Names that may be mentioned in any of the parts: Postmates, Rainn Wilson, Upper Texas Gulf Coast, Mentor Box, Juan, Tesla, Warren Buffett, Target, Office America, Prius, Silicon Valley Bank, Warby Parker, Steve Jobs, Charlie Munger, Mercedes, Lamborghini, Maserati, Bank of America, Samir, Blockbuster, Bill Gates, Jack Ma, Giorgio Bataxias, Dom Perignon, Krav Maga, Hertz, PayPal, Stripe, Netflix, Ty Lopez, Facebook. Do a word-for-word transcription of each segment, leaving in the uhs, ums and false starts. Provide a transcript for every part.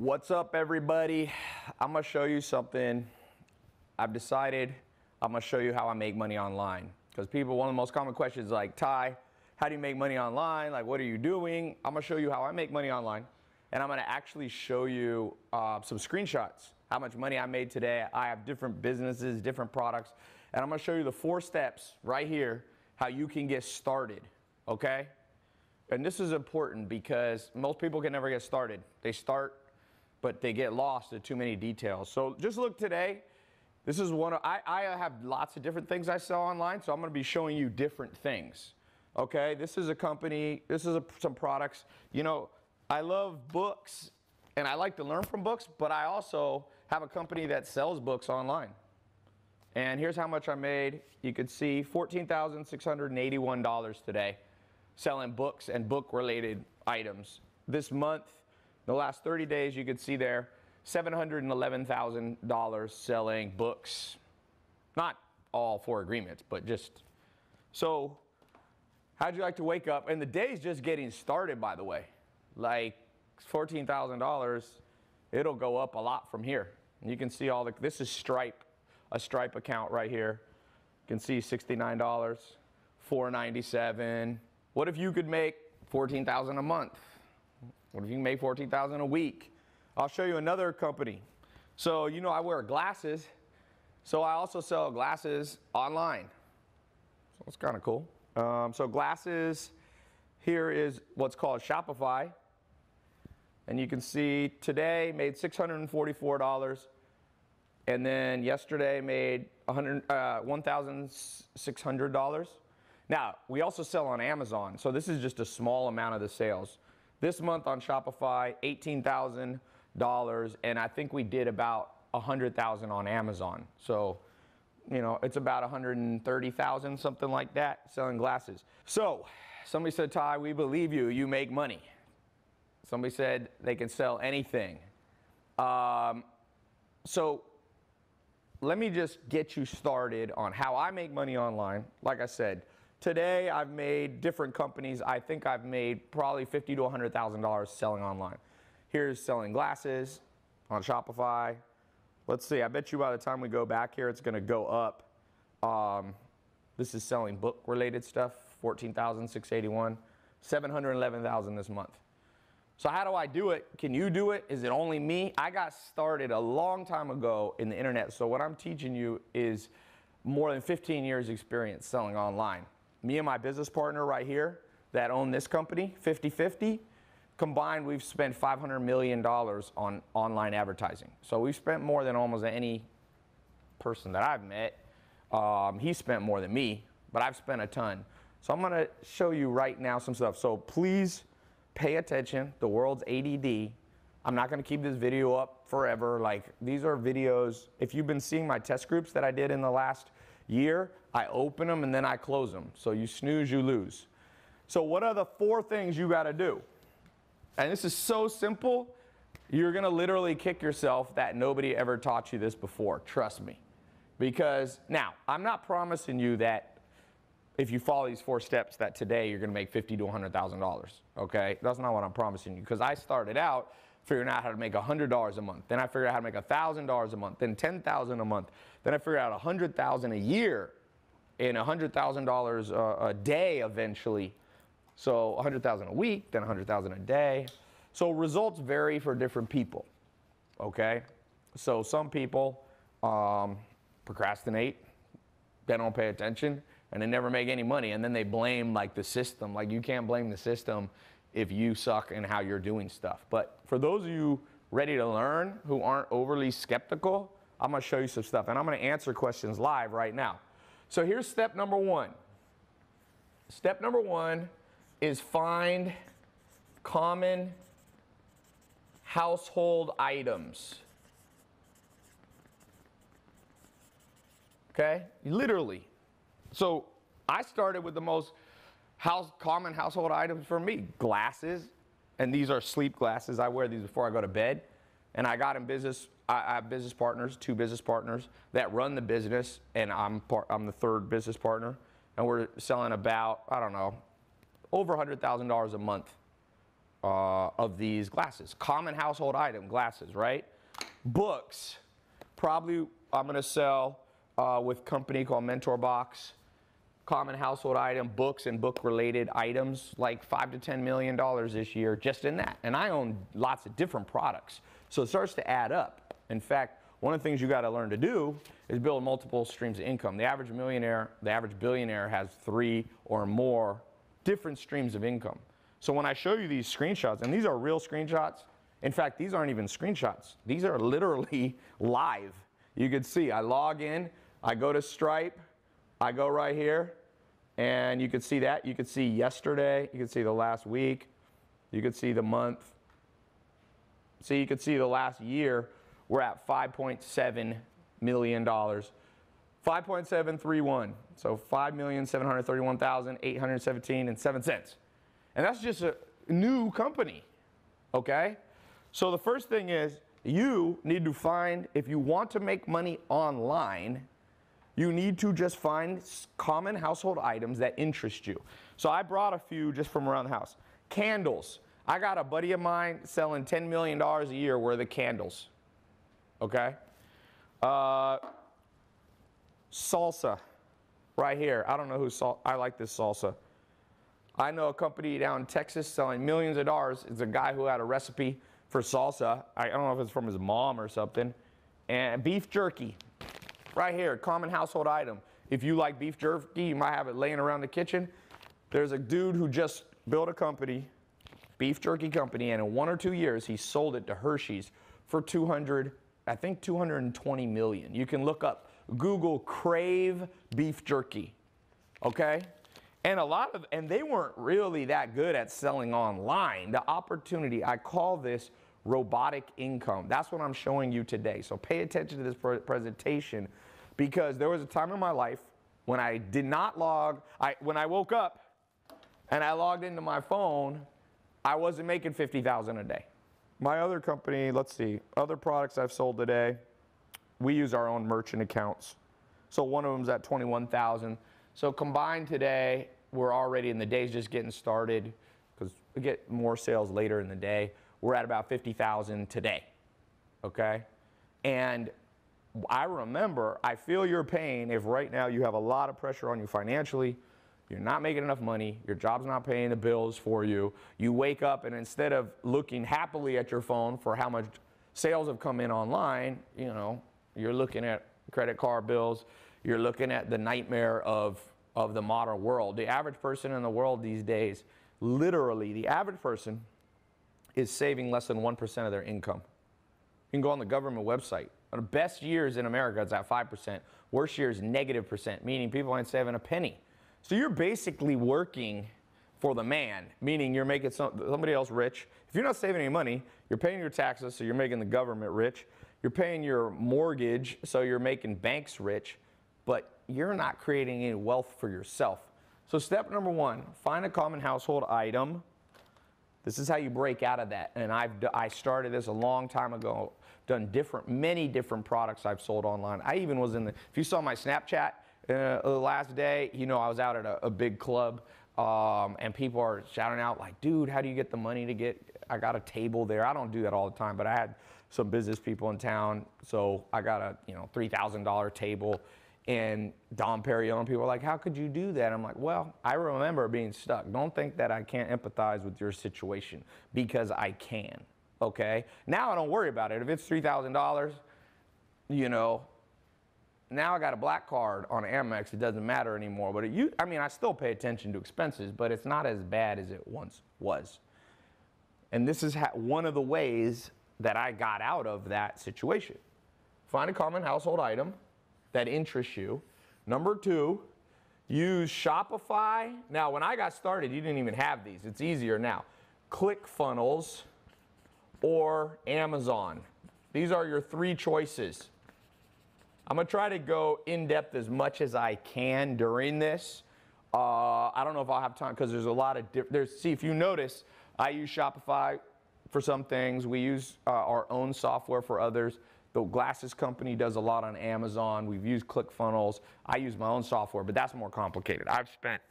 What's up, everybody? I'm gonna show you something. I've decided I'm gonna show you how I make money online, because people, one of the most common questions is like, Ty, how do you make money online? Like, what are you doing? I'm gonna show you how I make money online, and I'm gonna actually show you uh, some screenshots, how much money I made today. I have different businesses, different products, and I'm gonna show you the four steps right here, how you can get started, okay? And this is important because most people can never get started. They start, but they get lost in too many details. So just look today. This is one of, I, I have lots of different things I sell online, so I'm gonna be showing you different things. Okay, this is a company, this is a, some products. You know, I love books and I like to learn from books, but I also have a company that sells books online. And here's how much I made. You could see fourteen thousand six hundred eighty-one dollars today selling books and book related items. This month, the last thirty days, you can see there, seven hundred eleven thousand dollars selling books. Not all four agreements, but just. So how'd you like to wake up? And the day's just getting started, by the way. Like fourteen thousand dollars, it'll go up a lot from here. And you can see all the, this is Stripe, a Stripe account right here. You can see sixty-nine dollars, four ninety-seven. What if you could make fourteen thousand dollars a month? What if you can make fourteen thousand dollars a week? I'll show you another company. So, you know, I wear glasses. So I also sell glasses online. So it's kind of cool. Um, so glasses, here is what's called Shopify. And you can see today made six hundred forty-four dollars. And then yesterday made one thousand six hundred dollars. Now, we also sell on Amazon. So this is just a small amount of the sales. This month on Shopify, eighteen thousand dollars, and I think we did about one hundred thousand dollars on Amazon. So, you know, it's about one hundred thirty thousand dollars, something like that, selling glasses. So, somebody said, Ty, we believe you, you make money. Somebody said they can sell anything. Um, so, let me just get you started on how I make money online. Like I said, today, I've made different companies. I think I've made probably fifty thousand to one hundred thousand dollars selling online. Here's selling glasses on Shopify. Let's see, I bet you by the time we go back here, it's gonna go up. Um, this is selling book-related stuff, fourteen thousand six hundred eighty-one, seven hundred eleven thousand this month. So how do I do it? Can you do it? Is it only me? I got started a long time ago in the internet, so what I'm teaching you is more than fifteen years experience selling online. Me and my business partner right here that own this company, fifty fifty, combined we've spent five hundred million dollars on online advertising. So we've spent more than almost any person that I've met. Um, he spent more than me, but I've spent a ton. So I'm gonna show you right now some stuff. So please pay attention, the world's A D D. I'm not gonna keep this video up forever. Like, these are videos, if you've been seeing my test groups that I did in the last year, I open them and then I close them. So you snooze, you lose. So what are the four things you gotta do? And this is so simple, you're gonna literally kick yourself that nobody ever taught you this before, trust me. Because now, I'm not promising you that if you follow these four steps that today you're gonna make fifty thousand to one hundred thousand dollars, okay? That's not what I'm promising you, because I started out figuring out how to make one hundred dollars a month. Then I figured out how to make one thousand dollars a month, then ten thousand dollars a month. Then I figured out one hundred thousand dollars a year and one hundred thousand dollars a, a day eventually. So one hundred thousand dollars a week, then one hundred thousand dollars a day. So results vary for different people, okay? So some people um, procrastinate, they don't pay attention, and they never make any money, and then they blame like the system. Like, you can't blame the system if you suck in how you're doing stuff. But for those of you ready to learn who aren't overly skeptical, I'm gonna show you some stuff, and I'm gonna answer questions live right now. So here's step number one. Step number one is find common household items. Okay, literally. So I started with the most House, common household items for me, glasses, and these are sleep glasses. I wear these before I go to bed, and I got in business, I, I have business partners, two business partners that run the business, and I'm, part, I'm the third business partner, and we're selling about, I don't know, over one hundred thousand dollars a month uh, of these glasses. Common household item, glasses, right? Books, probably I'm gonna sell uh, with a company called Mentor Box. Common household item, books and book-related items, like five to ten million dollars this year, just in that. And I own lots of different products. So it starts to add up. In fact, one of the things you gotta learn to do is build multiple streams of income. The average millionaire, the average billionaire has three or more different streams of income. So when I show you these screenshots, and these are real screenshots, in fact, these aren't even screenshots. These are literally live. You could see, I log in, I go to Stripe, I go right here, and you could see that. You could see yesterday, you could see the last week, you could see the month. So you could see the last year, we're at five point seven million dollars. five point seven three one, so five million seven hundred thirty-one thousand eight hundred seventeen and seven cents. And that's just a new company, okay? So the first thing is, you need to find, if you want to make money online, you need to just find common household items that interest you. So I brought a few just from around the house. Candles. I got a buddy of mine selling ten million dollars a year worth of candles, okay? Uh, salsa, right here. I don't know who, sal I like this salsa. I know a company down in Texas selling millions of dollars. It's a guy who had a recipe for salsa. I don't know if it's from his mom or something. And beef jerky, right here, common household item. If you like beef jerky, you might have it laying around the kitchen. There's a dude who just built a company, beef jerky company, and in one or two years, he sold it to Hershey's for two hundred, I think two hundred twenty million. You can look up, Google Crave beef jerky, okay? And a lot of, and they weren't really that good at selling online. The opportunity, I call this robotic income. That's what I'm showing you today. So pay attention to this pre presentation because there was a time in my life when I did not log, I, when I woke up and I logged into my phone, I wasn't making fifty thousand dollars a day. My other company, let's see, other products I've sold today, we use our own merchant accounts. So one of them's at twenty-one thousand dollars. So combined today, we're already in the day's just getting started because we get more sales later in the day. We're at about fifty thousand dollars today, okay? And I remember, I feel your pain if right now you have a lot of pressure on you financially, you're not making enough money, your job's not paying the bills for you, you wake up and instead of looking happily at your phone for how much sales have come in online, you know, you're looking at credit card bills. You're looking at the nightmare of, of the modern world. The average person in the world these days, literally, the average person is saving less than one percent of their income. You can go on the government website. The best years in America, it's at five percent. Worst years, negative percent, meaning people ain't saving a penny. So you're basically working for the man, meaning you're making some, somebody else rich. If you're not saving any money, you're paying your taxes, so you're making the government rich. You're paying your mortgage, so you're making banks rich, but you're not creating any wealth for yourself. So step number one, find a common household item. This is how you break out of that. And I've, I started this a long time ago, done different, many different products I've sold online. I even was in the, if you saw my Snapchat uh, the last day, you know I was out at a, a big club um, and people are shouting out like, dude, how do you get the money to get, I got a table there. I don't do that all the time, but I had some business people in town. So I got a you know three thousand dollar table and Dom Perignon, people are like, how could you do that? I'm like, well, I remember being stuck. Don't think that I can't empathize with your situation because I can, okay? Now I don't worry about it. If it's three thousand dollars, you know, now I got a black card on Amex. It doesn't matter anymore. But it, you, I mean, I still pay attention to expenses, but it's not as bad as it once was. And this is how, one of the ways that I got out of that situation. Find a common household item that interests you. Number two, use Shopify. Now, when I got started, you didn't even have these. It's easier now. ClickFunnels or Amazon. These are your three choices. I'm gonna try to go in depth as much as I can during this. Uh, I don't know if I'll have time because there's a lot of different, see if you notice, I use Shopify for some things. We use uh, our own software for others. The glasses company does a lot on Amazon. We've used ClickFunnels. I use my own software, but that's more complicated. I've spent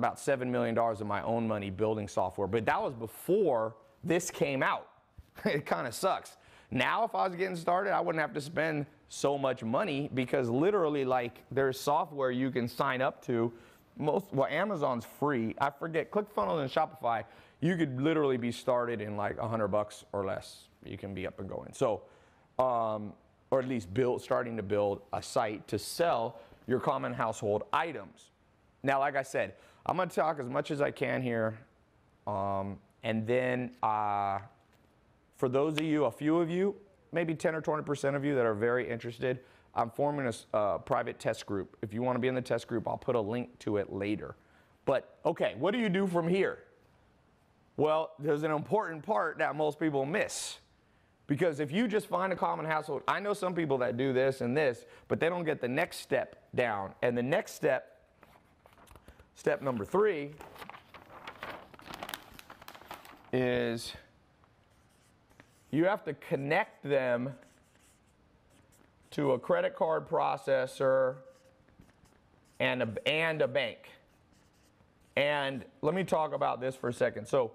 about seven million dollars of my own money building software, but that was before this came out. It kind of sucks. Now, if I was getting started, I wouldn't have to spend so much money because literally, like, there's software you can sign up to. Most, well, Amazon's free. I forget, ClickFunnels and Shopify, you could literally be started in like a hundred bucks or less. You can be up and going. So, um, or at least build, starting to build a site to sell your common household items. Now, like I said, I'm gonna talk as much as I can here. Um, and then uh, for those of you, a few of you, maybe ten or twenty percent of you that are very interested, I'm forming a uh, private test group. If you wanna be in the test group, I'll put a link to it later. But okay, what do you do from here? Well, there's an important part that most people miss. Because if you just find a common household, I know some people that do this and this, but they don't get the next step down. And the next step, step number three, is you have to connect them to a credit card processor and a, and a bank. And let me talk about this for a second. So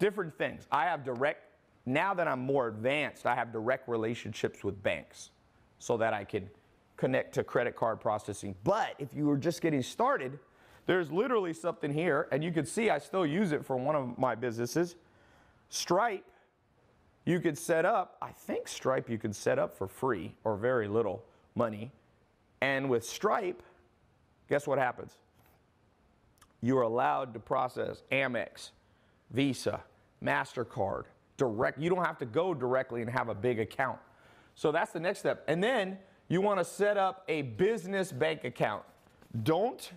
different things. I have direct, now that I'm more advanced, I have direct relationships with banks so that I can connect to credit card processing. But if you were just getting started, there's literally something here, and you can see I still use it for one of my businesses. Stripe, you could set up, I think Stripe you could set up for free or very little money. And with Stripe, guess what happens? You're allowed to process Amex, Visa, MasterCard, direct. You don't have to go directly and have a big account. So that's the next step. And then you want to set up a business bank account. Don't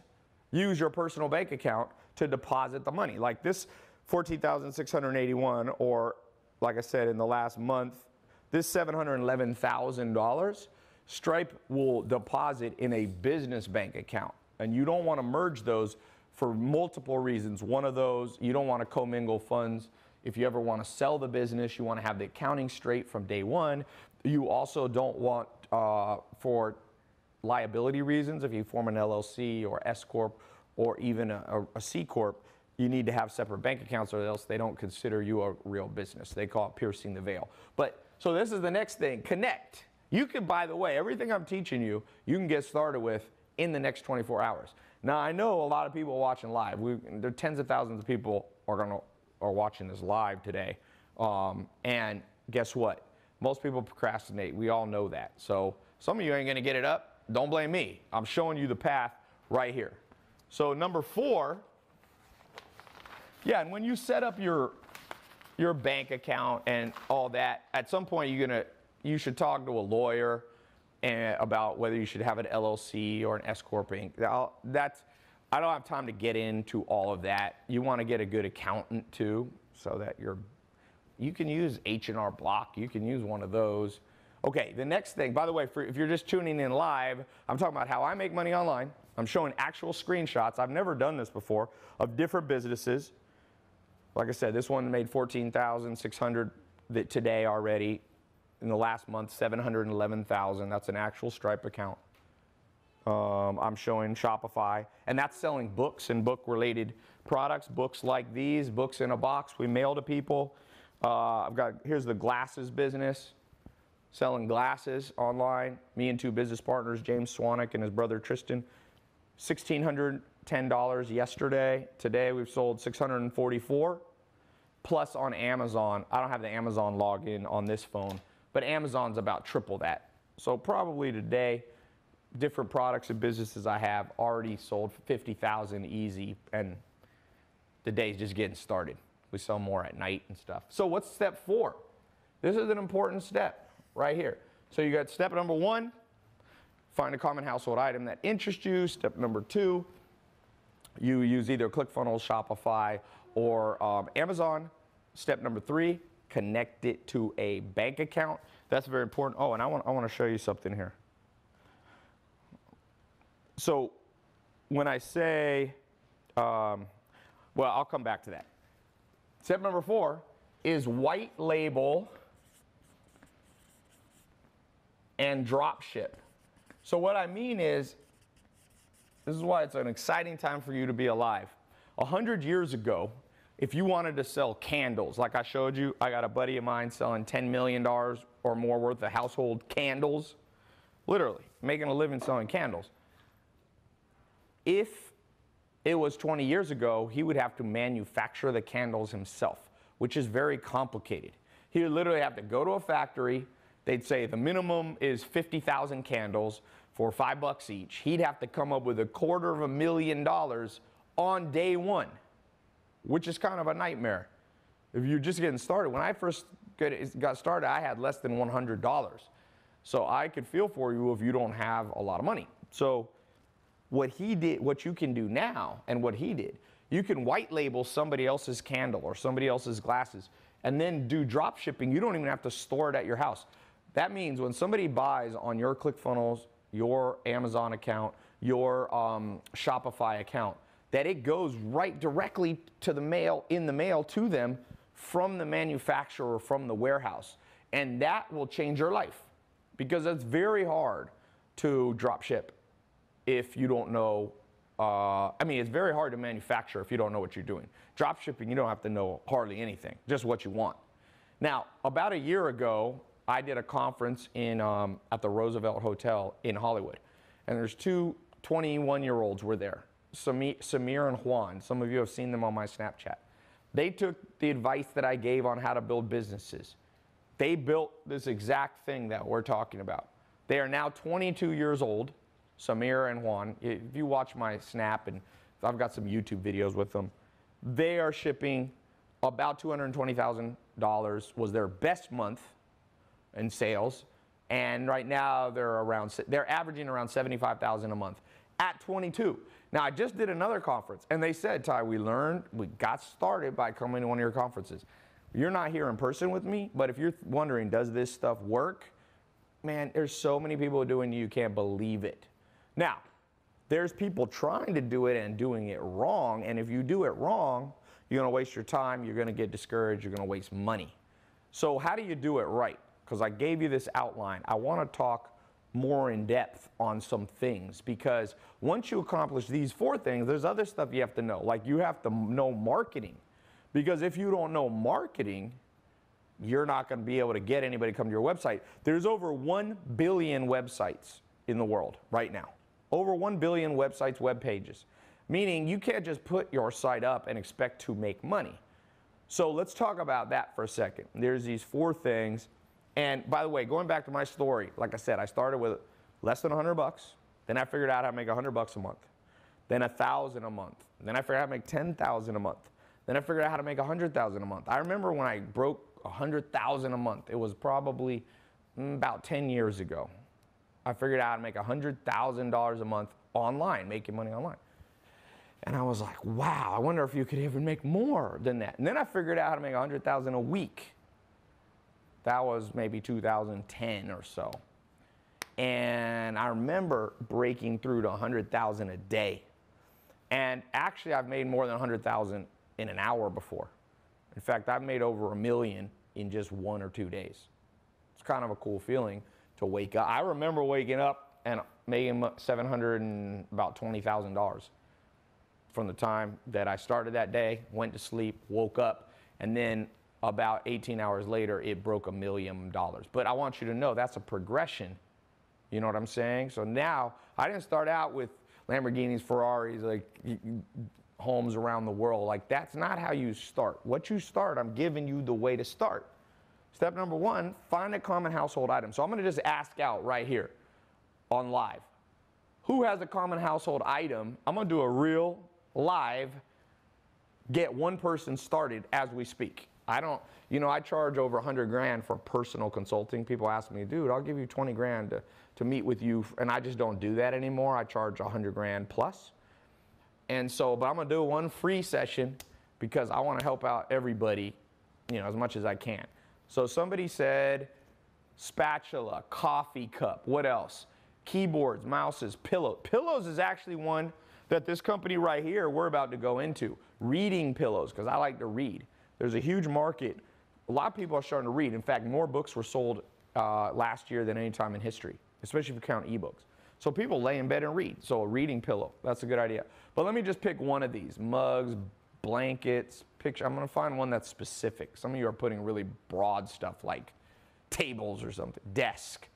use your personal bank account to deposit the money. Like this fourteen thousand six hundred eighty-one, or like I said, in the last month, this seven hundred eleven thousand dollars, Stripe will deposit in a business bank account. And you don't want to merge those for multiple reasons. One of those, you don't want to commingle funds. If you ever want to sell the business, you want to have the accounting straight from day one. You also don't want, uh, for liability reasons, if you form an L L C or S corp or even a, a C corp, you need to have separate bank accounts or else they don't consider you a real business. They call it piercing the veil. But so this is the next thing, connect. You can, by the way, everything I'm teaching you, you can get started with in the next twenty-four hours. Now, I know a lot of people watching live. We, there are tens of thousands of people are gonna are watching this live today. Um, and guess what? Most people procrastinate. We all know that. So some of you ain't gonna get it up. Don't blame me. I'm showing you the path right here. So number four, yeah, and when you set up your your bank account and all that, at some point you're gonna you should talk to a lawyer and about whether you should have an L L C or an S corp Incorporated. Now, that's, I don't have time to get into all of that. You want to get a good accountant too, so that you're, you can use H and R Block, you can use one of those. Okay, the next thing, by the way, for, if you're just tuning in live, I'm talking about how I make money online. I'm showing actual screenshots, I've never done this before, of different businesses. Like I said, this one made fourteen thousand six hundred today already. In the last month, seven hundred eleven thousand. That's an actual Stripe account. Um, I'm showing Shopify, and that's selling books and book-related products. Books like these, books in a box we mail to people. Uh, I've got, here's the glasses business, selling glasses online. Me and two business partners, James Swanick and his brother Tristan. one thousand six hundred ten dollars yesterday. Today we've sold six hundred forty-four. Plus on Amazon, I don't have the Amazon login on this phone, but Amazon's about triple that. So probably today, different products and businesses I have already sold fifty thousand easy, and the day's just getting started. We sell more at night and stuff. So what's step four? This is an important step right here. So you got step number one, find a common household item that interests you. Step number two, you use either ClickFunnels, Shopify, or um, Amazon. Step number three, connect it to a bank account. That's very important. Oh, and I want, I want to show you something here. So when I say, um, well, I'll come back to that. Step number four is white label and drop ship. So what I mean is, this is why it's an exciting time for you to be alive. a hundred years ago, if you wanted to sell candles, like I showed you, I got a buddy of mine selling ten million dollars or more worth of household candles, literally making a living selling candles. If it was twenty years ago, he would have to manufacture the candles himself, which is very complicated. He would literally have to go to a factory. They'd say the minimum is fifty thousand candles for five bucks each. He'd have to come up with a quarter of a million dollars on day one, which is kind of a nightmare. If you're just getting started, when I first got started, I had less than a hundred dollars. So I could feel for you if you don't have a lot of money. So what he did, what you can do now, and what he did, you can white label somebody else's candle or somebody else's glasses and then do drop shipping. You don't even have to store it at your house. That means when somebody buys on your ClickFunnels, your Amazon account, your um, Shopify account, that it goes right directly to the mail, in the mail to them from the manufacturer, from the warehouse. And that will change your life, because that's very hard to drop ship if you don't know, uh, I mean, it's very hard to manufacture if you don't know what you're doing. Drop shipping, you don't have to know hardly anything, just what you want. Now, about a year ago, I did a conference in, um, at the Roosevelt Hotel in Hollywood, and there's two twenty-one-year-olds were there. Samir and Juan, some of you have seen them on my Snapchat. They took the advice that I gave on how to build businesses. They built this exact thing that we're talking about. They are now twenty-two years old, Samir and Juan. If you watch my Snap, and I've got some YouTube videos with them, they are shipping about two hundred twenty thousand dollars was their best month in sales. And right now they're around, they're averaging around seventy-five thousand dollars a month at twenty-two. Now, I just did another conference, and they said, Ty, we learned, we got started by coming to one of your conferences. You're not here in person with me, but if you're wondering, does this stuff work? Man, there's so many people doing it, you can't believe it. Now, there's people trying to do it and doing it wrong, and if you do it wrong, you're gonna waste your time, you're gonna get discouraged, you're gonna waste money. So how do you do it right? Because I gave you this outline. I wanna talk more in depth on some things, because once you accomplish these four things, there's other stuff you have to know. Like, you have to know marketing, because if you don't know marketing, you're not going to be able to get anybody to come to your website. There's over one billion websites in the world right now. Over one billion websites, web pages. Meaning you can't just put your site up and expect to make money. So let's talk about that for a second. There's these four things. And by the way, going back to my story, like I said, I started with less than a hundred bucks. Then I figured out how to make a hundred bucks a month. Then a thousand a month. Then I figured out how to make ten thousand a month. Then I figured out how to make a hundred thousand a month. I remember when I broke a hundred thousand a month. It was probably about ten years ago. I figured out how to make a hundred thousand dollars a month online, making money online. And I was like, wow, I wonder if you could even make more than that. And then I figured out how to make a hundred thousand a week. That was maybe two thousand ten or so. And I remember breaking through to a hundred thousand a day. And actually, I've made more than a hundred thousand in an hour before. In fact, I've made over a million in just one or two days. It's kind of a cool feeling to wake up. I remember waking up and making seven hundred and about twenty thousand dollars from the time that I started that day, went to sleep, woke up, and then about eighteen hours later, it broke a million dollars. But I want you to know that's a progression. You know what I'm saying? So now, I didn't start out with Lamborghinis, Ferraris, like homes around the world. Like, that's not how you start. What you start, I'm giving you the way to start. Step number one, find a common household item. So I'm gonna just ask out right here on live. Who has a common household item? I'm gonna do a real live, get one person started as we speak. I don't, you know, I charge over a hundred grand for personal consulting. People ask me, dude, I'll give you twenty grand to, to meet with you. And I just don't do that anymore. I charge a hundred grand plus. And so, but I'm going to do one free session because I want to help out everybody, you know, as much as I can. So somebody said spatula, coffee cup, what else? Keyboards, mouses, pillows. Pillows is actually one that this company right here, we're about to go into. Reading pillows, because I like to read. There's a huge market. A lot of people are starting to read. In fact, more books were sold uh, last year than any time in history, especially if you count ebooks. So people lay in bed and read. So a reading pillow, that's a good idea. But let me just pick one of these, mugs, blankets, picture. I'm gonna find one that's specific. Some of you are putting really broad stuff like tables or something, desk.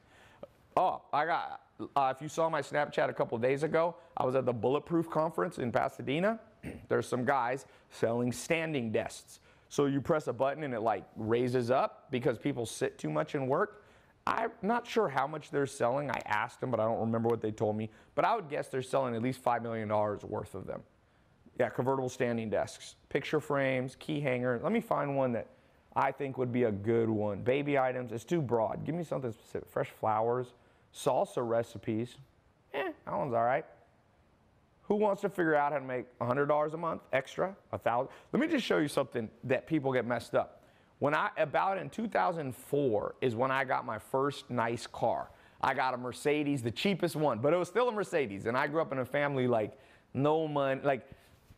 Oh, I got, uh, if you saw my Snapchat a couple days ago, I was at the Bulletproof Conference in Pasadena. There's some guys selling standing desks. So you press a button and it like raises up because people sit too much and work. I'm not sure how much they're selling. I asked them, but I don't remember what they told me. But I would guess they're selling at least five million dollars worth of them. Yeah, convertible standing desks, picture frames, key hanger. Let me find one that I think would be a good one. Baby items, it's too broad. Give me something specific. Fresh flowers, salsa recipes. Eh, that one's all right. Who wants to figure out how to make one hundred dollars a month extra, one thousand dollars? Let me just show you something that people get messed up. When I, about in two thousand four is when I got my first nice car. I got a Mercedes, the cheapest one, but it was still a Mercedes. And I grew up in a family like no money, like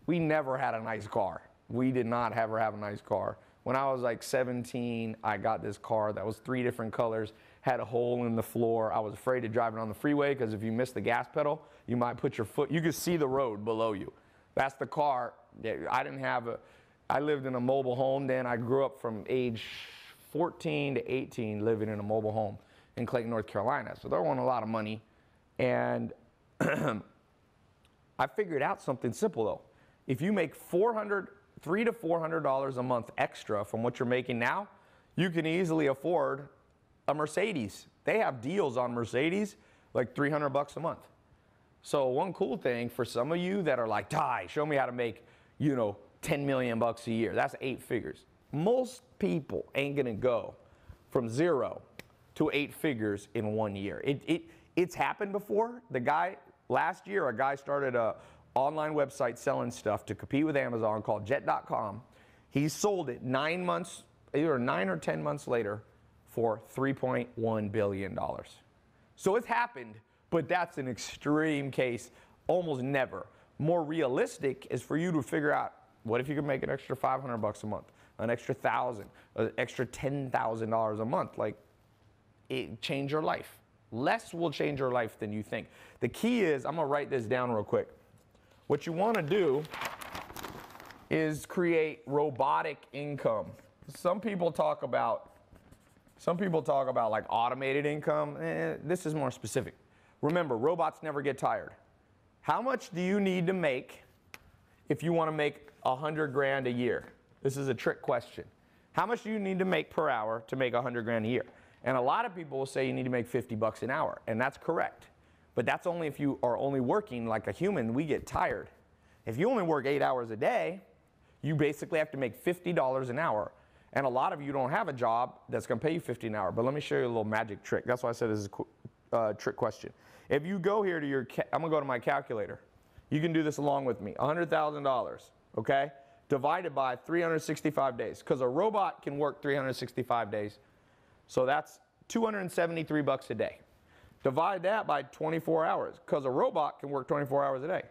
we never had a nice car. We did not ever have a nice car. When I was like seventeen, I got this car that was three different colors, had a hole in the floor. I was afraid to drive it on the freeway because if you miss the gas pedal, you might put your foot, you could see the road below you. That's the car. I didn't have a, I lived in a mobile home then. I grew up from age fourteen to eighteen living in a mobile home in Clayton, North Carolina. So there wasn't a lot of money. And I figured out something simple though. If you make three hundred to four hundred dollars a month extra from what you're making now, you can easily afford a Mercedes. They have deals on Mercedes like three hundred bucks a month. So one cool thing for some of you that are like, Ty, show me how to make, you know, ten million bucks a year. That's eight figures. Most people ain't gonna go from zero to eight figures in one year. It, it, it's happened before. The guy, last year, a guy started a online website selling stuff to compete with Amazon called jet dot com. He sold it nine months, either nine or ten months later for three point one billion dollars. So it's happened, but that's an extreme case, almost never. More realistic is for you to figure out, what if you could make an extra five hundred bucks a month, an extra thousand, an extra ten thousand dollars a month? Like, it change your life. Less will change your life than you think. The key is, I'm gonna write this down real quick. What you wanna do is create robotic income. Some people talk about, some people talk about like automated income. Eh, this is more specific. Remember, robots never get tired. How much do you need to make if you wanna make a hundred grand a year? This is a trick question. How much do you need to make per hour to make a hundred grand a year? And a lot of people will say you need to make fifty bucks an hour, and that's correct. But that's only if you are only working like a human, we get tired. If you only work eight hours a day, you basically have to make fifty dollars an hour. And a lot of you don't have a job that's gonna pay you fifty an hour, but let me show you a little magic trick. That's why I said this is a uh, trick question. If you go here to your, I'm gonna go to my calculator. You can do this along with me, one hundred thousand dollars. Okay, divided by three hundred sixty-five days, because a robot can work three hundred sixty-five days. So that's two hundred seventy-three bucks a day. Divide that by twenty-four hours, because a robot can work twenty-four hours a day.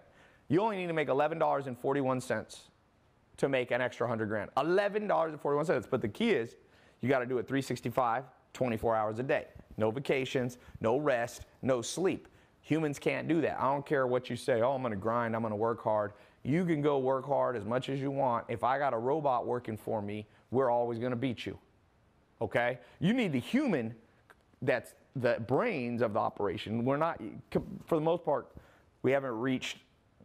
You only need to make eleven dollars and forty-one cents to make an extra one hundred grand. eleven dollars and forty-one cents, but the key is you gotta do it three sixty-five, twenty-four hours a day. No vacations, no rest, no sleep. Humans can't do that. I don't care what you say, oh, I'm gonna grind, I'm gonna work hard. You can go work hard as much as you want. If I got a robot working for me, we're always gonna beat you, okay? You need the human that's the brains of the operation. We're not, for the most part, we haven't reached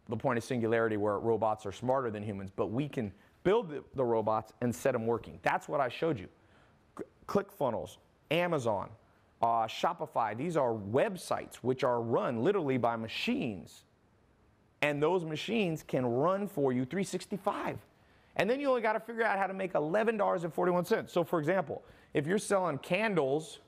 the point of singularity where robots are smarter than humans, but we can build the, the robots and set them working. That's what I showed you. ClickFunnels, Amazon, uh, Shopify, these are websites which are run literally by machines. And those machines can run for you three sixty-five. And then you only gotta figure out how to make eleven dollars and forty-one cents. So for example, if you're selling candles,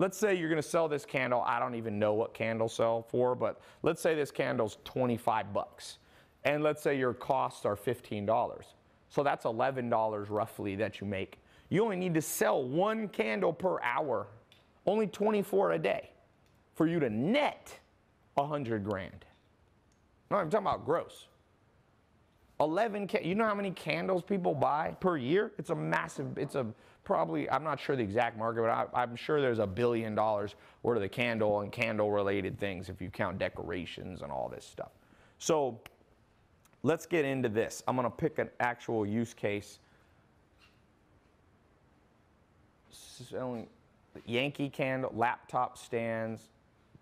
let's say you're gonna sell this candle, I don't even know what candles sell for, but let's say this candle's twenty-five bucks. And let's say your costs are fifteen dollars. So that's eleven dollars roughly that you make. You only need to sell one candle per hour, only twenty-four a day, for you to net one hundred grand. No, I'm talking about gross. eleven, you know how many candles people buy per year? It's a massive, it's a probably, I'm not sure the exact market, but I, I'm sure there's a billion dollars worth of the candle and candle related things if you count decorations and all this stuff. So let's get into this. I'm gonna pick an actual use case. Selling Yankee candle, laptop stands,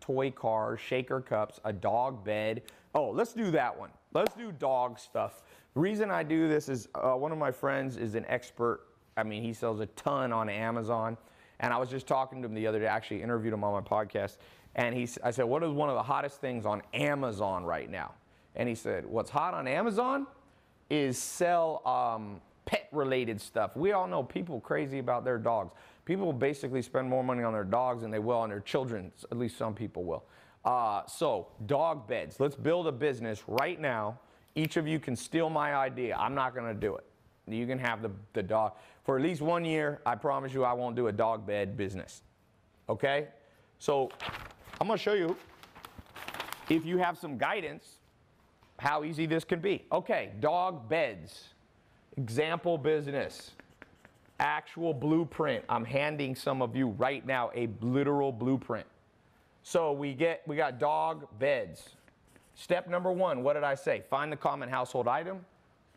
toy cars, shaker cups, a dog bed. Oh, let's do that one. Let's do dog stuff. The reason I do this is uh, one of my friends is an expert. I mean, he sells a ton on Amazon. And I was just talking to him the other day. I actually interviewed him on my podcast. And he, I said, what is one of the hottest things on Amazon right now? And he said, what's hot on Amazon is sell um, pet-related stuff. We all know people crazy about their dogs. People basically spend more money on their dogs than they will on their children. At least some people will. Uh, so dog beds. Let's build a business right now. Each of you can steal my idea. I'm not going to do it. You can have the, the dog. For at least one year, I promise you I won't do a dog bed business. Okay? So I'm going to show you, if you have some guidance, how easy this can be. Okay, dog beds. Example business. Actual blueprint. I'm handing some of you right now a literal blueprint. So we get, we got dog beds. Step number one, what did I say? Find the common household item.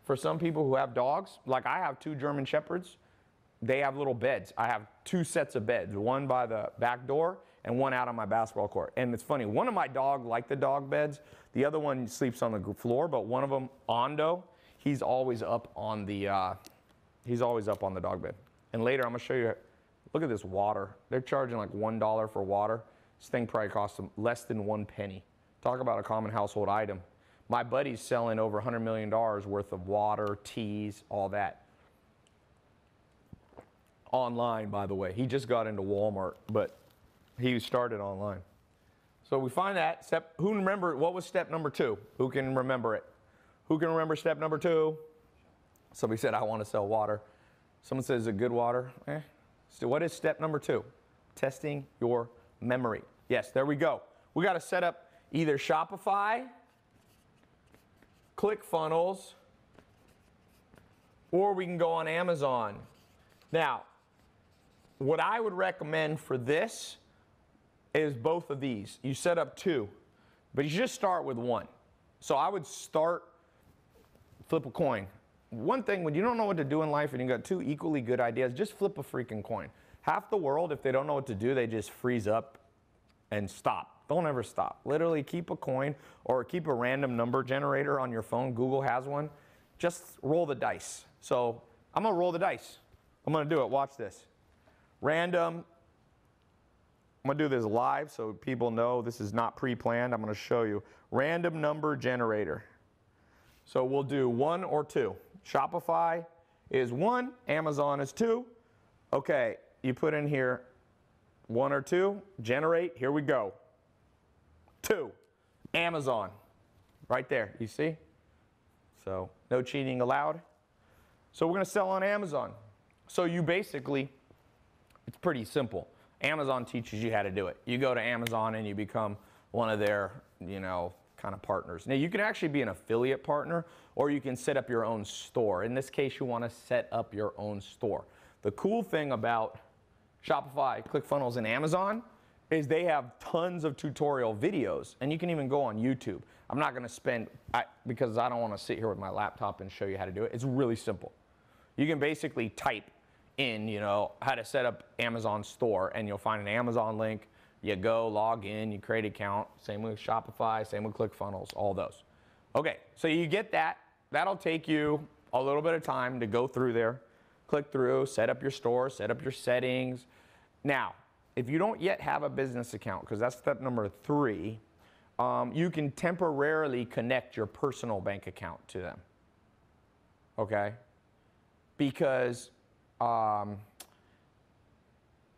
For some people who have dogs, like I have two German Shepherds, they have little beds. I have two sets of beds, one by the back door and one out on my basketball court. And it's funny, one of my dogs likes the dog beds. The other one sleeps on the floor, but one of them, Ondo, he's always up on the, uh, he's always up on the dog bed. And later I'm gonna show you, look at this water. They're charging like one dollar for water. This thing probably costs them less than one penny. Talk about a common household item. My buddy's selling over one hundred million dollars worth of water, teas, all that. Online, by the way. He just got into Walmart, but he started online. So we find that. Step, who remember, what was step number two? Who can remember it? Who can remember step number two? Somebody said, I want to sell water. Someone says, is it good water? Eh. So what is step number two? Testing your memory. Yes, there we go. We got to set up either Shopify, ClickFunnels, or we can go on Amazon. Now, what I would recommend for this is both of these. You set up two, but you just start with one. So I would start, flip a coin. One thing, when you don't know what to do in life and you've got two equally good ideas, just flip a freaking coin. Half the world, if they don't know what to do, they just freeze up and stop. Don't ever stop. Literally keep a coin or keep a random number generator on your phone. Google has one. Just roll the dice. So I'm going to roll the dice. I'm going to do it. Watch this. Random. I'm going to do this live so people know this is not pre-planned. I'm going to show you. Random number generator. So we'll do one or two. Shopify is one. Amazon is two. Okay. You put in here one or two. Generate. Here we go. Two, Amazon, right there, you see? So no cheating allowed. So we're gonna sell on Amazon. So you basically, it's pretty simple. Amazon teaches you how to do it. You go to Amazon and you become one of their, you know, kind of partners. Now you can actually be an affiliate partner or you can set up your own store. In this case, you wanna set up your own store. The cool thing about Shopify, ClickFunnels, and Amazon is they have tons of tutorial videos, and you can even go on YouTube. I'm not gonna spend, I, because I don't wanna sit here with my laptop and show you how to do it. It's really simple. You can basically type in, you know, how to set up Amazon store, and you'll find an Amazon link. You go, log in, you create an account. Same with Shopify, same with ClickFunnels, all those. Okay, so you get that. That'll take you a little bit of time to go through there, click through, set up your store, set up your settings. Now, if you don't yet have a business account, because that's step number three, um, you can temporarily connect your personal bank account to them, okay? Because um,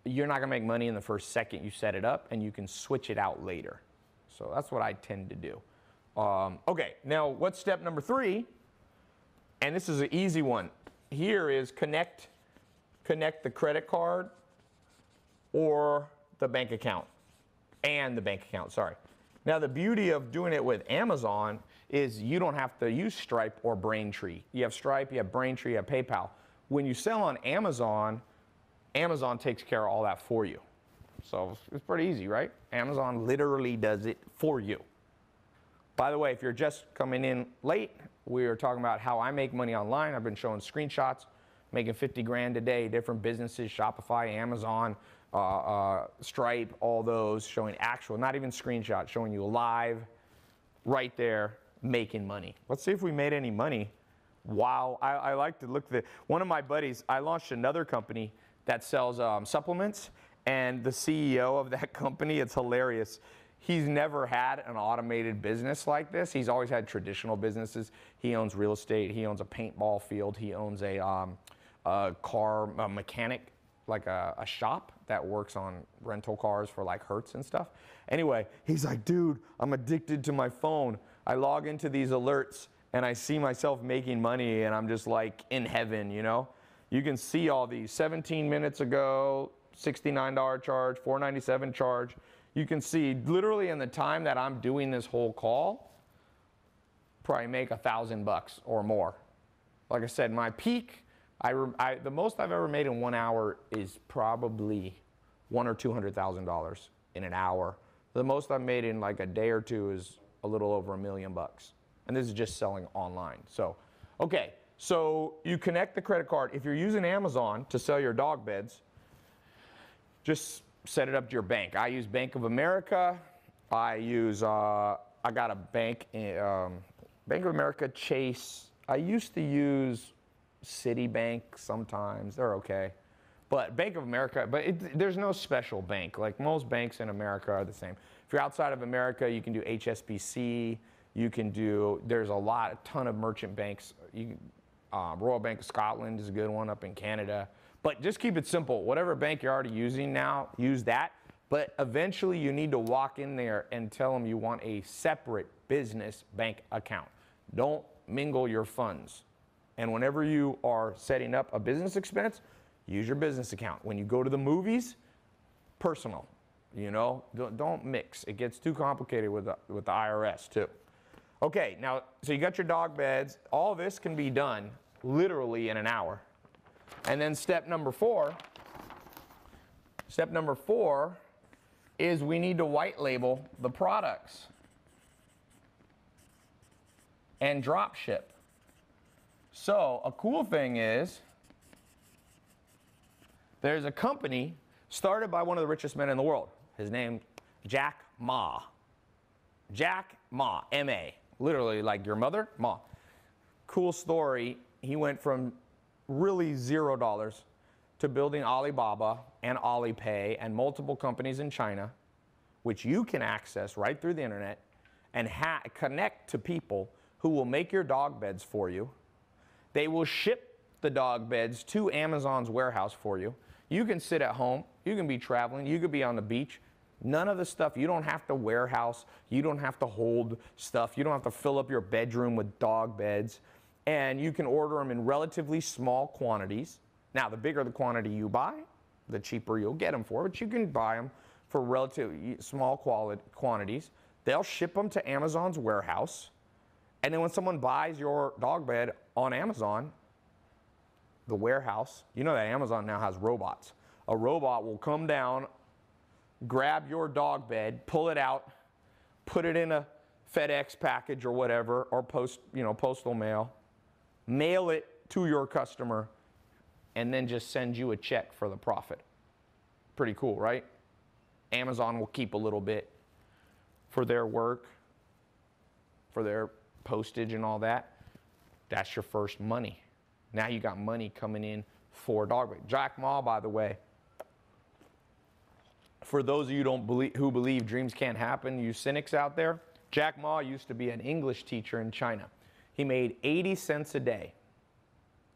you're not gonna make money in the first second you set it up, and you can switch it out later. So that's what I tend to do. Um, okay, now what's step number three? And this is an easy one. Here is connect, connect the credit card or the bank account, and the bank account, sorry. Now the beauty of doing it with Amazon is you don't have to use Stripe or Braintree. You have Stripe, you have Braintree, you have PayPal. When you sell on Amazon, Amazon takes care of all that for you. So it's pretty easy, right? Amazon literally does it for you. By the way, if you're just coming in late, we are talking about how I make money online. I've been showing screenshots, making fifty grand a day, different businesses, Shopify, Amazon, uh, uh, Stripe, all those, showing actual, not even screenshots, showing you live, right there, making money. Let's see if we made any money. Wow, I, I like to look at the, one of my buddies, I launched another company that sells um, supplements, and the C E O of that company, it's hilarious. He's never had an automated business like this. He's always had traditional businesses. He owns real estate. He owns a paintball field. He owns a, um, a car a mechanic, like a, a shop that works on rental cars for like Hertz and stuff. Anyway, he's like, dude, I'm addicted to my phone. I log into these alerts and I see myself making money and I'm just like in heaven, you know? You can see all these seventeen minutes ago, sixty-nine dollar charge, four ninety-seven charge. You can see literally in the time that I'm doing this whole call, probably make a thousand bucks or more. Like I said, my peak, I, I, the most I've ever made in one hour is probably one or two hundred thousand dollars in an hour. The most I've made in like a day or two is a little over a million bucks. And this is just selling online. So, okay, so you connect the credit card. If you're using Amazon to sell your dog beds, just set it up to your bank. I use Bank of America. I use, uh, I got a bank, in, um, Bank of America, Chase. I used to use Citibank sometimes. They're okay. But Bank of America, but it, there's no special bank. Like most banks in America are the same. If you're outside of America, you can do H S B C. You can do, there's a lot, a ton of merchant banks. You, uh, Royal Bank of Scotland is a good one up in Canada. But just keep it simple. Whatever bank you're already using now, use that. But eventually you need to walk in there and tell them you want a separate business bank account. Don't mingle your funds. And whenever you are setting up a business expense, use your business account. When you go to the movies, personal, you know, don't, don't mix. It gets too complicated with the, with the I R S too. Okay, now, so you got your dog beds. All this can be done literally in an hour. And then step number four, step number four is we need to white label the products and drop ship. So a cool thing is there's a company started by one of the richest men in the world. His name, Jack Ma. Jack Ma, M A, literally like your mother, Ma. Cool story, he went from really zero dollars to building Alibaba and Alipay and multiple companies in China, which you can access right through the internet and ha connect to people who will make your dog beds for you. They will ship the dog beds to Amazon's warehouse for you. You can sit at home, you can be traveling, you could be on the beach. None of the stuff, you don't have to warehouse, you don't have to hold stuff, you don't have to fill up your bedroom with dog beds. And you can order them in relatively small quantities. Now, the bigger the quantity you buy, the cheaper you'll get them for, but you can buy them for relatively small quality quantities. They'll ship them to Amazon's warehouse. And then when someone buys your dog bed on Amazon, the warehouse, you know that Amazon now has robots. A robot will come down, grab your dog bed, pull it out, put it in a FedEx package or whatever, or post, you know, postal mail. Mail it to your customer, and then just send you a check for the profit. Pretty cool, right? Amazon will keep a little bit for their work, for their postage and all that. That's your first money. Now you got money coming in for dog bed. Jack Ma, by the way, for those of you who don't believe, who believe dreams can't happen, you cynics out there, Jack Ma used to be an English teacher in China. He made eighty cents a day.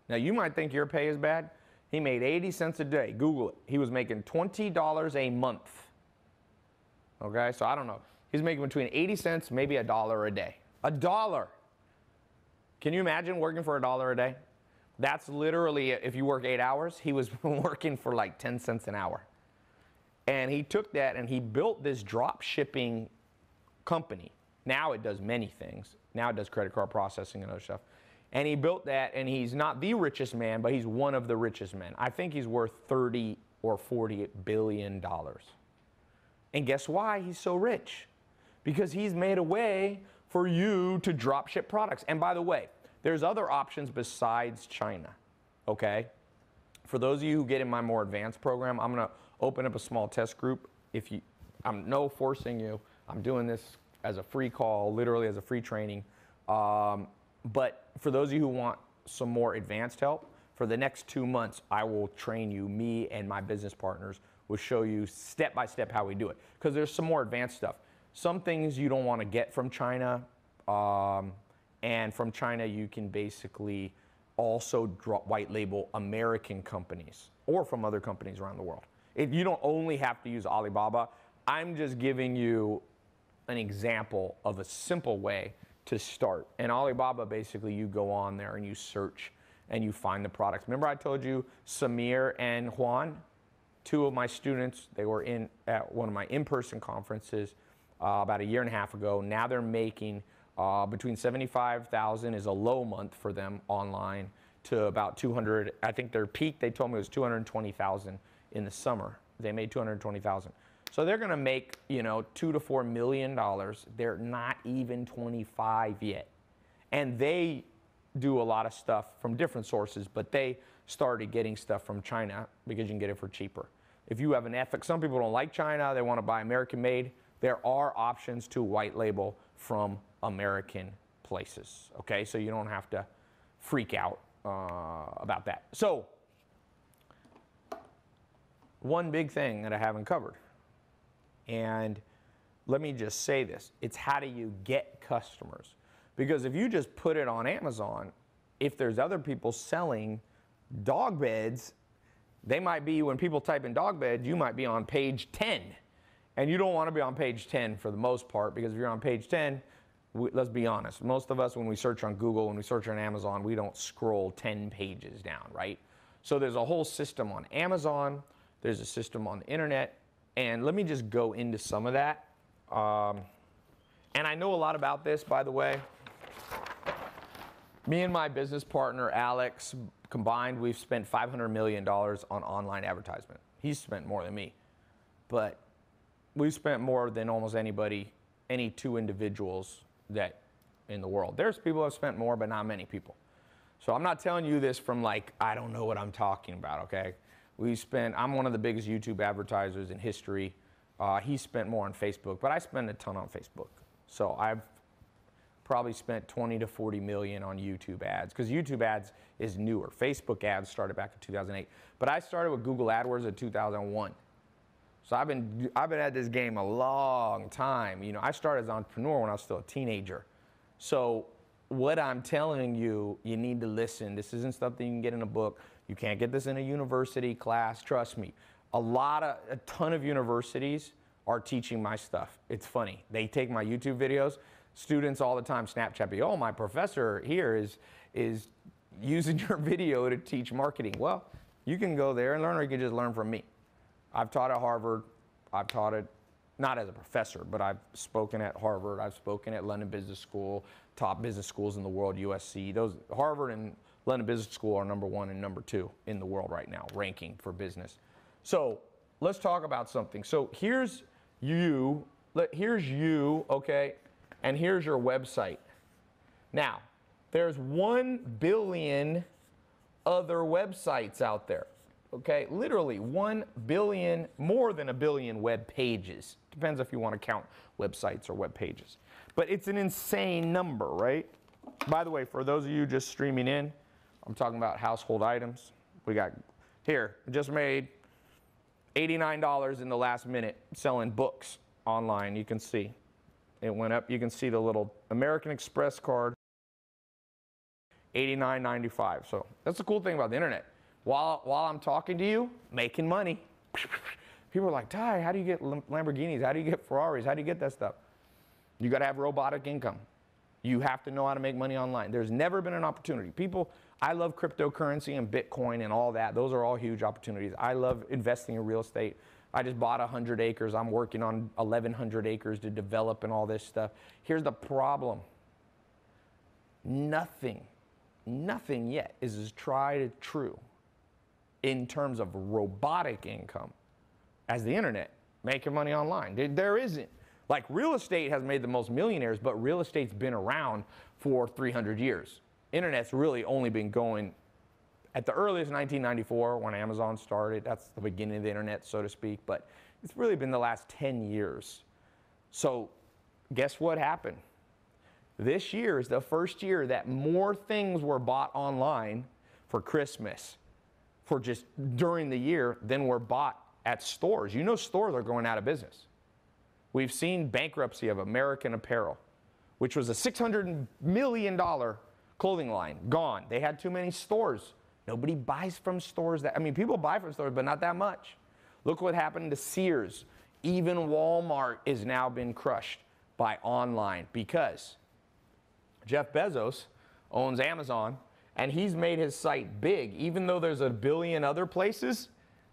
Now, you might think your pay is bad. He made eighty cents a day. Google it. He was making twenty dollars a month. Okay, so I don't know. He's making between eighty cents, maybe a dollar a day. A dollar. Can you imagine working for a dollar a day? That's literally, if you work eight hours, he was working for like ten cents an hour. And he took that and he built this drop shipping company. Now it does many things. Now it does credit card processing and other stuff. And he built that, and he's not the richest man, but he's one of the richest men. I think he's worth thirty or forty-eight billion dollars. And guess why he's so rich? Because he's made a way for you to drop ship products. And by the way, there's other options besides China, okay? For those of you who get in my more advanced program, I'm gonna open up a small test group. If you, I'm no forcing you, I'm doing this as a free call, literally as a free training. Um, but for those of you who want some more advanced help, for the next two months, I will train you, me and my business partners will show you step-by-step how we do it. Because there's some more advanced stuff. Some things you don't want to get from China, um, and from China you can basically also drop white label American companies or from other companies around the world. If you don't only have to use Alibaba, I'm just giving you an example of a simple way to start. And Alibaba, basically you go on there and you search and you find the products. Remember I told you Samir and Juan, two of my students, they were in at one of my in-person conferences Uh, about a year and a half ago. Now they're making uh, between seventy-five thousand is a low month for them online to about two hundred. I think their peak, they told me, was two hundred twenty thousand in the summer. They made two hundred twenty thousand. So they're gonna make, you know, two to four million dollars. They're not even twenty-five yet. And they do a lot of stuff from different sources, but they started getting stuff from China because you can get it for cheaper. If you have an ethic, some people don't like China, they wanna buy American made. There are options to white label from American places, okay? So you don't have to freak out uh, about that. So, one big thing that I haven't covered, and let me just say this, it's how do you get customers? Because if you just put it on Amazon, if there's other people selling dog beds, they might be, when people type in dog bed, you might be on page ten. And you don't want to be on page ten for the most part, because if you're on page ten, we, let's be honest, most of us when we search on Google, when we search on Amazon, we don't scroll ten pages down, right? So there's a whole system on Amazon, there's a system on the internet, and let me just go into some of that. Um, and I know a lot about this, by the way. Me and my business partner, Alex, combined, we've spent five hundred million dollars on online advertisement. He's spent more than me, but we've spent more than almost anybody, any two individuals that in the world. There's people who have spent more, but not many people. So I'm not telling you this from like, I don't know what I'm talking about, okay? We spent, I'm one of the biggest YouTube advertisers in history. Uh, he spent more on Facebook, but I spend a ton on Facebook. So I've probably spent twenty to forty million on YouTube ads, because YouTube ads is newer. Facebook ads started back in two thousand eight. But I started with Google AdWords in two thousand one. So I've been, I've been at this game a long time. You know, I started as an entrepreneur when I was still a teenager. So what I'm telling you, you need to listen. This isn't something you can get in a book. You can't get this in a university class, trust me. A lot of, a ton of universities are teaching my stuff. It's funny. They take my YouTube videos. Students all the time Snapchat me, oh, my professor here is, is using your video to teach marketing. Well, you can go there and learn, or you can just learn from me. I've taught at Harvard, I've taught it, not as a professor, but I've spoken at Harvard, I've spoken at London Business School, top business schools in the world, U S C. Those Harvard and London Business School are number one and number two in the world right now, ranking for business. So let's talk about something. So here's you, here's you, okay, and here's your website. Now, there's one billion other websites out there. Okay, literally one billion, more than a billion web pages. Depends if you want to count websites or web pages. But it's an insane number, right? By the way, for those of you just streaming in, I'm talking about household items. We got here, just made eighty-nine dollars in the last minute selling books online. You can see it went up. You can see the little American Express card, eighty-nine ninety-five. So that's the cool thing about the internet. While, while I'm talking to you, making money. People are like, Ty, how do you get Lamborghinis? How do you get Ferraris? How do you get that stuff? You gotta have robotic income. You have to know how to make money online. There's never been an opportunity. People, I love cryptocurrency and Bitcoin and all that. Those are all huge opportunities. I love investing in real estate. I just bought one hundred acres. I'm working on eleven hundred acres to develop and all this stuff. Here's the problem. Nothing, nothing yet is as tried and true in terms of robotic income as the internet, making money online. There isn't. Like, real estate has made the most millionaires, but real estate's been around for three hundred years. Internet's really only been going at the earliest nineteen ninety-four when Amazon started. That's the beginning of the internet, so to speak, but it's really been the last ten years. So guess what happened? This year is the first year that more things were bought online for Christmas, for just during the year, than were bought at stores. You know, stores are going out of business. We've seen bankruptcy of American Apparel, which was a six hundred million dollars clothing line, gone. They had too many stores. Nobody buys from stores. That I mean, people buy from stores, but not that much. Look what happened to Sears. Even Walmart is now been crushed by online, because Jeff Bezos owns Amazon, and he's made his site big. Even though there's a billion other places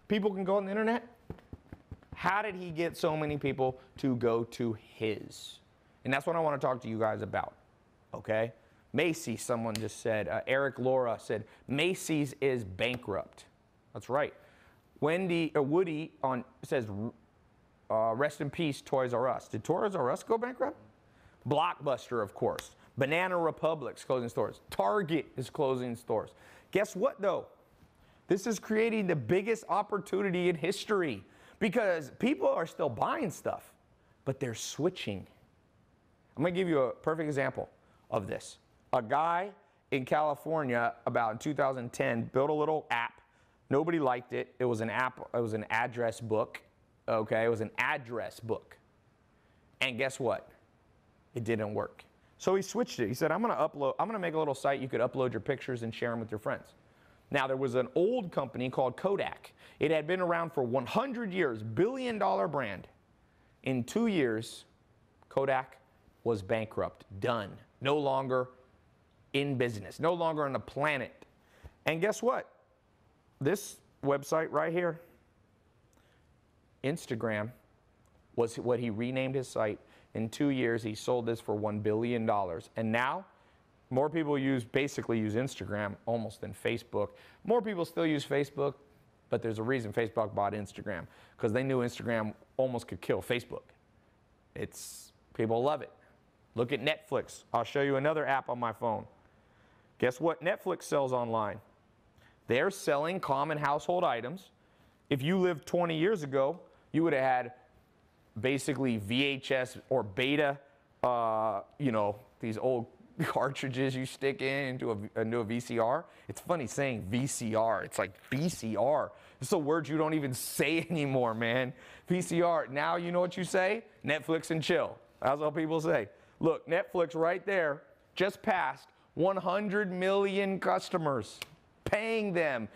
people can go on the internet, how did he get so many people to go to his? And that's what I want to talk to you guys about, okay? Macy's, someone just said, uh, Eric Laura said, Macy's is bankrupt. That's right. Wendy, uh, Woody on says, uh, rest in peace, Toys R Us. Did Toys R Us go bankrupt? Blockbuster, of course. Banana Republic's closing stores. Target is closing stores. Guess what, though? This is creating the biggest opportunity in history, because people are still buying stuff, but they're switching. I'm going to give you a perfect example of this. A guy in California about two thousand ten built a little app. Nobody liked it. It was an app. It was an address book. Okay, it was an address book. And guess what? It didn't work. So he switched it. He said, I'm going to upload, I'm going to make a little site you could upload your pictures and share them with your friends. Now, there was an old company called Kodak. It had been around for one hundred years, billion dollar brand. In two years, Kodak was bankrupt, done. No longer in business, no longer on the planet. And guess what? This website right here, Instagram, was what he renamed his site. In two years, he sold this for one billion dollars. And now, more people use, basically use Instagram almost than Facebook. More people still use Facebook, but there's a reason Facebook bought Instagram, because they knew Instagram almost could kill Facebook. It's, people love it. Look at Netflix. I'll show you another app on my phone. Guess what Netflix sells online? They're selling common household items. If you lived twenty years ago, you would have had basically V H S or beta, uh, you know, these old cartridges you stick in into a, into a V C R. It's funny saying V C R. It's like V C R. It's a word you don't even say anymore, man. V C R. Now you know what you say? Netflix and chill. That's what people say. Look, Netflix right there just passed one hundred million customers, paying them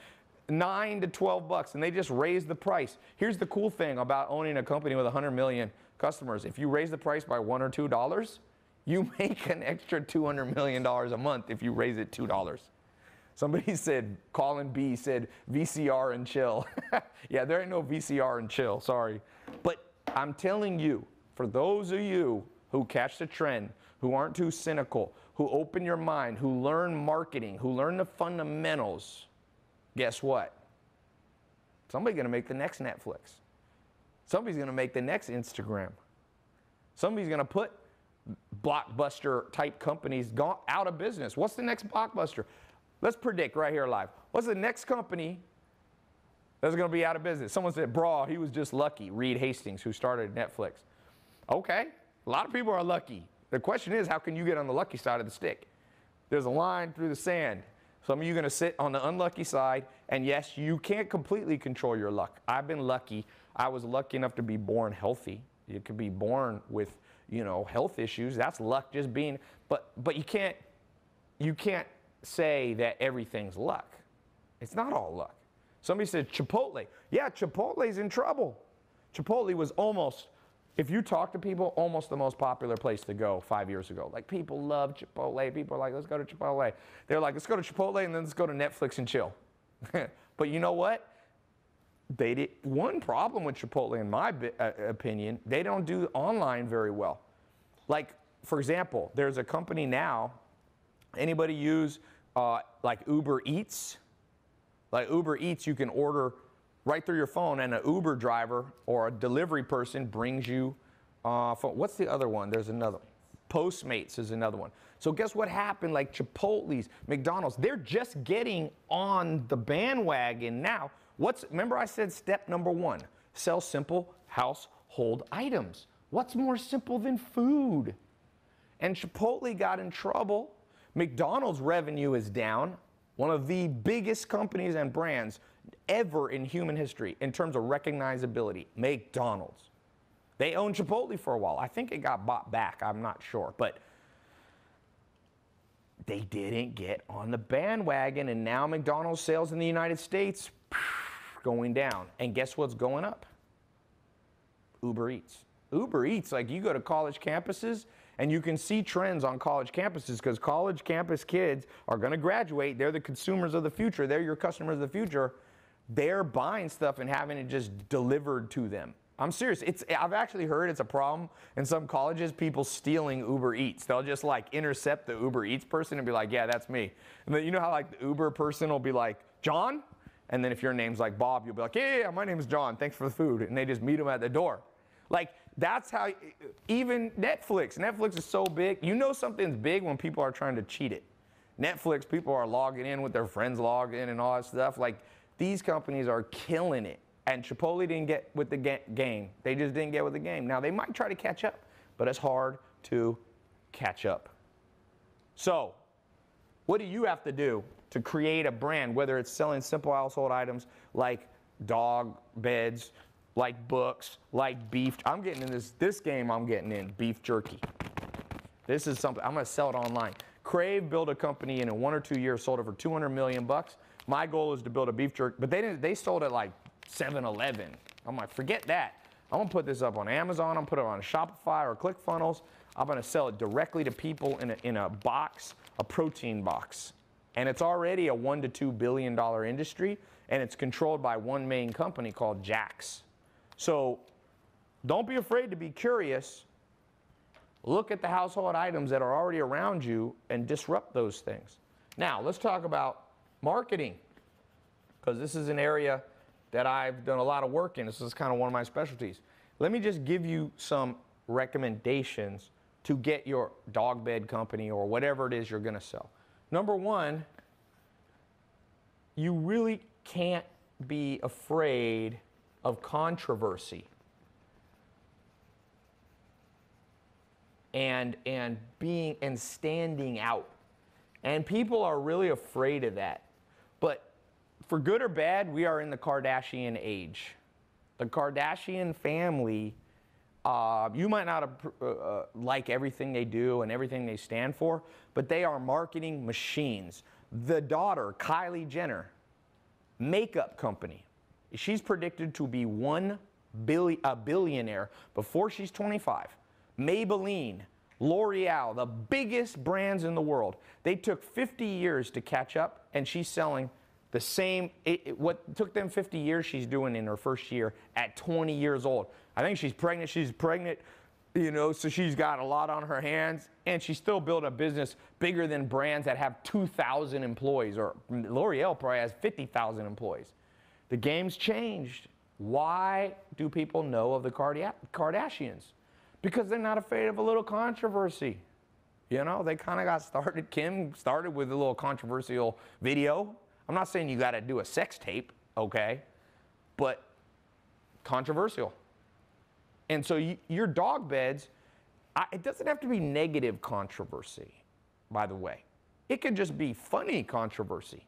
nine to twelve bucks, and they just raised the price. Here's the cool thing about owning a company with one hundred million customers. If you raise the price by one dollar or two dollars, you make an extra two hundred million dollars a month if you raise it two dollars. Somebody said, Colin B said, V C R and chill. Yeah, there ain't no V C R and chill, sorry. But I'm telling you, for those of you who catch the trend, who aren't too cynical, who open your mind, who learn marketing, who learn the fundamentals, guess what? Somebody's going to make the next Netflix. Somebody's going to make the next Instagram. Somebody's going to put Blockbuster-type companies out of business. What's the next Blockbuster? Let's predict right here live. What's the next company that's going to be out of business? Someone said, bro, he was just lucky. Reed Hastings, who started Netflix. Okay. A lot of people are lucky. The question is, how can you get on the lucky side of the stick? There's a line through the sand. Some of you are going to sit on the unlucky side, and yes, you can't completely control your luck. I've been lucky. I was lucky enough to be born healthy. You could be born with, you know, health issues. That's luck, just being, but but you can't you can't say that everything's luck. It's not all luck. Somebody said Chipotle. Yeah, Chipotle's in trouble. Chipotle was almost, if you talk to people, almost the most popular place to go five years ago. Like, people love Chipotle. People are like, let's go to Chipotle. They're like, let's go to Chipotle and then let's go to Netflix and chill. But you know what? They did one problem with Chipotle, in my uh, opinion, they don't do online very well. Like, for example, there's a company now. Anybody use uh, like Uber Eats? Like Uber Eats, you can order right through your phone, and an Uber driver or a delivery person brings you uh, phone. What's the other one? There's another one. Postmates is another one. So guess what happened? Like Chipotle's, McDonald's, they're just getting on the bandwagon now. What's, remember I said step number one, sell simple household items. What's more simple than food? And Chipotle got in trouble. McDonald's revenue is down. One of the biggest companies and brands ever in human history in terms of recognizability, McDonald's. They owned Chipotle for a while. I think it got bought back. I'm not sure. But they didn't get on the bandwagon, and now McDonald's sales in the United States going down. And guess what's going up? Uber Eats. Uber Eats, like you go to college campuses, and you can see trends on college campuses because college campus kids are going to graduate. They're the consumers of the future. They're your customers of the future. They're buying stuff and having it just delivered to them. I'm serious. It's, I've actually heard it's a problem in some colleges, people stealing Uber Eats. They'll just like intercept the Uber Eats person and be like, yeah, that's me. And then you know how like the Uber person will be like, John? And then if your name's like Bob, you'll be like, yeah, yeah, yeah, my name's John. Thanks for the food. And they just meet them at the door. Like, that's how, even Netflix. Netflix is so big. You know something's big when people are trying to cheat it. Netflix, people are logging in with their friends logged in and all that stuff. Like, these companies are killing it. And Chipotle didn't get with the ga- game. They just didn't get with the game. Now, they might try to catch up, but it's hard to catch up. So, what do you have to do to create a brand, whether it's selling simple household items like dog beds, like books, like beef. I'm getting in this, this game I'm getting in, beef jerky. This is something, I'm gonna sell it online. Crave built a company and in one or two years sold it for two hundred million bucks. My goal is to build a beef jerky, but they didn't, they sold it like seven eleven. I'm like, forget that. I'm gonna put this up on Amazon, I'm gonna put it on Shopify or ClickFunnels. I'm gonna sell it directly to people in a, in a box, a protein box. And it's already a one to two billion dollar industry and it's controlled by one main company called Jack's. So don't be afraid to be curious. Look at the household items that are already around you and disrupt those things. Now, let's talk about marketing, because this is an area that I've done a lot of work in. This is kind of one of my specialties. Let me just give you some recommendations to get your dog bed company or whatever it is you're going to sell. Number one, you really can't be afraid of controversy and and being and standing out, and people are really afraid of that. But for good or bad, we are in the Kardashian age. The Kardashian family, uh, you might not uh, like everything they do and everything they stand for, but they are marketing machines. The daughter, Kylie Jenner, makeup company. She's predicted to be one billion, a billionaire before she's twenty-five. Maybelline, L'Oreal, the biggest brands in the world. They took fifty years to catch up, and she's selling the same. It, it, what took them fifty years, she's doing in her first year at twenty years old. I think she's pregnant. She's pregnant, you know, so she's got a lot on her hands, and she still built a business bigger than brands that have two thousand employees, or L'Oreal probably has fifty thousand employees. The game's changed. Why do people know of the Kardashians? Because they're not afraid of a little controversy. You know, they kind of got started. Kim started with a little controversial video. I'm not saying you got to do a sex tape, okay? But controversial. And so you, your dog beds, I, it doesn't have to be negative controversy, by the way. It could just be funny controversy.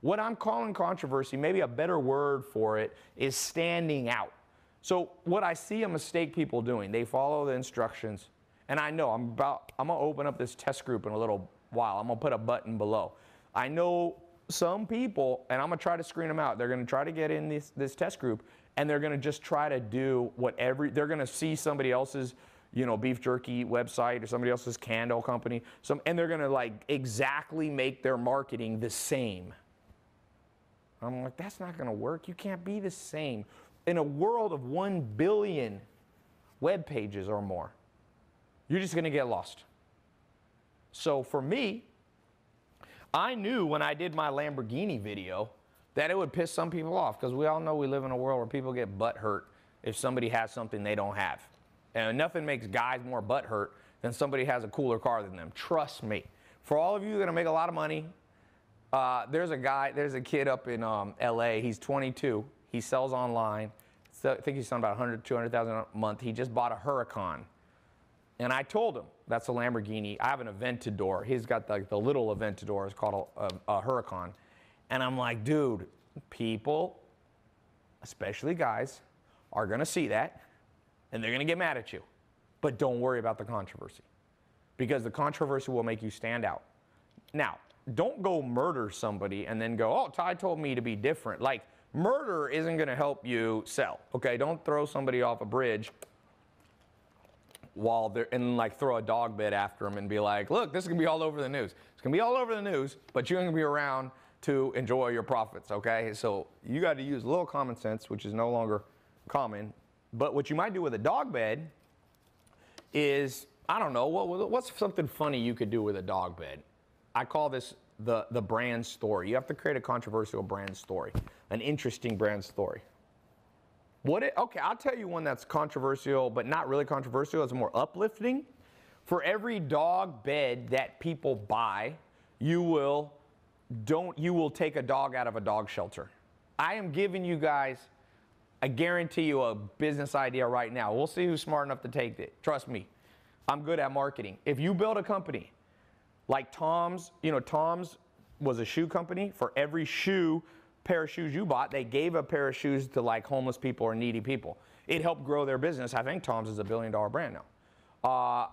What I'm calling controversy, maybe a better word for it, is standing out. So what I see a mistake people doing, they follow the instructions, and I know I'm about, I'm gonna open up this test group in a little while. I'm gonna put a button below. I know some people, and I'm gonna try to screen them out. They're gonna try to get in this, this test group, and they're gonna just try to do what every, they're gonna see somebody else's, you know, beef jerky website or somebody else's candle company, some, and they're gonna like exactly make their marketing the same. I'm like, that's not going to work. You can't be the same. In a world of one billion web pages or more, you're just going to get lost. So for me, I knew when I did my Lamborghini video that it would piss some people off, because we all know we live in a world where people get butt hurt if somebody has something they don't have. And nothing makes guys more butt hurt than somebody has a cooler car than them. Trust me. For all of you that are going to make a lot of money, uh, there's a guy, there's a kid up in um, L A. He's twenty-two. He sells online. So I think he's selling about one hundred thousand, two hundred thousand dollars a month. He just bought a Huracan. And I told him, that's a Lamborghini. I have an Aventador. He's got the, the little Aventador. It's called a, a, a Huracan. And I'm like, dude, people, especially guys, are going to see that, and they're going to get mad at you. But don't worry about the controversy, because the controversy will make you stand out. Now, don't go murder somebody and then go, oh, Ty told me to be different. Like, murder isn't going to help you sell, okay? Don't throw somebody off a bridge while they're, and like throw a dog bed after them and be like, look, this is going to be all over the news. It's going to be all over the news, but you're going to be around to enjoy your profits, okay? So you got to use a little common sense, which is no longer common. But what you might do with a dog bed is, I don't know, what, what's something funny you could do with a dog bed? I call this the, the brand story. You have to create a controversial brand story, an interesting brand story. What it, okay, I'll tell you one that's controversial, but not really controversial. It's more uplifting. For every dog bed that people buy, you will don't you will take a dog out of a dog shelter. I am giving you guys, I guarantee you, a business idea right now. We'll see who's smart enough to take it. Trust me, I'm good at marketing. If you build a company like Tom's, you know, Tom's was a shoe company. For every shoe, pair of shoes you bought, they gave a pair of shoes to like homeless people or needy people. It helped grow their business. I think Tom's is a billion dollar brand now. Uh,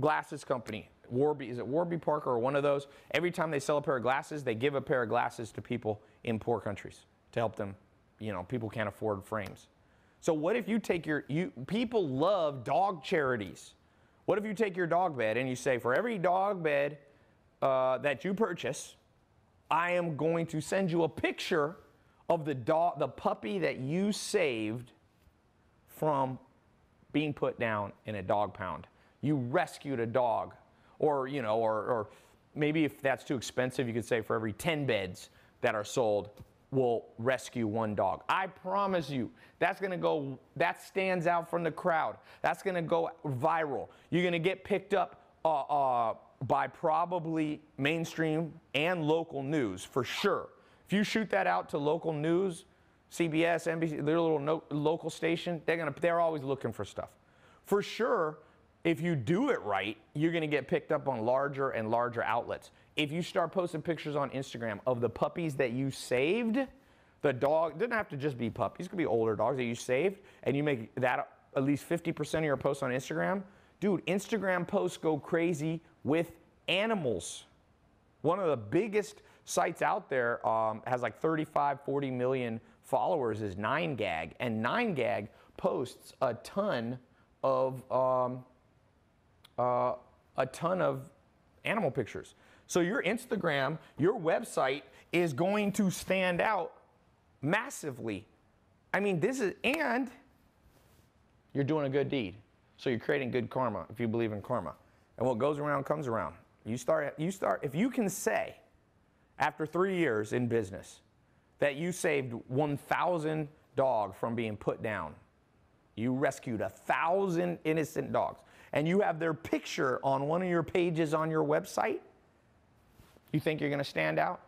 glasses company, Warby, is it Warby Parker or one of those? Every time they sell a pair of glasses, they give a pair of glasses to people in poor countries to help them. You know, people can't afford frames. So what if you take your, you, people love dog charities. What if you take your dog bed and you say, for every dog bed uh, that you purchase, I am going to send you a picture of the dog, the puppy that you saved from being put down in a dog pound. You rescued a dog, or you know, or, or maybe if that's too expensive, you could say for every ten beds that are sold, we'll rescue one dog. I promise you, that's gonna go. That stands out from the crowd. That's gonna go viral. You're gonna get picked up Uh, uh, by probably mainstream and local news, for sure. If you shoot that out to local news, C B S, N B C, their little no, local station, they're gonna, they're always looking for stuff. For sure, if you do it right, you're gonna get picked up on larger and larger outlets. If you start posting pictures on Instagram of the puppies that you saved, the dog, didn't have to just be puppies, it could be older dogs that you saved, and you make that at least fifty percent of your posts on Instagram, dude, Instagram posts go crazy with animals. One of the biggest sites out there um, has like thirty-five, forty million followers is nine gag. And nine gag posts a ton of, um, uh, a ton of animal pictures. So your Instagram, your website is going to stand out massively. I mean, this is, and you're doing a good deed. So you're creating good karma if you believe in karma. And what goes around comes around. You start, you start, if you can say after three years in business that you saved one thousand dogs from being put down, you rescued one thousand innocent dogs, and you have their picture on one of your pages on your website, you think you're gonna stand out?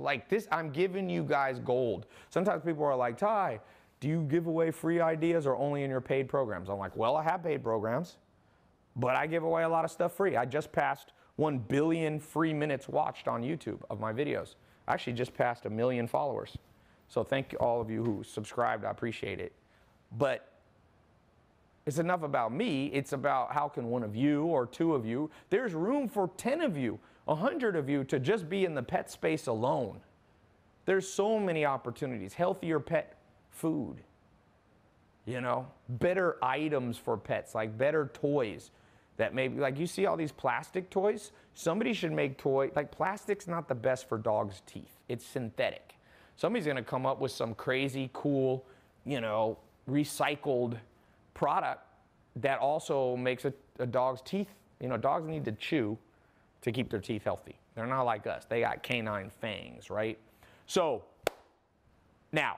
Like this, I'm giving you guys gold. Sometimes people are like, Ty, do you give away free ideas or only in your paid programs? I'm like, well, I have paid programs, but I give away a lot of stuff free. I just passed one billion free minutes watched on YouTube of my videos. I actually just passed a million followers. So thank all of you who subscribed. I appreciate it. But it's enough about me. It's about how can one of you or two of you, there's room for ten of you, one hundred of you to just be in the pet space alone. There's so many opportunities. Healthier pet food, you know, better items for pets, like better toys that maybe, like you see all these plastic toys, somebody should make toy, like plastic's not the best for dogs' teeth, it's synthetic. Somebody's gonna come up with some crazy, cool, you know, recycled product that also makes a, a dog's teeth, you know, dogs need to chew to keep their teeth healthy. They're not like us, they got canine fangs, right? So Now,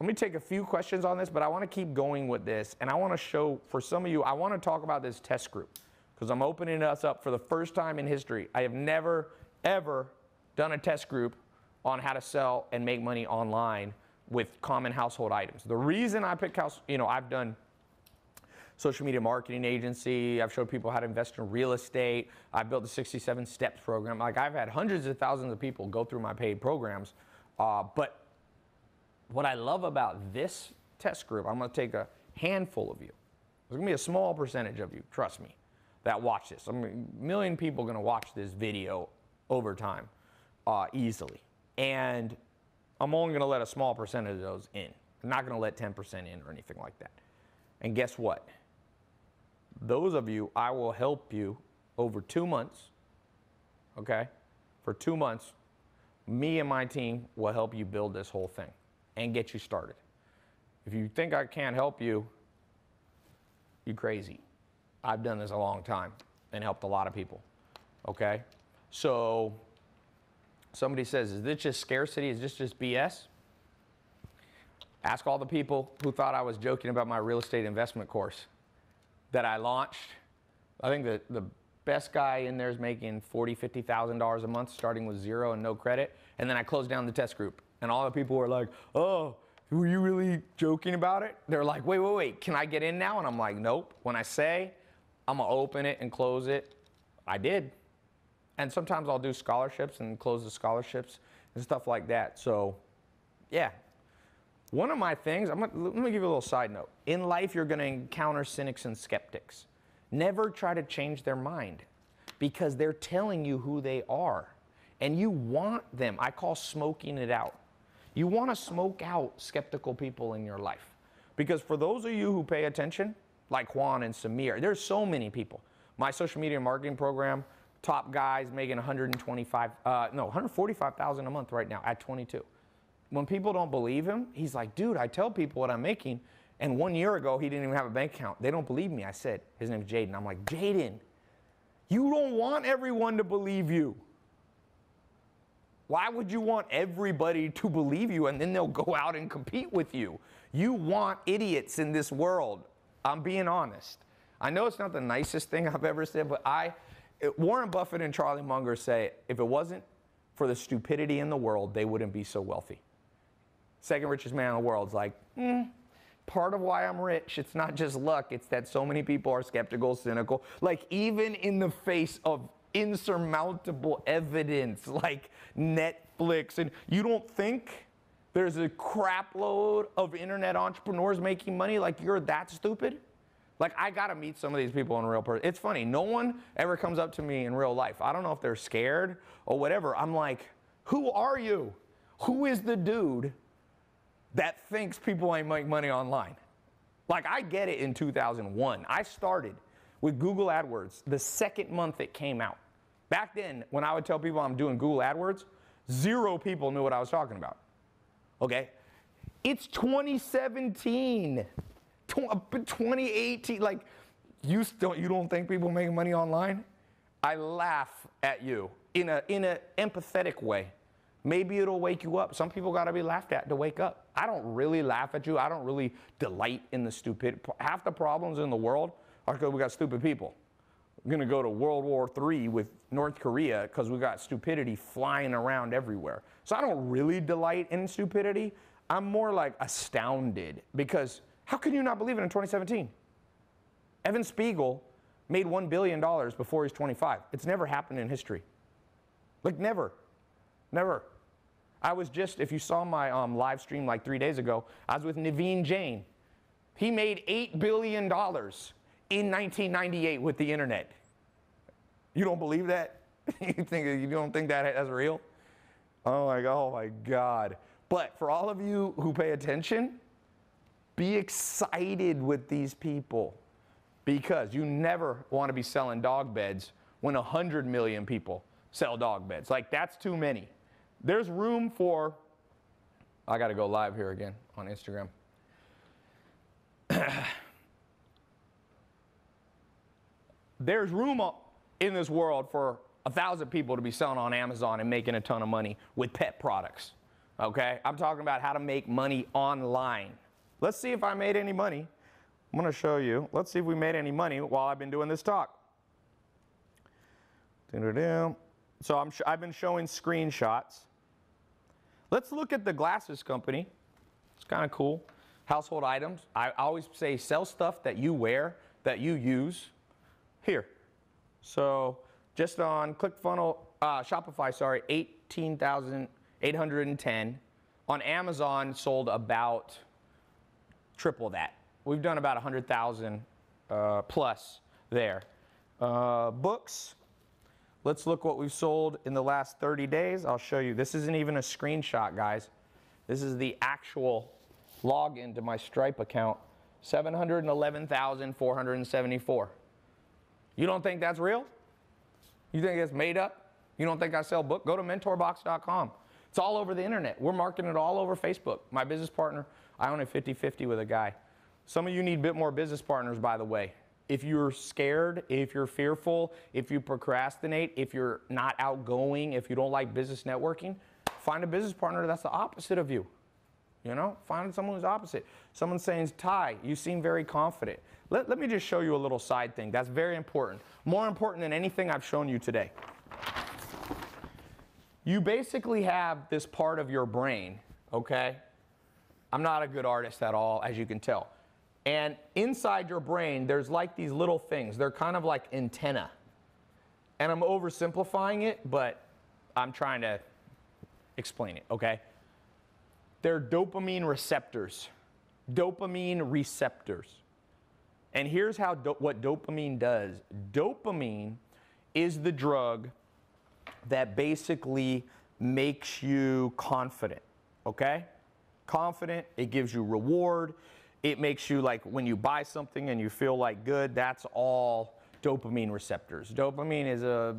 let me take a few questions on this, but I want to keep going with this, and I want to show, for some of you, I want to talk about this test group, because I'm opening us up for the first time in history. I have never, ever done a test group on how to sell and make money online with common household items. The reason I pick house, you know, I've done social media marketing agency, I've showed people how to invest in real estate, I've built the sixty-seven steps program. Like, I've had hundreds of thousands of people go through my paid programs, uh, but what I love about this test group, I'm gonna take a handful of you. There's gonna be a small percentage of you, trust me, that watch this. I mean, a million people are gonna watch this video over time uh, easily. And I'm only gonna let a small percentage of those in. I'm not gonna let ten percent in or anything like that. And guess what? Those of you, I will help you over two months, okay? For two months, me and my team will help you build this whole thing and get you started. If you think I can't help you, you're crazy. I've done this a long time and helped a lot of people, okay? So somebody says, is this just scarcity? Is this just B S? Ask all the people who thought I was joking about my real estate investment course that I launched. I think the, the best guy in there is making forty thousand, fifty thousand dollars a month, starting with zero and no credit. And then I closed down the test group. And all the people were like, oh, were you really joking about it? They're like, wait, wait, wait, can I get in now? And I'm like, nope. When I say I'm gonna open it and close it, I did. And sometimes I'll do scholarships and close the scholarships and stuff like that. So yeah, one of my things, I'm gonna, let me give you a little side note. In life, you're gonna encounter cynics and skeptics. Never try to change their mind because they're telling you who they are and you want them. I call smoking it out. You want to smoke out skeptical people in your life. Because for those of you who pay attention, like Juan and Samir, there's so many people. My social media marketing program, top guys making one hundred twenty-five, uh, no, one hundred forty-five thousand a month right now at twenty-two. When people don't believe him, he's like, dude, I tell people what I'm making. And one year ago, he didn't even have a bank account. They don't believe me. I said, his name's Jaden. I'm like, Jaden, you don't want everyone to believe you. Why would you want everybody to believe you and then they'll go out and compete with you? You want idiots in this world. I'm being honest. I know it's not the nicest thing I've ever said, but I, it, Warren Buffett and Charlie Munger say, if it wasn't for the stupidity in the world, they wouldn't be so wealthy. Second richest man in the world's like, hmm, part of why I'm rich, it's not just luck, it's that so many people are skeptical, cynical. Like, even in the face of insurmountable evidence like Netflix, and you don't think there's a crap load of internet entrepreneurs making money? Like, you're that stupid? Like, I gotta meet some of these people in real person. It's funny, no one ever comes up to me in real life. I don't know if they're scared or whatever. I'm like, who are you? Who is the dude that thinks people ain't make money online? Like, I get it. In two thousand one, I started with Google AdWords the second month it came out. Back then, when I would tell people I'm doing Google AdWords, zero people knew what I was talking about, okay? It's twenty seventeen, twenty eighteen, like, you, still, you don't think people make money online? I laugh at you in a, in a empathetic way. Maybe it'll wake you up. Some people gotta be laughed at to wake up. I don't really laugh at you. I don't really delight in the stupid. Half the problems in the world, we got stupid people. We're gonna go to World War Three with North Korea because we got stupidity flying around everywhere. So I don't really delight in stupidity. I'm more like astounded, because how can you not believe it in twenty seventeen? Evan Spiegel made one billion dollars before he's twenty-five. It's never happened in history. Like, never, never. I was just, if you saw my um, live stream like three days ago, I was with Naveen Jain. He made eight billion dollars. In nineteen ninety-eight with the internet. You don't believe that? You think, you don't think that that's real? Oh my, oh my God. But for all of you who pay attention, be excited with these people, because you never wanna be selling dog beds when one hundred million people sell dog beds. Like, that's too many. There's room for, I gotta go live here again on Instagram. There's room in this world for a thousand people to be selling on Amazon and making a ton of money with pet products. okay? I'm talking about how to make money online. Let's see if I made any money. I'm gonna show you. Let's see if we made any money while I've been doing this talk. So I'm sh- I've been showing screenshots. Let's look at the glasses company. It's kind of cool. Household items. I always say sell stuff that you wear, that you use. Here. So just on ClickFunnels, uh, Shopify, sorry, eighteen thousand eight hundred ten. On Amazon, sold about triple that. We've done about one hundred thousand uh, plus there. Uh, books. Let's look what we've sold in the last thirty days. I'll show you. This isn't even a screenshot, guys. This is the actual login to my Stripe account. seven hundred eleven thousand four hundred seventy-four. You don't think that's real? You think it's made up? You don't think I sell book? Go to mentor box dot com. It's all over the internet. We're marketing it all over Facebook. My business partner, I own a fifty fifty with a guy. Some of you need a bit more business partners, by the way. If you're scared, if you're fearful, if you procrastinate, if you're not outgoing, if you don't like business networking, find a business partner that's the opposite of you. You know, find someone who's opposite. Someone saying, Ty, you seem very confident. Let, let me just show you a little side thing that's very important. More important than anything I've shown you today. You basically have this part of your brain, okay? I'm not a good artist at all, as you can tell. And inside your brain, there's like these little things. They're kind of like antenna. And I'm oversimplifying it, but I'm trying to explain it, okay? They're dopamine receptors. Dopamine receptors. And here's how do- what dopamine does. Dopamine is the drug that basically makes you confident, okay? Confident, it gives you reward. It makes you like when you buy something and you feel like good, that's all dopamine receptors. Dopamine is a,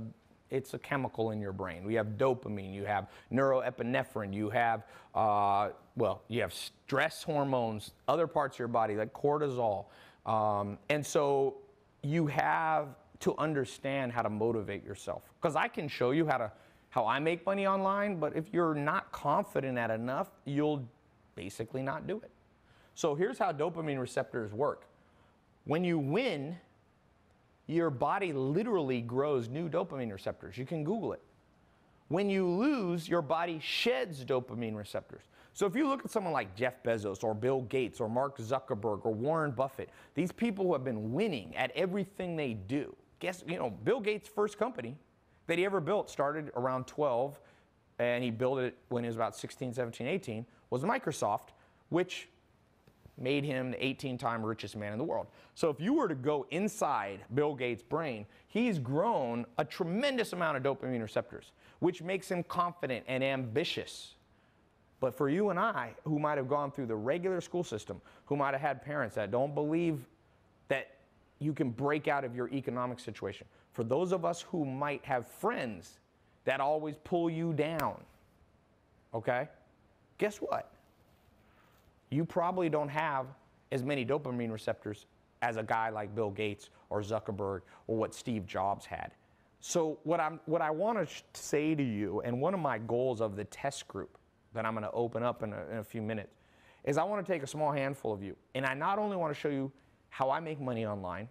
it's a chemical in your brain. We have dopamine, you have neuroepinephrine, you have, uh, well, you have stress hormones, other parts of your body like cortisol. Um, and so you have to understand how to motivate yourself. Because I can show you how to, how I make money online, but if you're not confident at enough, you'll basically not do it. So here's how dopamine receptors work. When you win, your body literally grows new dopamine receptors. You can Google it. When you lose, your body sheds dopamine receptors. So if you look at someone like Jeff Bezos or Bill Gates or Mark Zuckerberg or Warren Buffett, these people who have been winning at everything they do. Guess, you know, Bill Gates' first company that he ever built started around twelve, and he built it when he was about sixteen, seventeen, eighteen, was Microsoft, which made him the eighteen-time richest man in the world. So if you were to go inside Bill Gates' brain, he's grown a tremendous amount of dopamine receptors, which makes him confident and ambitious. But for you and I, who might have gone through the regular school system, who might have had parents that don't believe that you can break out of your economic situation, for those of us who might have friends that always pull you down, okay? Guess what? You probably don't have as many dopamine receptors as a guy like Bill Gates or Zuckerberg or what Steve Jobs had. So what I'm, what I want to sh- say to you, and one of my goals of the test group that I'm going to open up in a, in a few minutes, is I want to take a small handful of you, and I not only want to show you how I make money online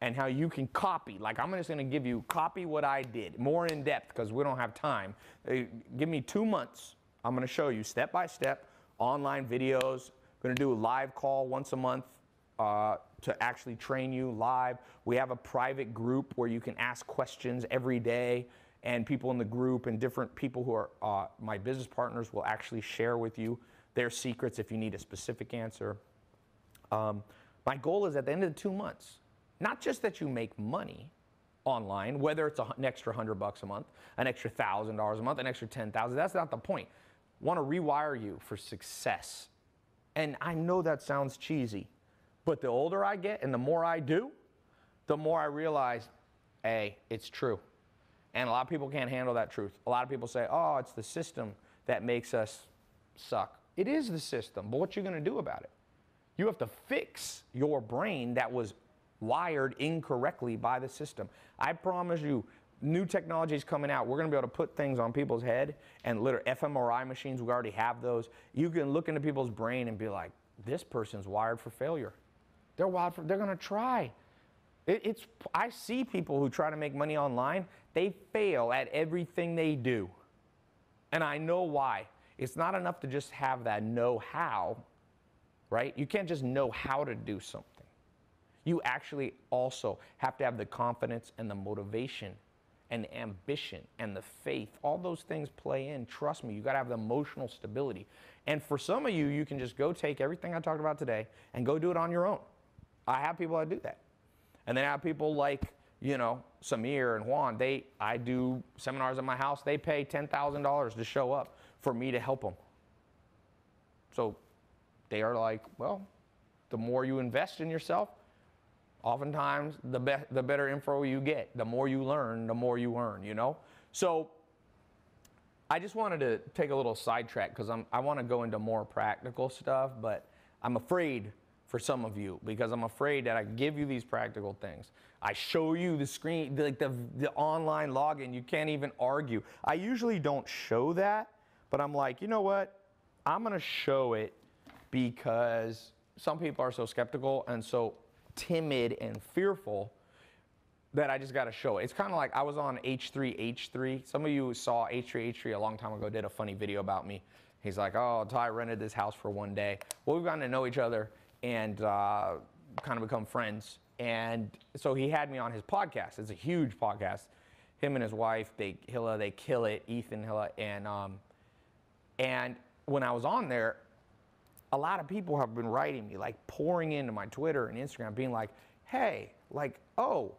and how you can copy, like I'm just going to give you copy what I did, more in depth because we don't have time. Uh, give me two months. I'm going to show you step by step online videos. Going to do a live call once a month uh, to actually train you live. We have a private group where you can ask questions every day, and people in the group and different people who are uh, my business partners will actually share with you their secrets if you need a specific answer. Um, my goal is at the end of the two months, not just that you make money online, whether it's an extra hundred bucks a month, an extra thousand dollars a month, an extra ten thousand. That's not the point. I want to rewire you for success. And I know that sounds cheesy, but the older I get and the more I do, the more I realize, hey, it's true. And a lot of people can't handle that truth. A lot of people say, oh, it's the system that makes us suck. It is the system, but what are you going to do about it? You have to fix your brain that was wired incorrectly by the system. I promise you, new technologies coming out. We're going to be able to put things on people's head and literally fMRI machines. We already have those. You can look into people's brain and be like, this person's wired for failure. They're wired for, they're going to try. It, it's, I see people who try to make money online. They fail at everything they do. And I know why. It's not enough to just have that know-how, right? You can't just know how to do something. You actually also have to have the confidence and the motivation and the ambition and the faith. All those things play in. Trust me, you got to have the emotional stability. And for some of you, you can just go take everything I talked about today and go do it on your own. I have people that do that. And then I have people like, you know, Samir and Juan. They, I do seminars at my house. They pay ten thousand dollars to show up for me to help them. So they are like, well, the more you invest in yourself, oftentimes the, be the better info you get. The more you learn, the more you earn, you know? So I just wanted to take a little sidetrack because I want to go into more practical stuff, but I'm afraid for some of you, because I'm afraid that I give you these practical things. I show you the screen, like the, the online login, you can't even argue. I usually don't show that, but I'm like, you know what? I'm gonna show it because some people are so skeptical and so timid and fearful that I just gotta show it. It's kind of like I was on H three H three. Some of you saw H three H three a long time ago, did a funny video about me. He's like, oh, Ty rented this house for one day. Well, we've gotten to know each other and uh, kind of become friends. And so he had me on his podcast. It's a huge podcast. Him and his wife, they, Hilla, they kill it, Ethan, Hilla. And, um, and when I was on there, a lot of people have been writing me, like pouring into my Twitter and Instagram, being like, hey, like, oh,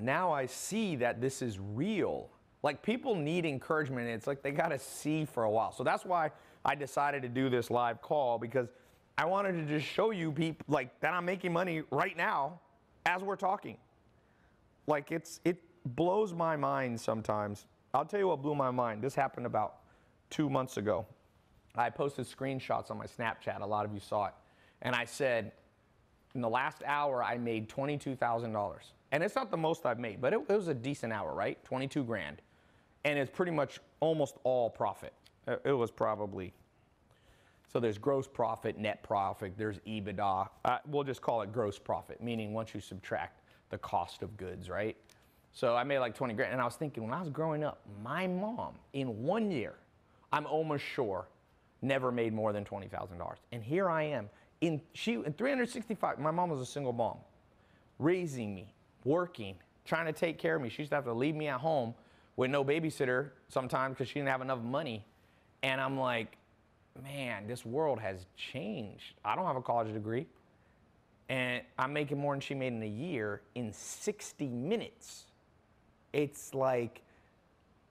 now I see that this is real. Like, people need encouragement. It's like they got to see for a while. So that's why I decided to do this live call, because I wanted to just show you people like that I'm making money right now as we're talking. Like, it's it blows my mind sometimes. I'll tell you what blew my mind. This happened about two months ago. I posted screenshots on my Snapchat. A lot of you saw it. And I said, in the last hour, I made twenty-two thousand dollars. And it's not the most I've made, but it, it was a decent hour, right? twenty-two grand. And it's pretty much almost all profit. It was probably, so there's gross profit, net profit, there's EBITDA. Uh, we'll just call it gross profit, meaning once you subtract the cost of goods, right? So I made like twenty grand. And I was thinking, when I was growing up, my mom, in one year, I'm almost sure, never made more than twenty thousand dollars. And here I am, in, she, in three sixty-five, my mom was a single mom, raising me, working, trying to take care of me. She used to have to leave me at home with no babysitter sometimes because she didn't have enough money. And I'm like, man, this world has changed. I don't have a college degree. And I'm making more than she made in a year in sixty minutes. It's like,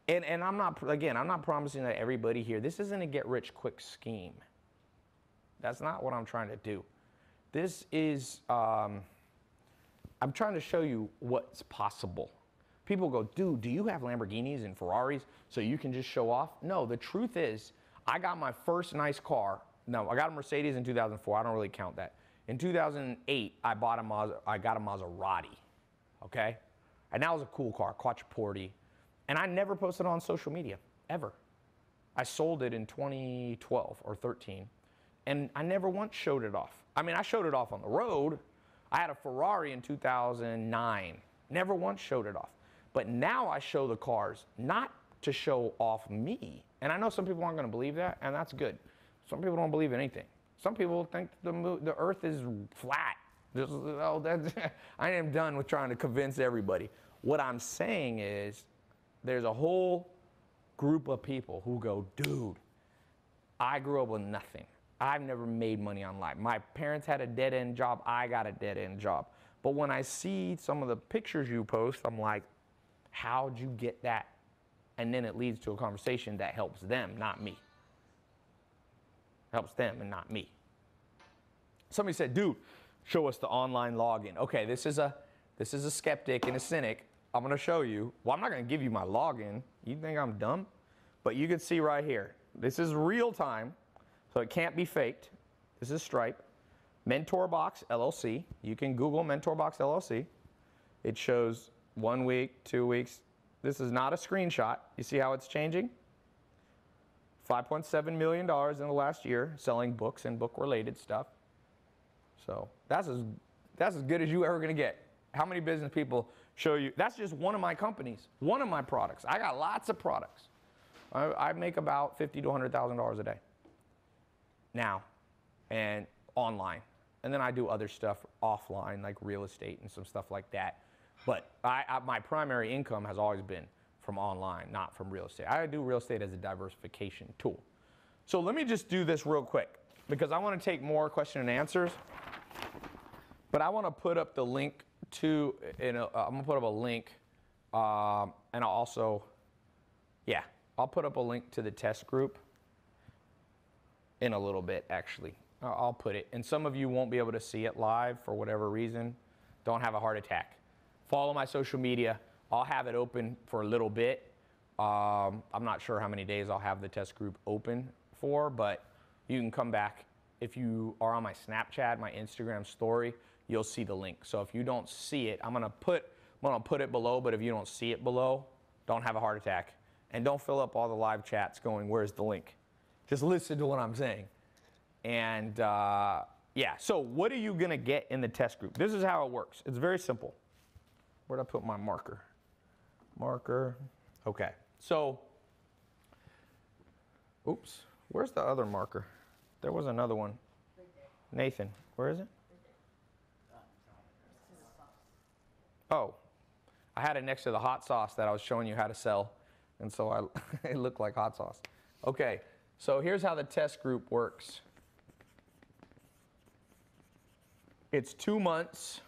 and, and I'm not, again, I'm not promising that everybody here, this isn't a get rich quick scheme. That's not what I'm trying to do. This is, um, I'm trying to show you what's possible. People go, dude, do you have Lamborghinis and Ferraris so you can just show off? No, the truth is, I got my first nice car. No, I got a Mercedes in two thousand four. I don't really count that. In two thousand eight, I bought a Mas- I got a Maserati, okay? And that was a cool car, Quattroporte. And I never posted on social media, ever. I sold it in twenty twelve or thirteen, and I never once showed it off. I mean, I showed it off on the road. I had a Ferrari in two thousand nine. Never once showed it off. But now I show the cars, not to show off me. And I know some people aren't going to believe that, and that's good. Some people don't believe in anything. Some people think the, the earth is flat. Just, oh, that's, I am done with trying to convince everybody. What I'm saying is there's a whole group of people who go, dude, I grew up with nothing. I've never made money online. My parents had a dead-end job. I got a dead-end job. But when I see some of the pictures you post, I'm like, how'd you get that? And then it leads to a conversation that helps them, not me. Helps them and not me. Somebody said, dude, show us the online login. Okay, this is a, this is a skeptic and a cynic. I'm gonna show you. Well, I'm not gonna give you my login. You think I'm dumb? But you can see right here. This is real time, so it can't be faked. This is Stripe. Mentor Box L L C. You can Google Mentor Box L L C. It shows one week, two weeks. This is not a screenshot. You see how it's changing? five point seven million dollars in the last year selling books and book-related stuff. So that's as, that's as good as you ever going to get. How many business people show you? That's just one of my companies, one of my products. I got lots of products. I, I make about fifty thousand to one hundred thousand dollars a day now and online. And then I do other stuff offline, like real estate and some stuff like that. But I, I, my primary income has always been from online, not from real estate. I do real estate as a diversification tool. So let me just do this real quick because I want to take more question and answers. But I want to put up the link to, in a, I'm going to put up a link um, and I'll also, yeah, I'll put up a link to the test group in a little bit actually. I'll put it. And some of you won't be able to see it live for whatever reason. Don't have a heart attack. Follow my social media. I'll have it open for a little bit. Um, I'm not sure how many days I'll have the test group open for, but you can come back. If you are on my Snapchat, my Instagram story, you'll see the link. So if you don't see it, I'm gonna put, I'm gonna put it below, but if you don't see it below, don't have a heart attack. And don't fill up all the live chats going, where's the link? Just listen to what I'm saying. And uh, yeah, so what are you gonna get in the test group? This is how it works. It's very simple. Where'd I put my marker? Marker. Okay. So, oops. Where's the other marker? There was another one. Nathan, where is it? Oh, I had it next to the hot sauce that I was showing you how to sell, and so I it looked like hot sauce. Okay. So here's how the test group works. It's two months.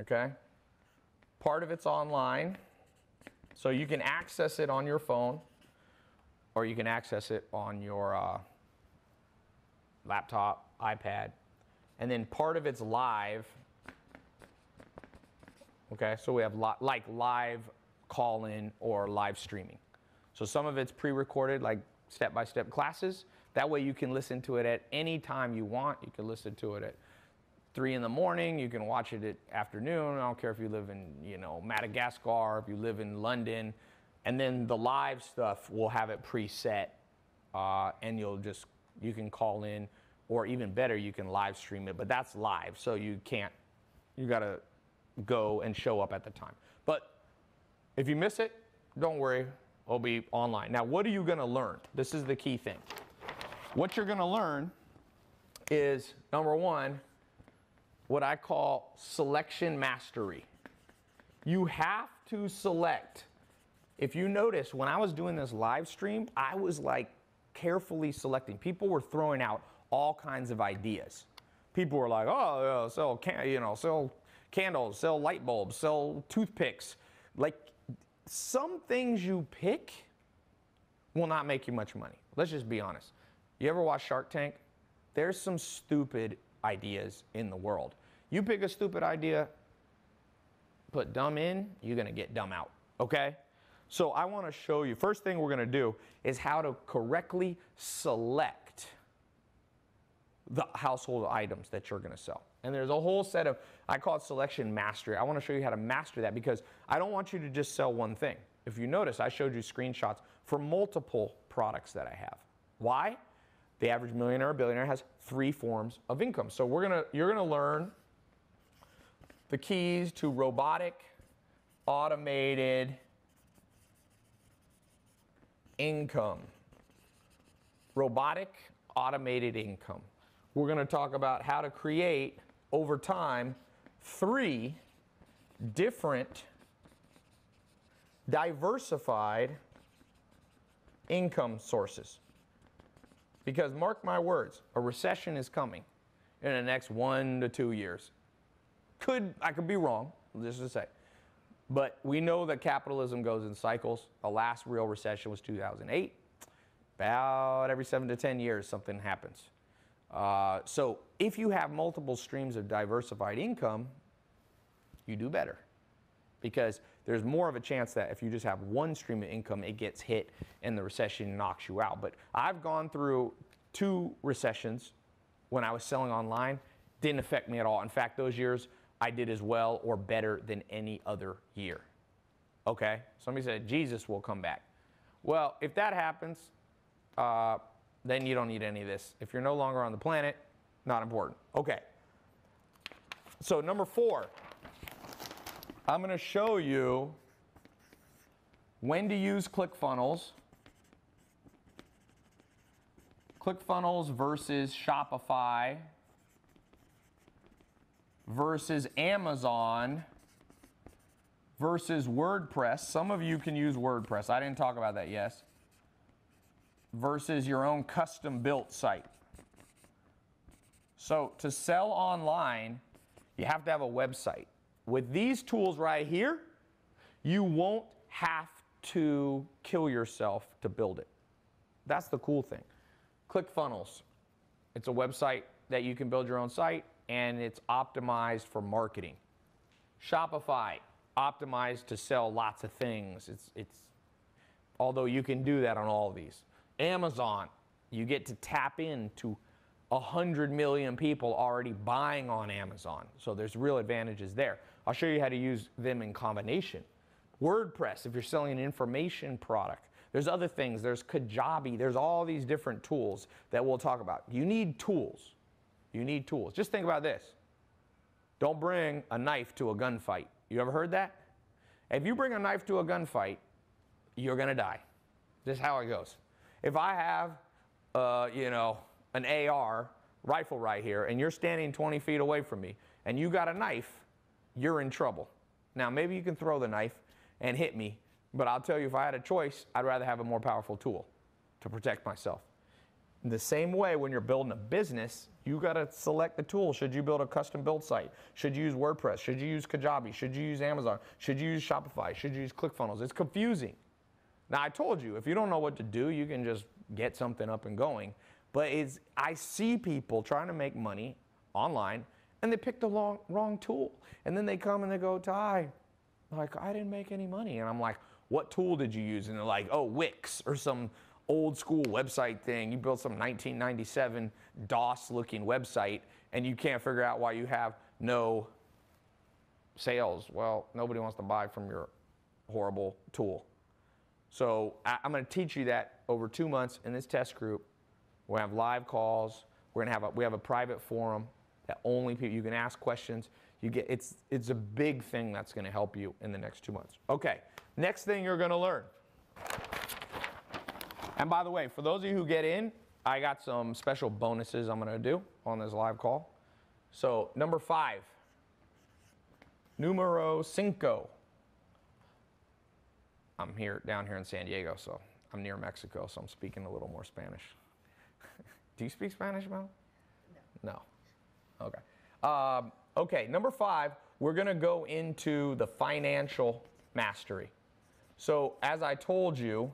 Okay. Part of it's online, so you can access it on your phone, or you can access it on your uh, laptop, iPad, and then part of it's live. Okay, so we have li like live call-in or live streaming. So some of it's pre-recorded, like step-by-step classes. That way you can listen to it at any time you want. You can listen to it at three in the morning, you can watch it at afternoon. I don't care if you live in, you know, Madagascar, if you live in London. And then the live stuff, we'll have it preset, uh, and you'll just, you can call in, or even better, you can live stream it, but that's live, so you can't, you gotta go and show up at the time. But if you miss it, don't worry, it'll be online. Now, what are you gonna learn? This is the key thing. What you're gonna learn is, number one, what I call selection mastery. You have to select. If you notice, when I was doing this live stream, I was like carefully selecting. People were throwing out all kinds of ideas. People were like, oh, sell, can you know, sell candles, sell light bulbs, sell toothpicks. Like, some things you pick will not make you much money. Let's just be honest. You ever watch Shark Tank? There's some stupid ideas in the world. You pick a stupid idea, put dumb in, you're gonna get dumb out, okay? So I wanna show you, first thing we're gonna do is how to correctly select the household items that you're gonna sell. And there's a whole set of, I call it selection mastery. I wanna show you how to master that because I don't want you to just sell one thing. If you notice, I showed you screenshots for multiple products that I have. Why? The average millionaire or billionaire has three forms of income. So we're gonna, you're gonna learn the keys to robotic, automated income. Robotic, automated income. We're gonna talk about how to create, over time, three different diversified income sources. Because mark my words, a recession is coming in the next one to two years. Could, I could be wrong, just to say. But we know that capitalism goes in cycles. The last real recession was two thousand eight. About every seven to ten years, something happens. Uh, so if you have multiple streams of diversified income, you do better. Because there's more of a chance that if you just have one stream of income, it gets hit and the recession knocks you out. But I've gone through two recessions when I was selling online. Didn't affect me at all. In fact, those years I did as well or better than any other year. Okay, somebody said Jesus will come back. Well, if that happens, uh, then you don't need any of this. If you're no longer on the planet, not important. Okay, so number four, I'm going to show you when to use ClickFunnels. ClickFunnels versus Shopify versus Amazon versus WordPress. Some of you can use WordPress. I didn't talk about that, yes. Versus your own custom-built site. So to sell online, you have to have a website. With these tools right here, you won't have to kill yourself to build it. That's the cool thing. ClickFunnels, it's a website that you can build your own site, and it's optimized for marketing. Shopify, optimized to sell lots of things. It's, it's, although you can do that on all of these. Amazon, you get to tap into one hundred million people already buying on Amazon. So there's real advantages there. I'll show you how to use them in combination. WordPress, if you're selling an information product. There's other things, there's Kajabi, there's all these different tools that we'll talk about. You need tools, you need tools. Just think about this. Don't bring a knife to a gunfight. You ever heard that? If you bring a knife to a gunfight, you're gonna die. This is how it goes. If I have, uh, you know, an A R rifle right here and you're standing twenty feet away from me and you got a knife, you're in trouble. Now maybe you can throw the knife and hit me, but I'll tell you, if I had a choice, I'd rather have a more powerful tool to protect myself. In the same way, when you're building a business, you gotta select the tool. Should you build a custom build site? Should you use WordPress? Should you use Kajabi? Should you use Amazon? Should you use Shopify? Should you use ClickFunnels? It's confusing. Now I told you, if you don't know what to do, you can just get something up and going. But it's, I see people trying to make money online and they pick the long, wrong tool. And then they come and they go, Ty, like, I didn't make any money. And I'm like, what tool did you use? And they're like, oh, Wix or some old school website thing. You built some nineteen ninety-seven DOS looking website and you can't figure out why you have no sales. Well, nobody wants to buy from your horrible tool. So I, I'm gonna teach you that over two months in this test group. We're gonna have live calls. We're gonna have a, we have a private forum that only people, you can ask questions. You get, it's, it's a big thing that's gonna help you in the next two months. Okay, next thing you're gonna learn. And by the way, for those of you who get in, I got some special bonuses I'm gonna do on this live call. So number five, numero cinco. I'm here, down here in San Diego, so I'm near Mexico, so I'm speaking a little more Spanish. Do you speak Spanish, Mel? No. No. Okay. Um, okay, number five, we're going to go into the financial mastery. So as I told you,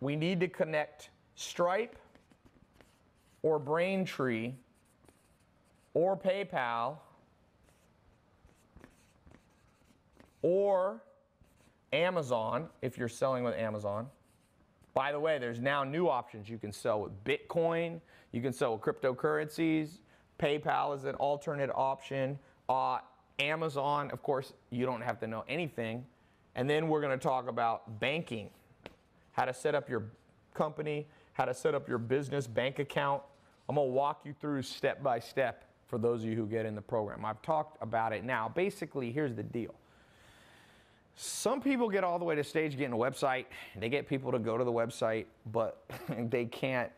we need to connect Stripe or Braintree or PayPal or Amazon if you're selling with Amazon. By the way, there's now new options. You can sell with Bitcoin, you can sell with cryptocurrencies, PayPal is an alternate option, uh, Amazon, of course, you don't have to know anything. And then we're gonna talk about banking, how to set up your company, how to set up your business bank account. I'm gonna walk you through step by step for those of you who get in the program. I've talked about it now. Basically, here's the deal. Some people get all the way to stage getting a website. They get people to go to the website, but they can't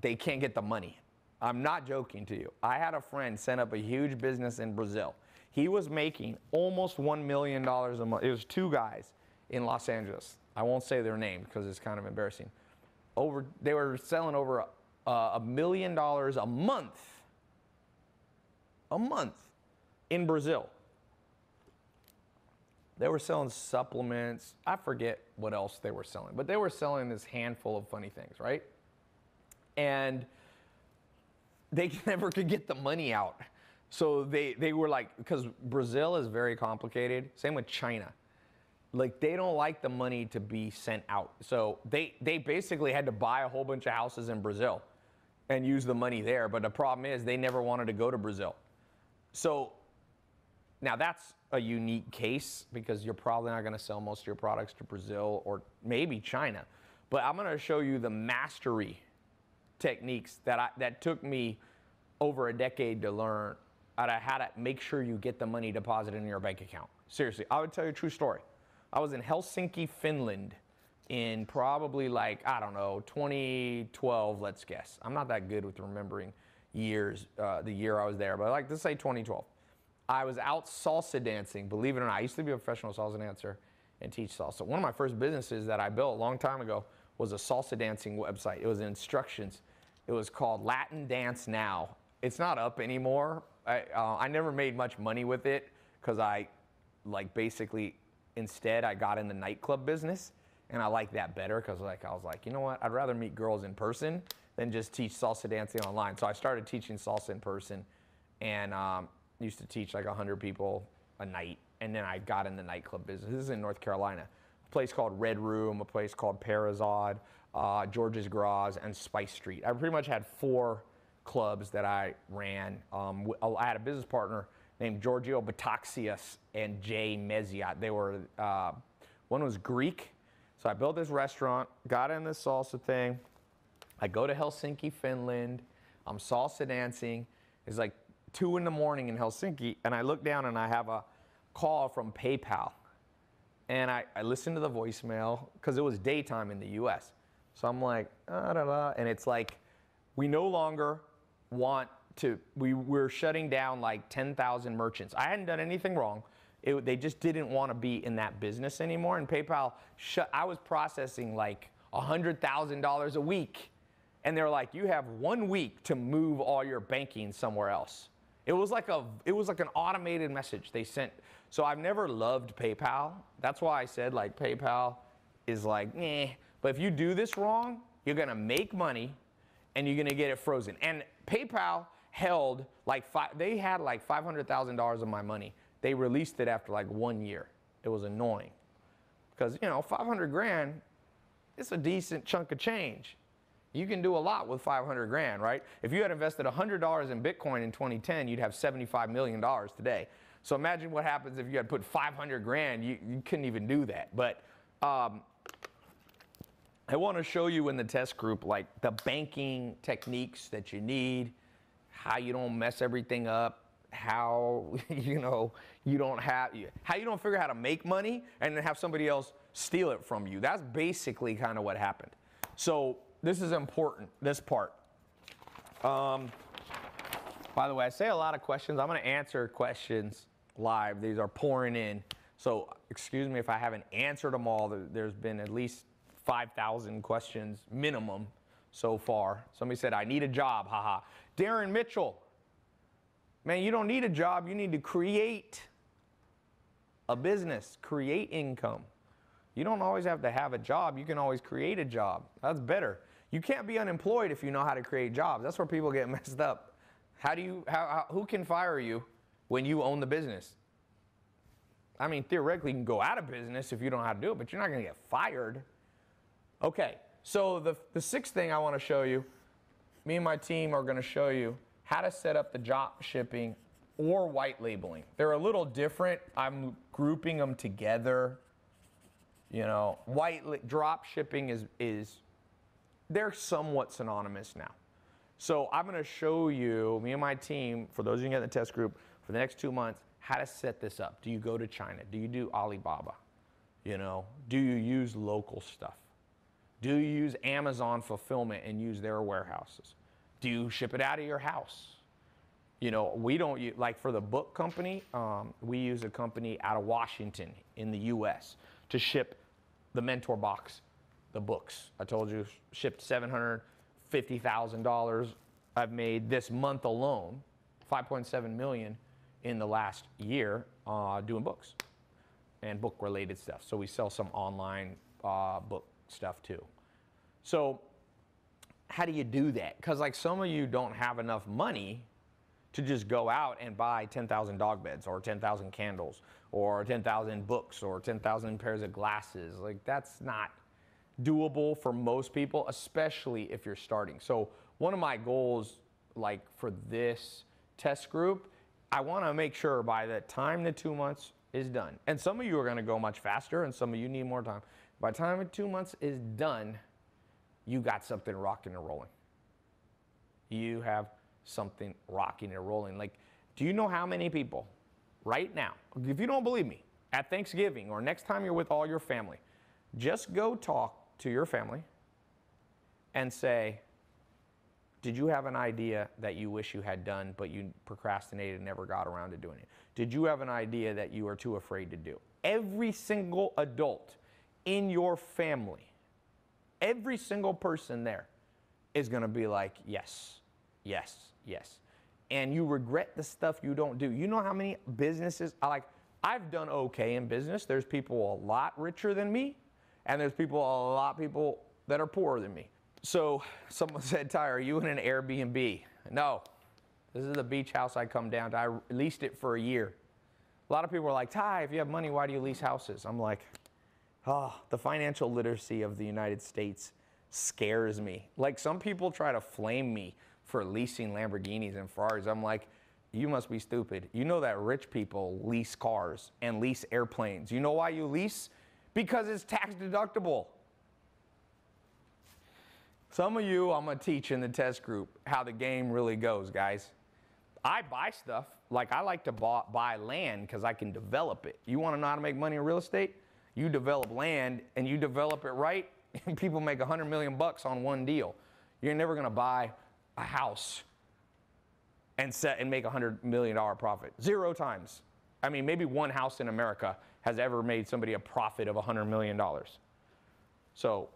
they can't get the money. I'm not joking to you. I had a friend set up a huge business in Brazil. He was making almost one million dollars a month. It was two guys in Los Angeles. I won't say their name because it's kind of embarrassing. Over, they were selling over a, a million dollars a month, a month in Brazil. They were selling supplements. I forget what else they were selling, but they were selling this handful of funny things, right? And they never could get the money out. So they, they were like, because Brazil is very complicated. Same with China. Like they don't like the money to be sent out. So they, they basically had to buy a whole bunch of houses in Brazil and use the money there. But the problem is they never wanted to go to Brazil. So now that's a unique case because you're probably not going to sell most of your products to Brazil or maybe China. But I'm going to show you the mastery techniques that I, that took me over a decade to learn how to, how to make sure you get the money deposited in your bank account. Seriously, I would tell you a true story. I was in Helsinki, Finland in probably like, I don't know, twenty twelve, let's guess. I'm not that good with remembering years, uh, the year I was there, but like, let's say twenty twelve. I was out salsa dancing, believe it or not. I used to be a professional salsa dancer and teach salsa. One of my first businesses that I built a long time ago was a salsa dancing website. It was instructions. It was called Latin Dance Now. It's not up anymore. I, uh, I never made much money with it because I like basically instead I got in the nightclub business and I like that better because like I was like, you know what? I'd rather meet girls in person than just teach salsa dancing online. So I started teaching salsa in person and um, used to teach like one hundred people a night. And then I got in the nightclub business. This is in North Carolina. A place called Red Room, a place called Parazod, uh, George's Graz, and Spice Street. I pretty much had four clubs that I ran. Um, I had a business partner named Giorgio Bataxias and Jay Meziot. They were, uh, one was Greek. So I built this restaurant, got in this salsa thing. I go to Helsinki, Finland. I'm salsa dancing. It's like two in the morning in Helsinki. And I look down and I have a call from PayPal, and I, I listened to the voicemail because it was daytime in the U S So I'm like, ah, da, da. And it's like, we no longer want to. We we're shutting down like ten thousand merchants. I hadn't done anything wrong. It, they just didn't want to be in that business anymore. And PayPal shut. I was processing like a hundred thousand dollars a week, and they're like, you have one week to move all your banking somewhere else. It was like a, it was like an automated message they sent. So I've never loved PayPal. That's why I said like PayPal is like, eh. But if you do this wrong, you're gonna make money and you're gonna get it frozen. And PayPal held like five, they had like five hundred thousand dollars of my money. They released it after like one year. It was annoying because, you know, five hundred grand, it's a decent chunk of change. You can do a lot with five hundred grand, right? If you had invested one hundred dollars in Bitcoin in twenty ten, you'd have seventy-five million dollars today. So imagine what happens if you had put five hundred grand, you, you couldn't even do that. But um, I wanna show you in the test group, like the banking techniques that you need, how you don't mess everything up, how you know you don't have, how you don't figure out how to make money and then have somebody else steal it from you. That's basically kind of what happened. So, this is important, this part. Um, by the way, I say a lot of questions. I'm gonna answer questions live. These are pouring in. So excuse me if I haven't answered them all. There's been at least five thousand questions minimum so far. Somebody said, I need a job, haha. Darren Mitchell, man, you don't need a job. You need to create a business, create income. You don't always have to have a job. You can always create a job. That's better. You can't be unemployed if you know how to create jobs. That's where people get messed up. How do you, how, how, who can fire you when you own the business? I mean, theoretically, you can go out of business if you don't know how to do it, but you're not gonna get fired. Okay, so the, the sixth thing I wanna show you, me and my team are gonna show you how to set up the drop shipping or white labeling. They're a little different. I'm grouping them together. You know, white drop shipping is, is they're somewhat synonymous now. So I'm gonna show you, me and my team, for those of you who get in the test group, for the next two months, how to set this up. Do you go to China? Do you do Alibaba? You know, do you use local stuff? Do you use Amazon fulfillment and use their warehouses? Do you ship it out of your house? You know, we don't use, like for the book company, um, we use a company out of Washington in the U S to ship the Mentor Box, the books. I told you, shipped seven hundred fifty thousand dollars I've made this month alone, five point seven million dollars in the last year uh, doing books and book-related stuff. So we sell some online uh, book stuff too. So how do you do that? Because like some of you don't have enough money to just go out and buy ten thousand dog beds or ten thousand candles or ten thousand books or ten thousand pairs of glasses. Like that's not doable for most people, especially if you're starting. So one of my goals, like for this test group, I want to make sure by the time the two months is done, and some of you are going to go much faster and some of you need more time. By the time the two months is done, you got something rocking and rolling. You have something rocking and rolling. Like, do you know how many people right now, if you don't believe me, at Thanksgiving or next time you're with all your family, just go talk to your family and say, did you have an idea that you wish you had done, but you procrastinated and never got around to doing it? Did you have an idea that you were too afraid to do? Every single adult in your family, every single person there is gonna be like, yes, yes, yes. And you regret the stuff you don't do. You know how many businesses, like, I've done okay in business. There's people a lot richer than me, and there's people, a lot of people that are poorer than me. So someone said, Ty, are you in an Airbnb? No, this is the beach house I come down to. I leased it for a year. A lot of people are like, Ty, if you have money, why do you lease houses? I'm like, oh, the financial literacy of the United States scares me. Like, some people try to flame me for leasing Lamborghinis and Ferraris. I'm like, you must be stupid. You know that rich people lease cars and lease airplanes. You know why you lease? Because it's tax deductible. Some of you, I'm gonna teach in the test group how the game really goes, guys. I buy stuff. Like, I like to buy, buy land because I can develop it. You wanna know how to make money in real estate? You develop land and you develop it right, and people make a hundred million bucks on one deal. You're never gonna buy a house and set and make a hundred million dollar profit. Zero times. I mean, maybe one house in America has ever made somebody a profit of a hundred million dollars. So,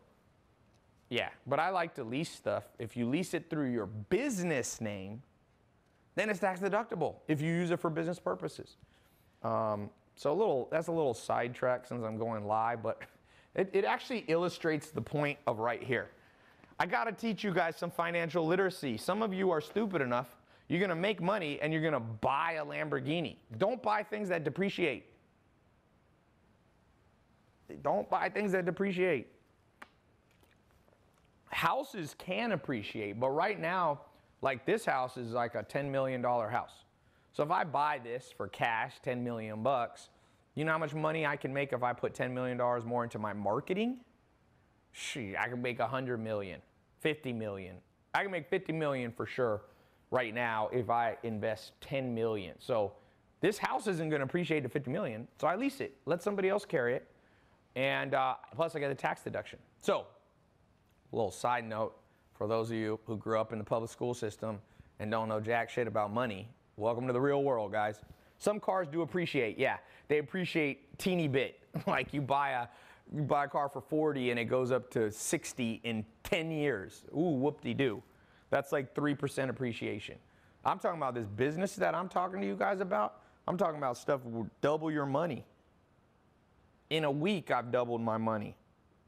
yeah, but I like to lease stuff. If you lease it through your business name, then it's tax deductible if you use it for business purposes. Um, so a little, that's a little sidetrack since I'm going live, but it, it actually illustrates the point of right here. I gotta teach you guys some financial literacy. Some of you are stupid enough, you're gonna make money and you're gonna buy a Lamborghini. Don't buy things that depreciate. Don't buy things that depreciate. Houses can appreciate, but right now, like, this house is like a ten million dollar house. So if I buy this for cash, ten million bucks, you know how much money I can make if I put ten million dollars more into my marketing? Shit, I can make a hundred million, fifty million. I can make fifty million for sure right now if I invest ten million. So this house isn't gonna appreciate to fifty million, so I lease it, let somebody else carry it, and uh, plus I get a tax deduction. So, a little side note for those of you who grew up in the public school system and don't know jack shit about money, welcome to the real world, guys. Some cars do appreciate, yeah. They appreciate teeny bit. Like, you buy a you buy a car for forty and it goes up to sixty in ten years. Ooh, whoop-de-doo. That's like three percent appreciation. I'm talking about this business that I'm talking to you guys about. I'm talking about stuff that will double your money. In a week, I've doubled my money.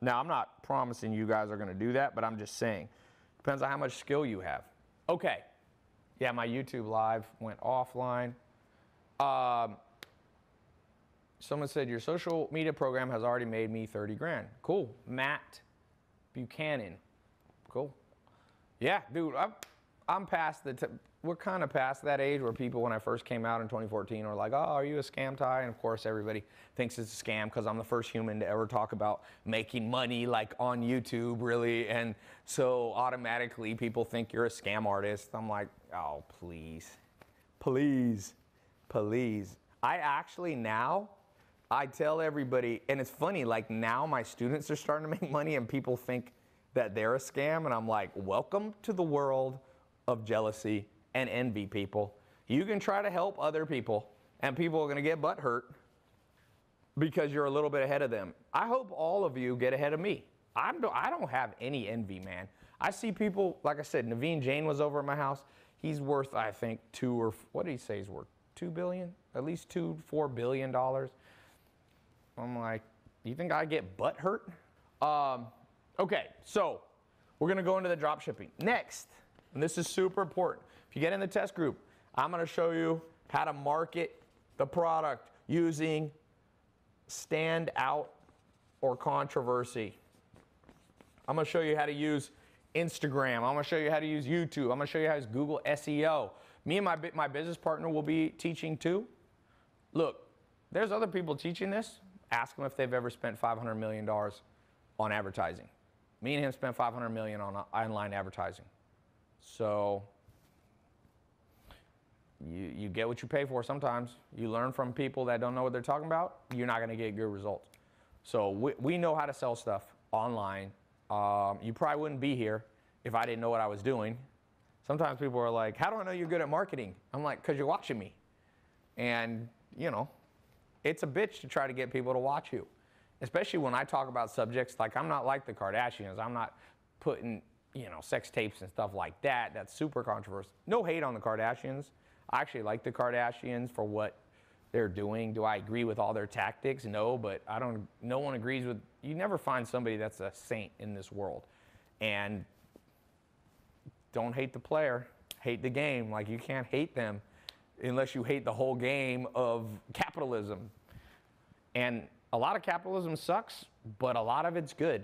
Now, I'm not promising you guys are going to do that, but I'm just saying. Depends on how much skill you have. Okay. Yeah, my YouTube live went offline. Um, someone said, your social media program has already made me thirty grand. Cool. Matt Buchanan. Cool. Yeah, dude, I'm, I'm past the, t we're kind of past that age where people, when I first came out in twenty fourteen, were like, oh, are you a scam, Ty? And of course, everybody thinks it's a scam because I'm the first human to ever talk about making money, like, on YouTube, really. And so automatically people think you're a scam artist. I'm like, oh, please, please, please. I actually now, I tell everybody, and it's funny, like, now my students are starting to make money and people think that they're a scam, and I'm like, welcome to the world of jealousy and envy, people. You can try to help other people, and people are gonna get butt hurt because you're a little bit ahead of them. I hope all of you get ahead of me. I'm, I don't have any envy, man. I see people, like I said, Naveen Jain was over at my house. He's worth, I think, two or, what did he say he's worth? Two billion? At least two, four billion dollars. I'm like, you think I get butt hurt? Um, Okay, so we're gonna go into the drop shipping. Next, and this is super important, if you get in the test group, I'm gonna show you how to market the product using standout or controversy. I'm gonna show you how to use Instagram. I'm going to show you how to use YouTube. I'm going to show you how to use Google S E O. Me and my, my business partner will be teaching too. Look, there's other people teaching this. Ask them if they've ever spent five hundred million dollars on advertising. Me and him spent five hundred million dollars on online advertising. So you, you get what you pay for sometimes. You learn from people that don't know what they're talking about. You're not going to get good results. So we, we know how to sell stuff online. Um, you probably wouldn't be here if I didn't know what I was doing. Sometimes people are like, how do I know you're good at marketing? I'm like, because you're watching me. And, you know, it's a bitch to try to get people to watch you. Especially when I talk about subjects, like I'm not like the Kardashians. I'm not putting, you know, sex tapes and stuff like that. That's super controversial. No hate on the Kardashians. I actually like the Kardashians for what they're doing. Do I agree with all their tactics? No, but I don't, no one agrees with, you never find somebody that's a saint in this world. And don't hate the player, hate the game. Like you can't hate them unless you hate the whole game of capitalism. And a lot of capitalism sucks, but a lot of it's good.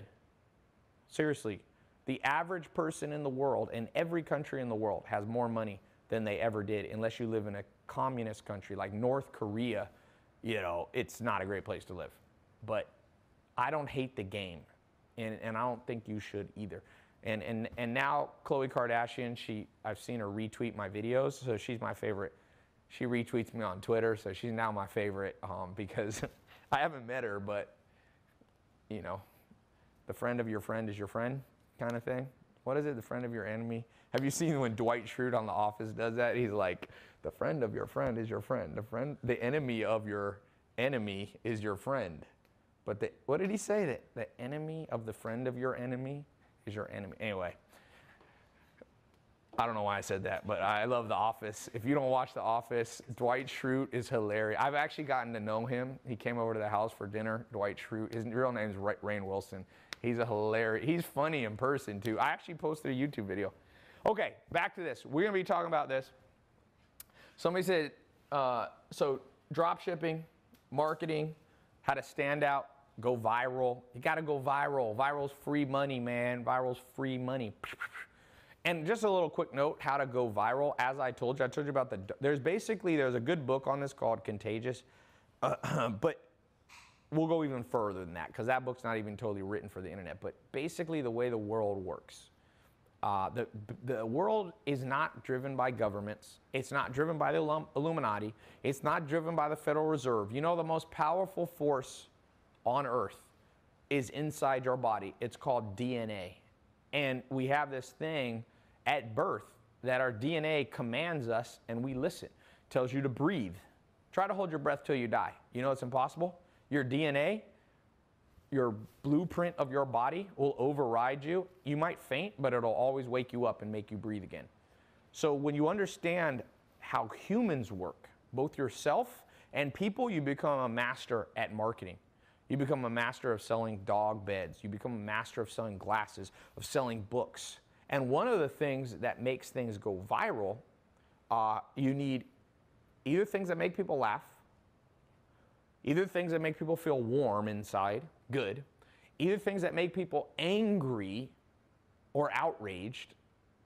Seriously, the average person in the world, in every country in the world, has more money than they ever did, unless you live in a communist country like North Korea. You know, it's not a great place to live. But I don't hate the game, and, and I don't think you should either. And, and, and now Khloe Kardashian, she, I've seen her retweet my videos, so she's my favorite. She retweets me on Twitter, so she's now my favorite um, because I haven't met her, but, you know, the friend of your friend is your friend kind of thing. What is it? The friend of your enemy? Have you seen when Dwight Schrute on The Office does that? He's like, the friend of your friend is your friend. The friend, the enemy of your enemy is your friend. But the, what did he say? The, the enemy of the friend of your enemy is your enemy. Anyway, I don't know why I said that, but I love The Office. If you don't watch The Office, Dwight Schrute is hilarious. I've actually gotten to know him. He came over to the house for dinner, Dwight Schrute. His real name is Rainn Wilson. He's a hilarious, he's funny in person too. I actually posted a YouTube video. Okay, back to this. We're gonna be talking about this. Somebody said, uh, so drop shipping, marketing, how to stand out, go viral. You gotta go viral. Viral's free money, man. Viral's free money. And just a little quick note, how to go viral. As I told you, I told you about the, there's basically, there's a good book on this called Contagious, uh, but we'll go even further than that because that book's not even totally written for the internet. But basically the way the world works, uh, the, the world is not driven by governments. It's not driven by the Illuminati. It's not driven by the Federal Reserve. You know, the most powerful force on earth is inside your body. It's called D N A. And we have this thing at birth that our D N A commands us and we listen. It tells you to breathe. Try to hold your breath till you die. You know it's impossible? Your D N A, your blueprint of your body will override you. You might faint, but it'll always wake you up and make you breathe again. So when you understand how humans work, both yourself and people, you become a master at marketing. You become a master of selling dog beds. You become a master of selling glasses, of selling books. And one of the things that makes things go viral, uh, you need either things that make people laugh, either things that make people feel warm inside, good, either things that make people angry or outraged.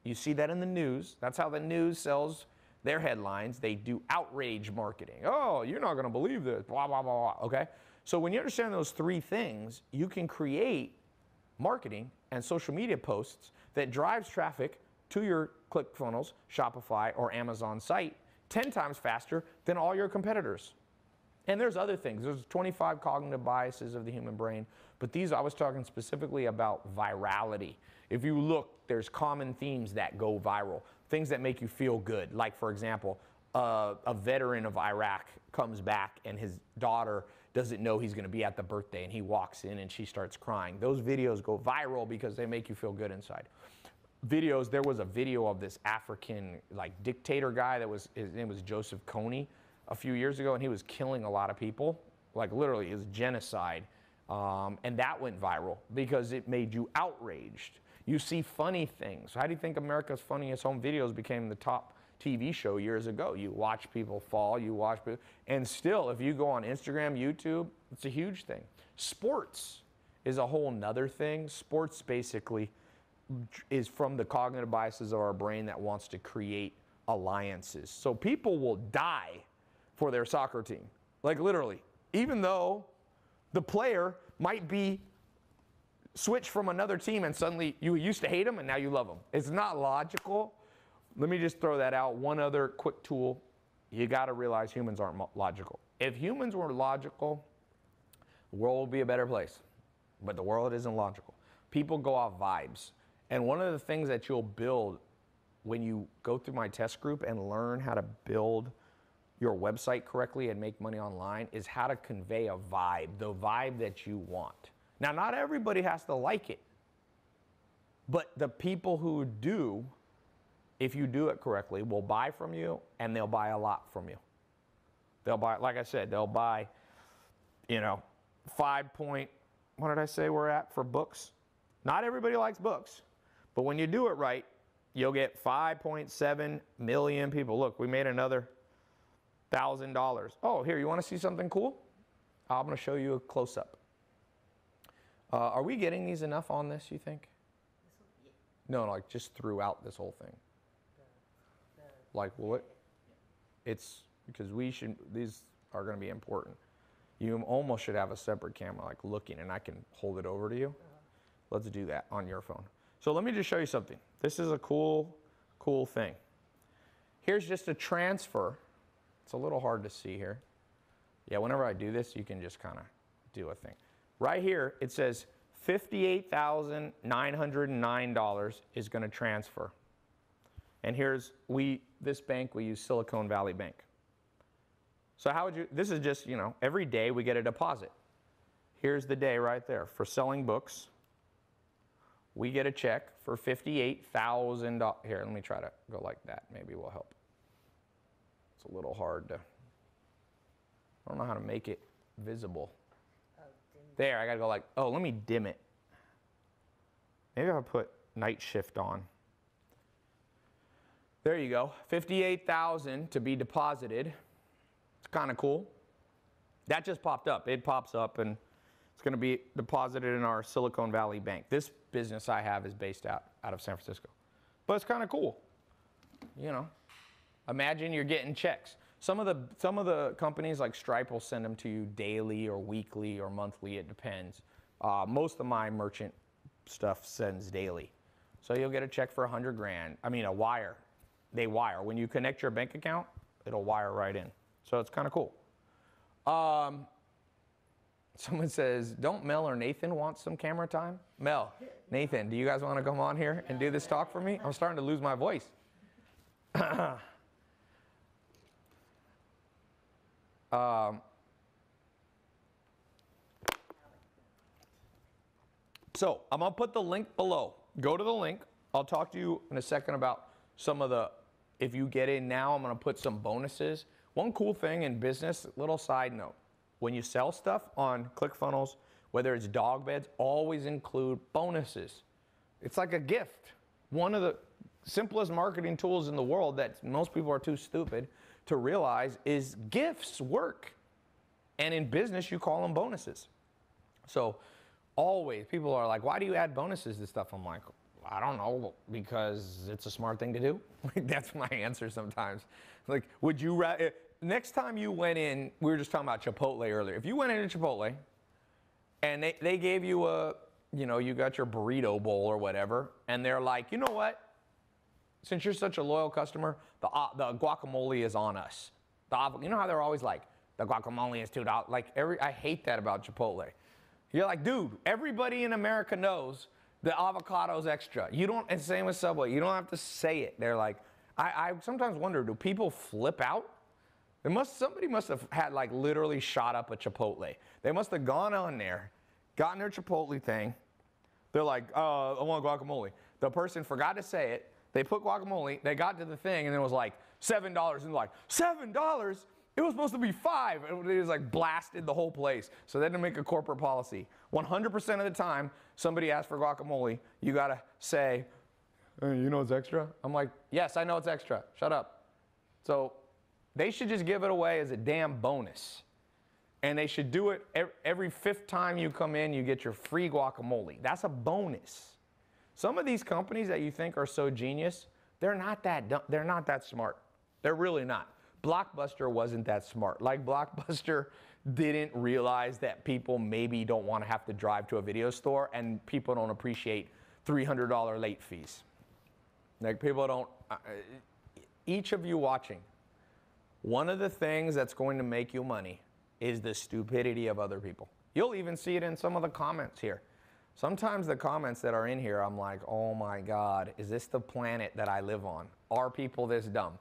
You see that in the news. That's how the news sells their headlines. They do outrage marketing. Oh, you're not gonna believe this, blah, blah, blah, blah, okay? So when you understand those three things, you can create marketing and social media posts that drives traffic to your ClickFunnels, Shopify, or Amazon site ten times faster than all your competitors. And there's other things. There's twenty-five cognitive biases of the human brain, but these, I was talking specifically about virality. If you look, there's common themes that go viral, things that make you feel good. Like, for example, uh, a veteran of Iraq comes back and his daughter doesn't know he's going to be at the birthday, and he walks in and she starts crying. Those videos go viral because they make you feel good inside. Videos, there was a video of this African like dictator guy that was, his name was Joseph Kony, a few years ago, and he was killing a lot of people, like literally it was genocide. Um, and that went viral because it made you outraged. You see funny things. How do you think America's Funniest Home Videos became the top T V show years ago? You watch people fall, you watch people, and still if you go on Instagram, YouTube, it's a huge thing. Sports is a whole nother thing. Sports basically is from the cognitive biases of our brain that wants to create alliances. So people will die for their soccer team, like literally, even though the player might be switched from another team and suddenly you used to hate them and now you love them. It's not logical. Let me just throw that out. One other quick tool. You got to realize humans aren't logical. If humans were logical, the world would be a better place. But the world isn't logical. People go off vibes. And one of the things that you'll build when you go through my test group and learn how to build your website correctly and make money online is how to convey a vibe, the vibe that you want. Now, not everybody has to like it, but the people who do, if you do it correctly, will buy from you, and they'll buy a lot from you. They'll buy, like I said, they'll buy, you know, five point, what did I say we're at for books? Not everybody likes books, but when you do it right, you'll get five point seven million people. Look, we made another one thousand dollars. Oh, here, you want to see something cool? I'm going to show you a close-up. Uh, are we getting these enough on this, you think? This will be it. No, no, like just throughout this whole thing. The, the, like what? Yeah. It's because we should, these are going to be important. You almost should have a separate camera like looking, and I can hold it over to you. Uh-huh. Let's do that on your phone. So let me just show you something. This is a cool, cool thing. Here's just a transfer. It's a little hard to see here. Yeah, whenever I do this, you can just kind of do a thing. Right here, it says fifty-eight thousand nine hundred nine dollars is going to transfer. And here's, we, this bank, we use Silicon Valley Bank. So how would you, this is just, you know, every day we get a deposit. Here's the day right there. For selling books, we get a check for fifty-eight thousand dollars. Here, let me try to go like that. Maybe we'll help. It's a little hard to, I don't know how to make it visible. There, I gotta go like, oh, let me dim it. Maybe I'll put night shift on. There you go, fifty-eight thousand to be deposited. It's kind of cool. That just popped up. It pops up and it's gonna be deposited in our Silicon Valley Bank. This business I have is based out, out of San Francisco. But it's kind of cool, you know. Imagine you're getting checks. Some of the some of the companies like Stripe will send them to you daily or weekly or monthly. It depends. Uh, most of my merchant stuff sends daily, so you'll get a check for a hundred grand. I mean, a wire. They wire when you connect your bank account. It'll wire right in. So it's kind of cool. Um, someone says, "Don't Mel or Nathan want some camera time?" Mel, Nathan, do you guys want to come on here and do this talk for me? I'm starting to lose my voice. Um, so I'm going to put the link below. Go to the link. I'll talk to you in a second about some of the, if you get in now, I'm going to put some bonuses. One cool thing in business, little side note, when you sell stuff on ClickFunnels, whether it's dog beds, always include bonuses. It's like a gift. One of the simplest marketing tools in the world that most people are too stupid to realize is gifts work. And in business, you call them bonuses. So always, people are like, why do you add bonuses to stuff? I'm like, I don't know, because it's a smart thing to do. That's my answer sometimes. Like, would you rather, next time you went in, we were just talking about Chipotle earlier. If you went into Chipotle and they, they gave you a, you know, you got your burrito bowl or whatever, and they're like, you know what? Since you're such a loyal customer, the, uh, the guacamole is on us. The, you know how they're always like, the guacamole is two dollars. Like every, I hate that about Chipotle. You're like, dude, everybody in America knows the avocado's extra. You don't, and same with Subway, you don't have to say it. They're like, I, I sometimes wonder, do people flip out? There must, somebody must have had like literally shot up a Chipotle. They must have gone on there, gotten their Chipotle thing. They're like, uh, I want guacamole. The person forgot to say it. They put guacamole, they got to the thing, and it was like seven dollars. And they're like, seven dollars? It was supposed to be five. It was like blasted the whole place. So they had to make a corporate policy. one hundred percent of the time, somebody asks for guacamole, you got to say, hey, you know it's extra? I'm like, yes, I know it's extra. Shut up. So they should just give it away as a damn bonus. And they should do it every fifth time you come in, you get your free guacamole. That's a bonus. Some of these companies that you think are so genius, they're not that dumb, they're not that smart. They're really not. Blockbuster wasn't that smart. Like Blockbuster didn't realize that people maybe don't want to have to drive to a video store, and people don't appreciate three hundred dollars late fees. Like people don't, uh, each of you watching, one of the things that's going to make you money is the stupidity of other people. You'll even see it in some of the comments here. Sometimes the comments that are in here, I'm like, oh my God, is this the planet that I live on? Are people this dumb?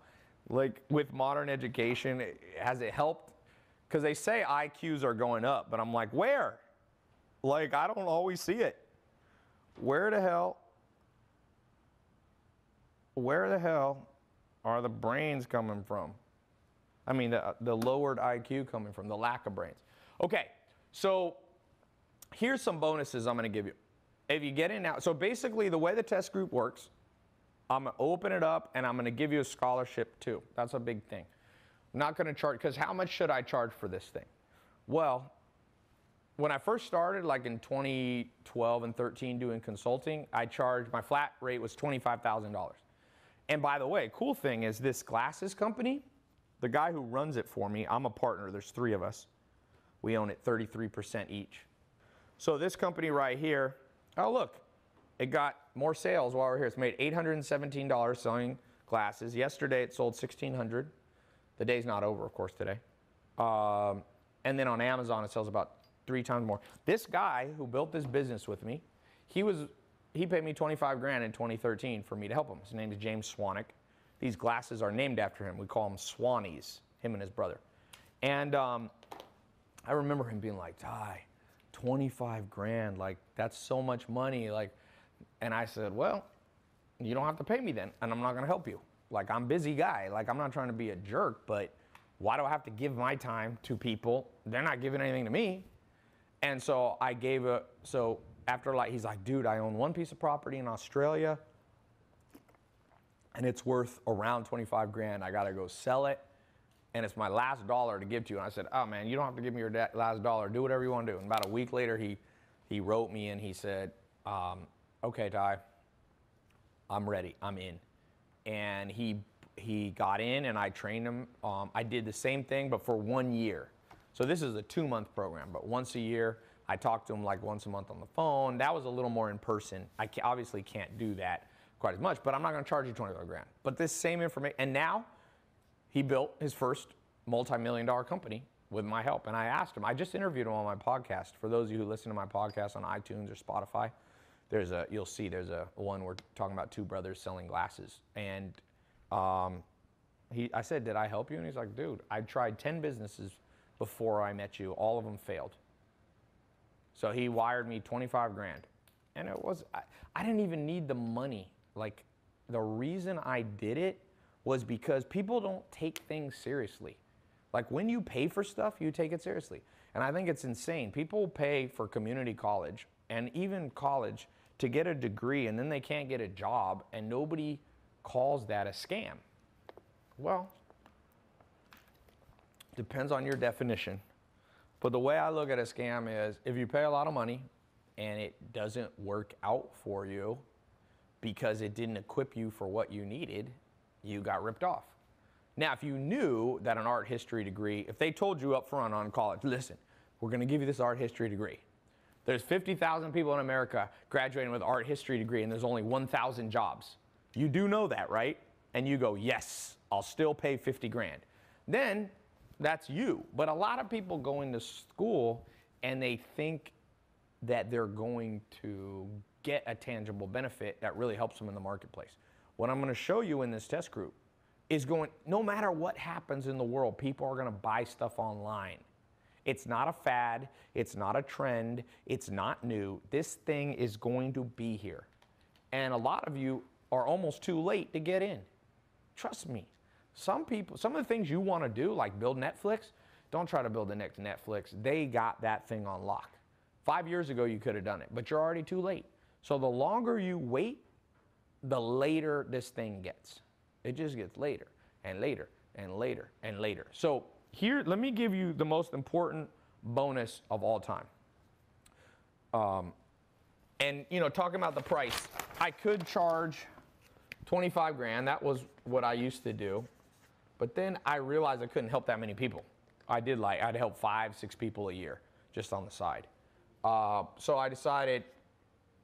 Like with modern education, has it helped? Because they say I Qs are going up, but I'm like, where? Like, I don't always see it. Where the hell, where the hell are the brains coming from? I mean, the, the lowered I Q coming from, the lack of brains. Okay, so here's some bonuses I'm gonna give you. If you get in now, so basically the way the test group works, I'm gonna open it up and I'm gonna give you a scholarship too. That's a big thing. I'm not gonna charge, because how much should I charge for this thing? Well, when I first started, like in twenty twelve and thirteen doing consulting, I charged, my flat rate was twenty-five thousand dollars. And by the way, cool thing is this glasses company, the guy who runs it for me, I'm a partner, there's three of us. We own it thirty-three percent each. So this company right here, oh look, it got more sales while we're here. It's made eight hundred seventeen dollars selling glasses. Yesterday it sold sixteen hundred dollars. The day's not over, of course, today. Um, and then on Amazon it sells about three times more. This guy who built this business with me, he was he paid me twenty-five grand in twenty thirteen for me to help him. His name is James Swanick. These glasses are named after him. We call him Swanies, him and his brother. And um, I remember him being like, Ty, twenty-five grand, like that's so much money, like. And I said, well, you don't have to pay me then, and I'm not gonna help you. Like, I'm busy guy, like I'm not trying to be a jerk, but why do I have to give my time to people? They're not giving anything to me. And so I gave a, so after like, he's like, dude, I own one piece of property in Australia and it's worth around twenty-five grand. I gotta go sell it. And it's my last dollar to give to you. And I said, oh man, you don't have to give me your last dollar. Do whatever you want to do. And about a week later, he, he wrote me and he said, um, okay, Ty, I'm ready. I'm in. And he, he got in and I trained him. Um, I did the same thing, but for one year. So this is a two-month program, but once a year, I talked to him like once a month on the phone. That was a little more in person. I can, obviously can't do that quite as much, but I'm not going to charge you twenty-five grand. But this same information, and now, he built his first multi-million dollar company with my help. And I asked him, I just interviewed him on my podcast. For those of you who listen to my podcast on iTunes or Spotify, there's a, you'll see there's a one we're talking about two brothers selling glasses. And um, he, I said, did I help you? And he's like, dude, I tried ten businesses before I met you. All of them failed. So he wired me twenty-five grand. And it was, I, I didn't even need the money. Like the reason I did it was because people don't take things seriously. Like when you pay for stuff, you take it seriously. And I think it's insane. People pay for community college and even college to get a degree, and then they can't get a job, and nobody calls that a scam. Well, depends on your definition. But the way I look at a scam is if you pay a lot of money and it doesn't work out for you because it didn't equip you for what you needed, you got ripped off. Now, if you knew that an art history degree, if they told you up front on college, listen, we're gonna give you this art history degree. There's fifty thousand people in America graduating with art history degree and there's only one thousand jobs. You do know that, right? And you go, yes, I'll still pay fifty grand. Then that's you. But a lot of people go into school and they think that they're going to get a tangible benefit that really helps them in the marketplace. What I'm going to show you in this test group is going, no matter what happens in the world, people are going to buy stuff online. It's not a fad. It's not a trend. It's not new. This thing is going to be here. And a lot of you are almost too late to get in. Trust me. Some people, some of the things you want to do, like build Netflix, don't try to build the next Netflix. They got that thing on lock. Five years ago, you could have done it, but you're already too late. So the longer you wait, the later this thing gets. It just gets later and later and later and later. So here, let me give you the most important bonus of all time. Um, and you know, talking about the price, I could charge twenty-five grand. That was what I used to do. But then I realized I couldn't help that many people. I did like, I'd help five, six people a year just on the side. Uh, so I decided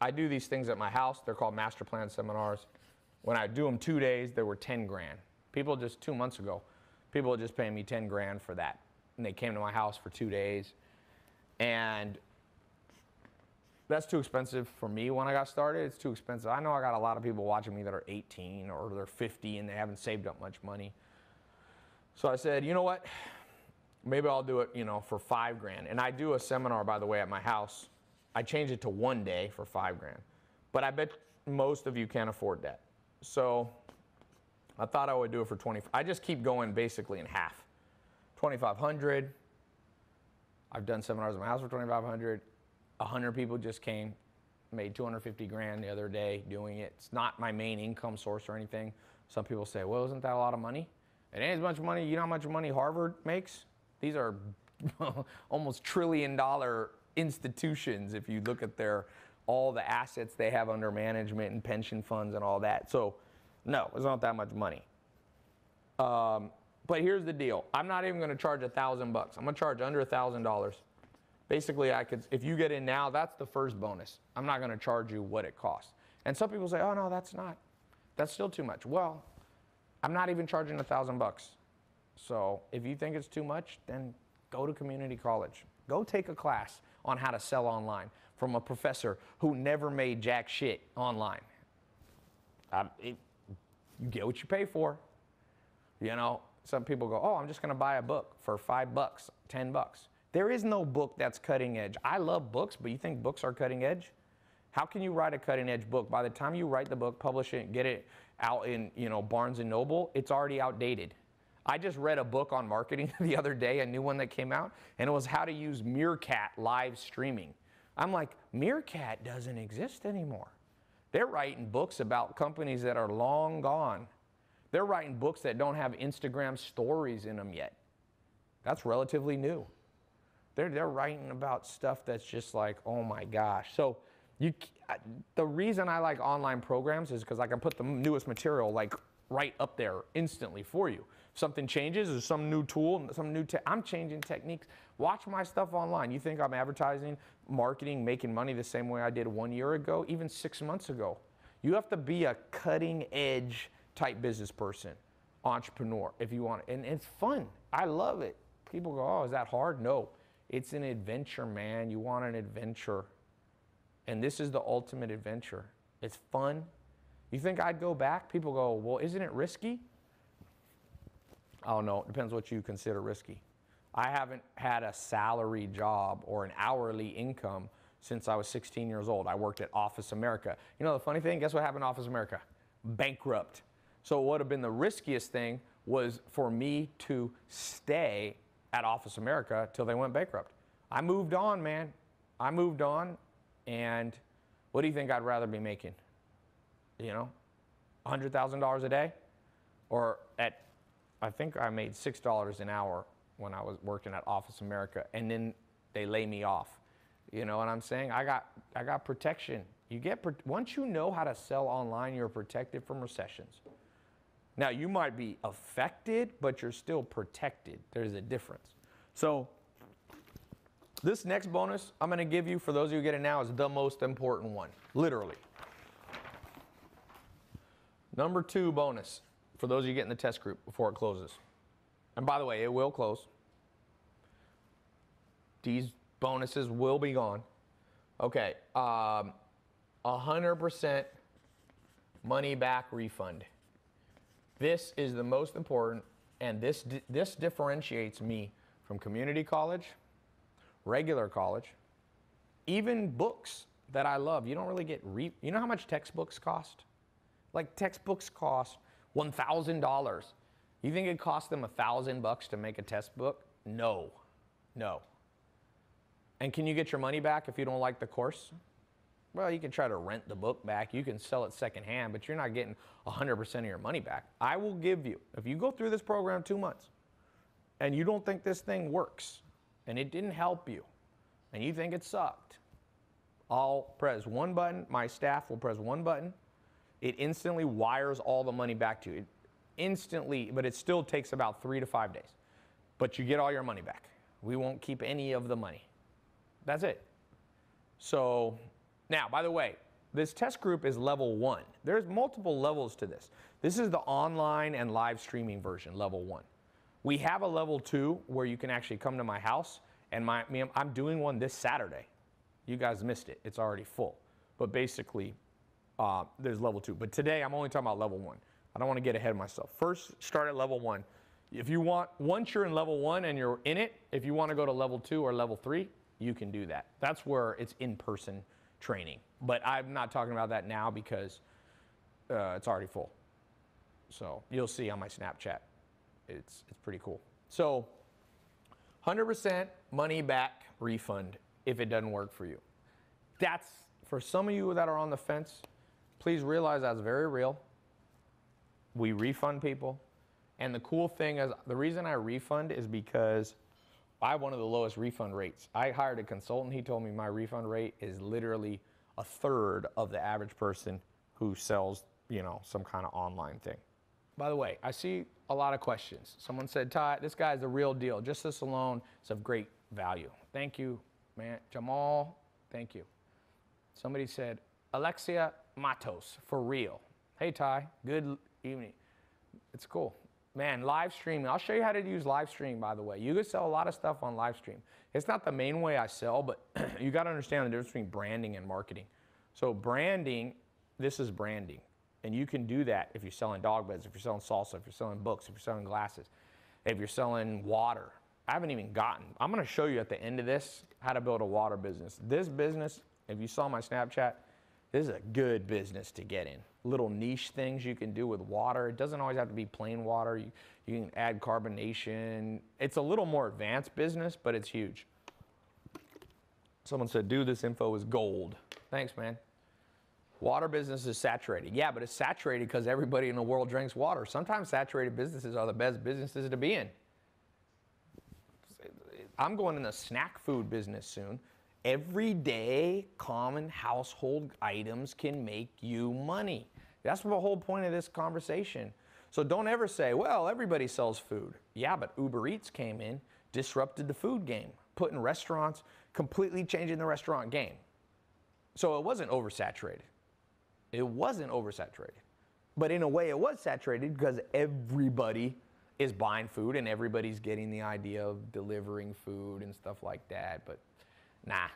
I do these things at my house. They're called master plan seminars. When I do them two days, there were ten grand. People just two months ago, people were just paying me ten grand for that. And they came to my house for two days. And that's too expensive for me when I got started. It's too expensive. I know I got a lot of people watching me that are eighteen or they're fifty and they haven't saved up much money. So I said, you know what? Maybe I'll do it, you know, for five grand. And I do a seminar, by the way, at my house. I change it to one day for five grand. But I bet most of you can't afford that. So I thought I would do it for twenty. I just keep going basically in half. twenty-five hundred. I've done seminars at my house for twenty-five hundred. one hundred people just came, made two hundred fifty grand the other day doing it. It's not my main income source or anything. Some people say, well, isn't that a lot of money? It ain't as much money. You know how much money Harvard makes? These are almost trillion dollar institutions if you look at their all the assets they have under management and pension funds and all that. So no, it's not that much money. Um, but here's the deal. I'm not even going to charge a thousand bucks. I'm going to charge under a thousand dollars. Basically, I could, if you get in now, that's the first bonus. I'm not going to charge you what it costs. And some people say, oh no, that's not, that's still too much. Well, I'm not even charging a thousand bucks. So if you think it's too much, then go to community college. Go take a class on how to sell online from a professor who never made jack shit online. Um, it, you get what you pay for. You know, some people go, oh, I'm just going to buy a book for five bucks, ten bucks. There is no book that's cutting edge. I love books, but you think books are cutting edge? How can you write a cutting-edge book? By the time you write the book, publish it, get it out in, you know, Barnes and Noble, it's already outdated. I just read a book on marketing the other day, a new one that came out, and it was how to use Meerkat live streaming. I'm like, Meerkat doesn't exist anymore. They're writing books about companies that are long gone. They're writing books that don't have Instagram stories in them yet. That's relatively new. They're, they're writing about stuff that's just like, oh my gosh. So. You, the reason I like online programs is because I can put the newest material like right up there instantly for you. If something changes, there's some new tool, some new tech. I'm changing techniques. Watch my stuff online. You think I'm advertising, marketing, making money the same way I did one year ago, even six months ago. You have to be a cutting edge type business person, entrepreneur, if you want. And it's fun. I love it. People go, oh, is that hard? No, it's an adventure, man. You want an adventure. And this is the ultimate adventure. It's fun. You think I'd go back? People go, well, isn't it risky? I don't know. It depends what you consider risky. I haven't had a salary job or an hourly income since I was sixteen years old. I worked at Office America. You know the funny thing? Guess what happened to Office America? Bankrupt. So what would have been the riskiest thing was for me to stay at Office America till they went bankrupt. I moved on, man. I moved on. And what do you think I'd rather be making? You know, one hundred thousand dollars a day? Or at, I think I made six dollars an hour when I was working at Office America, and then they lay me off. You know what I'm saying? I got, I got protection. You get, once you know how to sell online, you're protected from recessions. Now, you might be affected, but you're still protected. There's a difference. So this next bonus I'm going to give you, for those of you who get it now, is the most important one, literally. Number two bonus, for those of you getting the test group before it closes. And by the way, it will close. These bonuses will be gone. Okay, um, one hundred percent money back refund. This is the most important, and this, this differentiates me from community college, regular college, even books that I love. You don't really get re you know how much textbooks cost? Like textbooks cost one thousand dollars. You think it cost them a thousand bucks to make a textbook? No, no. And can you get your money back if you don't like the course? Well, you can try to rent the book back. You can sell it secondhand, but you're not getting one hundred percent of your money back. I will give you, if you go through this program two months and you don't think this thing works, and it didn't help you, and you think it sucked, I'll press one button. My staff will press one button. It instantly wires all the money back to you. It instantly, but it still takes about three to five days. But you get all your money back. We won't keep any of the money. That's it. So now, by the way, this test group is level one. There's multiple levels to this. This is the online and live streaming version, level one. We have a level two where you can actually come to my house, and my, I'm doing one this Saturday. You guys missed it. It's already full. But basically, uh, there's level two. But today, I'm only talking about level one. I don't want to get ahead of myself. First, start at level one. If you want, once you're in level one and you're in it, if you want to go to level two or level three, you can do that. That's where it's in-person training. But I'm not talking about that now because uh, it's already full. So you'll see on my Snapchat. It's, it's pretty cool. So one hundred percent money back refund if it doesn't work for you. That's, for some of you that are on the fence, please realize that's very real. We refund people. And the cool thing is, the reason I refund is because I have one of the lowest refund rates. I hired a consultant. He told me my refund rate is literally a third of the average person who sells, you know, some kind of online thing. By the way, I see a lot of questions. Someone said, Ty, this guy's the real deal. Just this alone is of great value. Thank you, man. Jamal, thank you. Somebody said, Alexia Matos, for real. Hey, Ty, good evening. It's cool. Man, live streaming. I'll show you how to use live stream, by the way. You can sell a lot of stuff on live stream. It's not the main way I sell, but you got to understand the difference between branding and marketing. So branding, this is branding. And you can do that if you're selling dog beds, if you're selling salsa, if you're selling books, if you're selling glasses, if you're selling water. I haven't even gotten. I'm going to show you at the end of this how to build a water business. This business, if you saw my Snapchat, this is a good business to get in. Little niche things you can do with water. It doesn't always have to be plain water. You, you can add carbonation. It's a little more advanced business, but it's huge. Someone said, dude, this info is gold. Thanks, man. Water business is saturated. Yeah, but it's saturated because everybody in the world drinks water. Sometimes saturated businesses are the best businesses to be in. I'm going in the snack food business soon. Everyday common household items can make you money. That's the whole point of this conversation. So don't ever say, well, everybody sells food. Yeah, but Uber Eats came in, disrupted the food game, putting restaurants, completely changing the restaurant game. So it wasn't oversaturated. It wasn't oversaturated. But in a way, it was saturated because everybody is buying food and everybody's getting the idea of delivering food and stuff like that. But nah,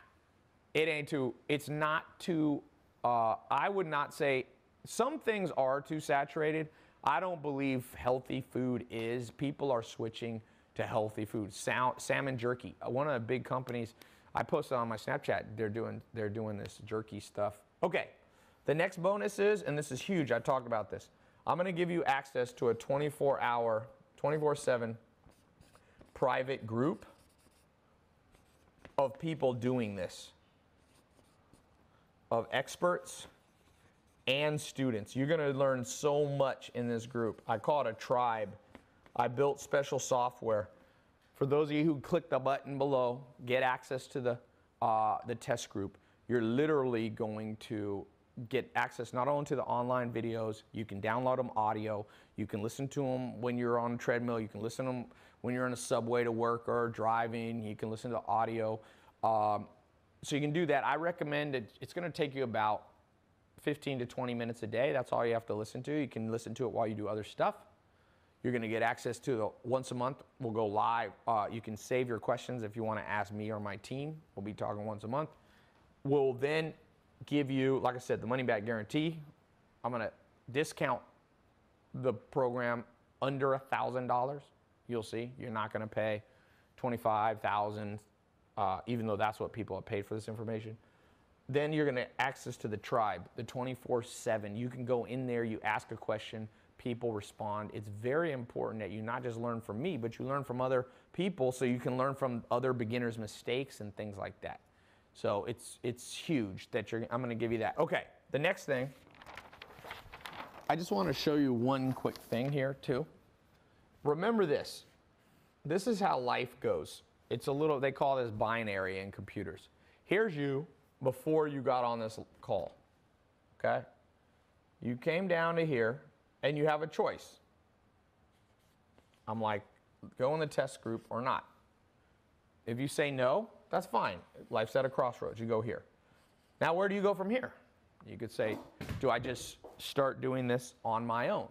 it ain't too, it's not too, uh, I would not say, some things are too saturated. I don't believe healthy food is. People are switching to healthy food. Sal- salmon jerky, one of the big companies, I posted on my Snapchat, they're doing, they're doing this jerky stuff. Okay. The next bonus is, and this is huge, I talked about this. I'm going to give you access to a twenty-four hour, twenty-four seven private group of people doing this, of experts and students. You're going to learn so much in this group. I call it a tribe. I built special software. For those of you who click the button below, get access to the, uh, the test group. You're literally going to get access not only to the online videos, you can download them audio, you can listen to them when you're on a treadmill, you can listen to them when you're on a subway to work or driving, you can listen to audio. Um, so you can do that. I recommend it. It's going to take you about fifteen to twenty minutes a day. That's all you have to listen to. You can listen to it while you do other stuff. You're going to get access to the, once a month, we'll go live. Uh, you can save your questions if you want to ask me or my team. We'll be talking once a month. We'll then give you, like I said, the money back guarantee. I'm going to discount the program under one thousand dollars. You'll see. You're not going to pay twenty-five thousand dollars, uh, even though that's what people have paid for this information. Then you're going to access to the tribe, the twenty-four seven. You can go in there, you ask a question, people respond. It's very important that you not just learn from me, but you learn from other people so you can learn from other beginners' mistakes and things like that. So it's it's huge that you're, I'm going to give you that. Okay, the next thing, I just want to show you one quick thing here too. Remember this. This is how life goes. It's a little, they call this binary in computers. Here's you before you got on this call, okay? You came down to here, and you have a choice. I'm like, go in the test group or not. If you say no, that's fine. Life's at a crossroads. You go here. Now, where do you go from here? You could say, do I just start doing this on my own?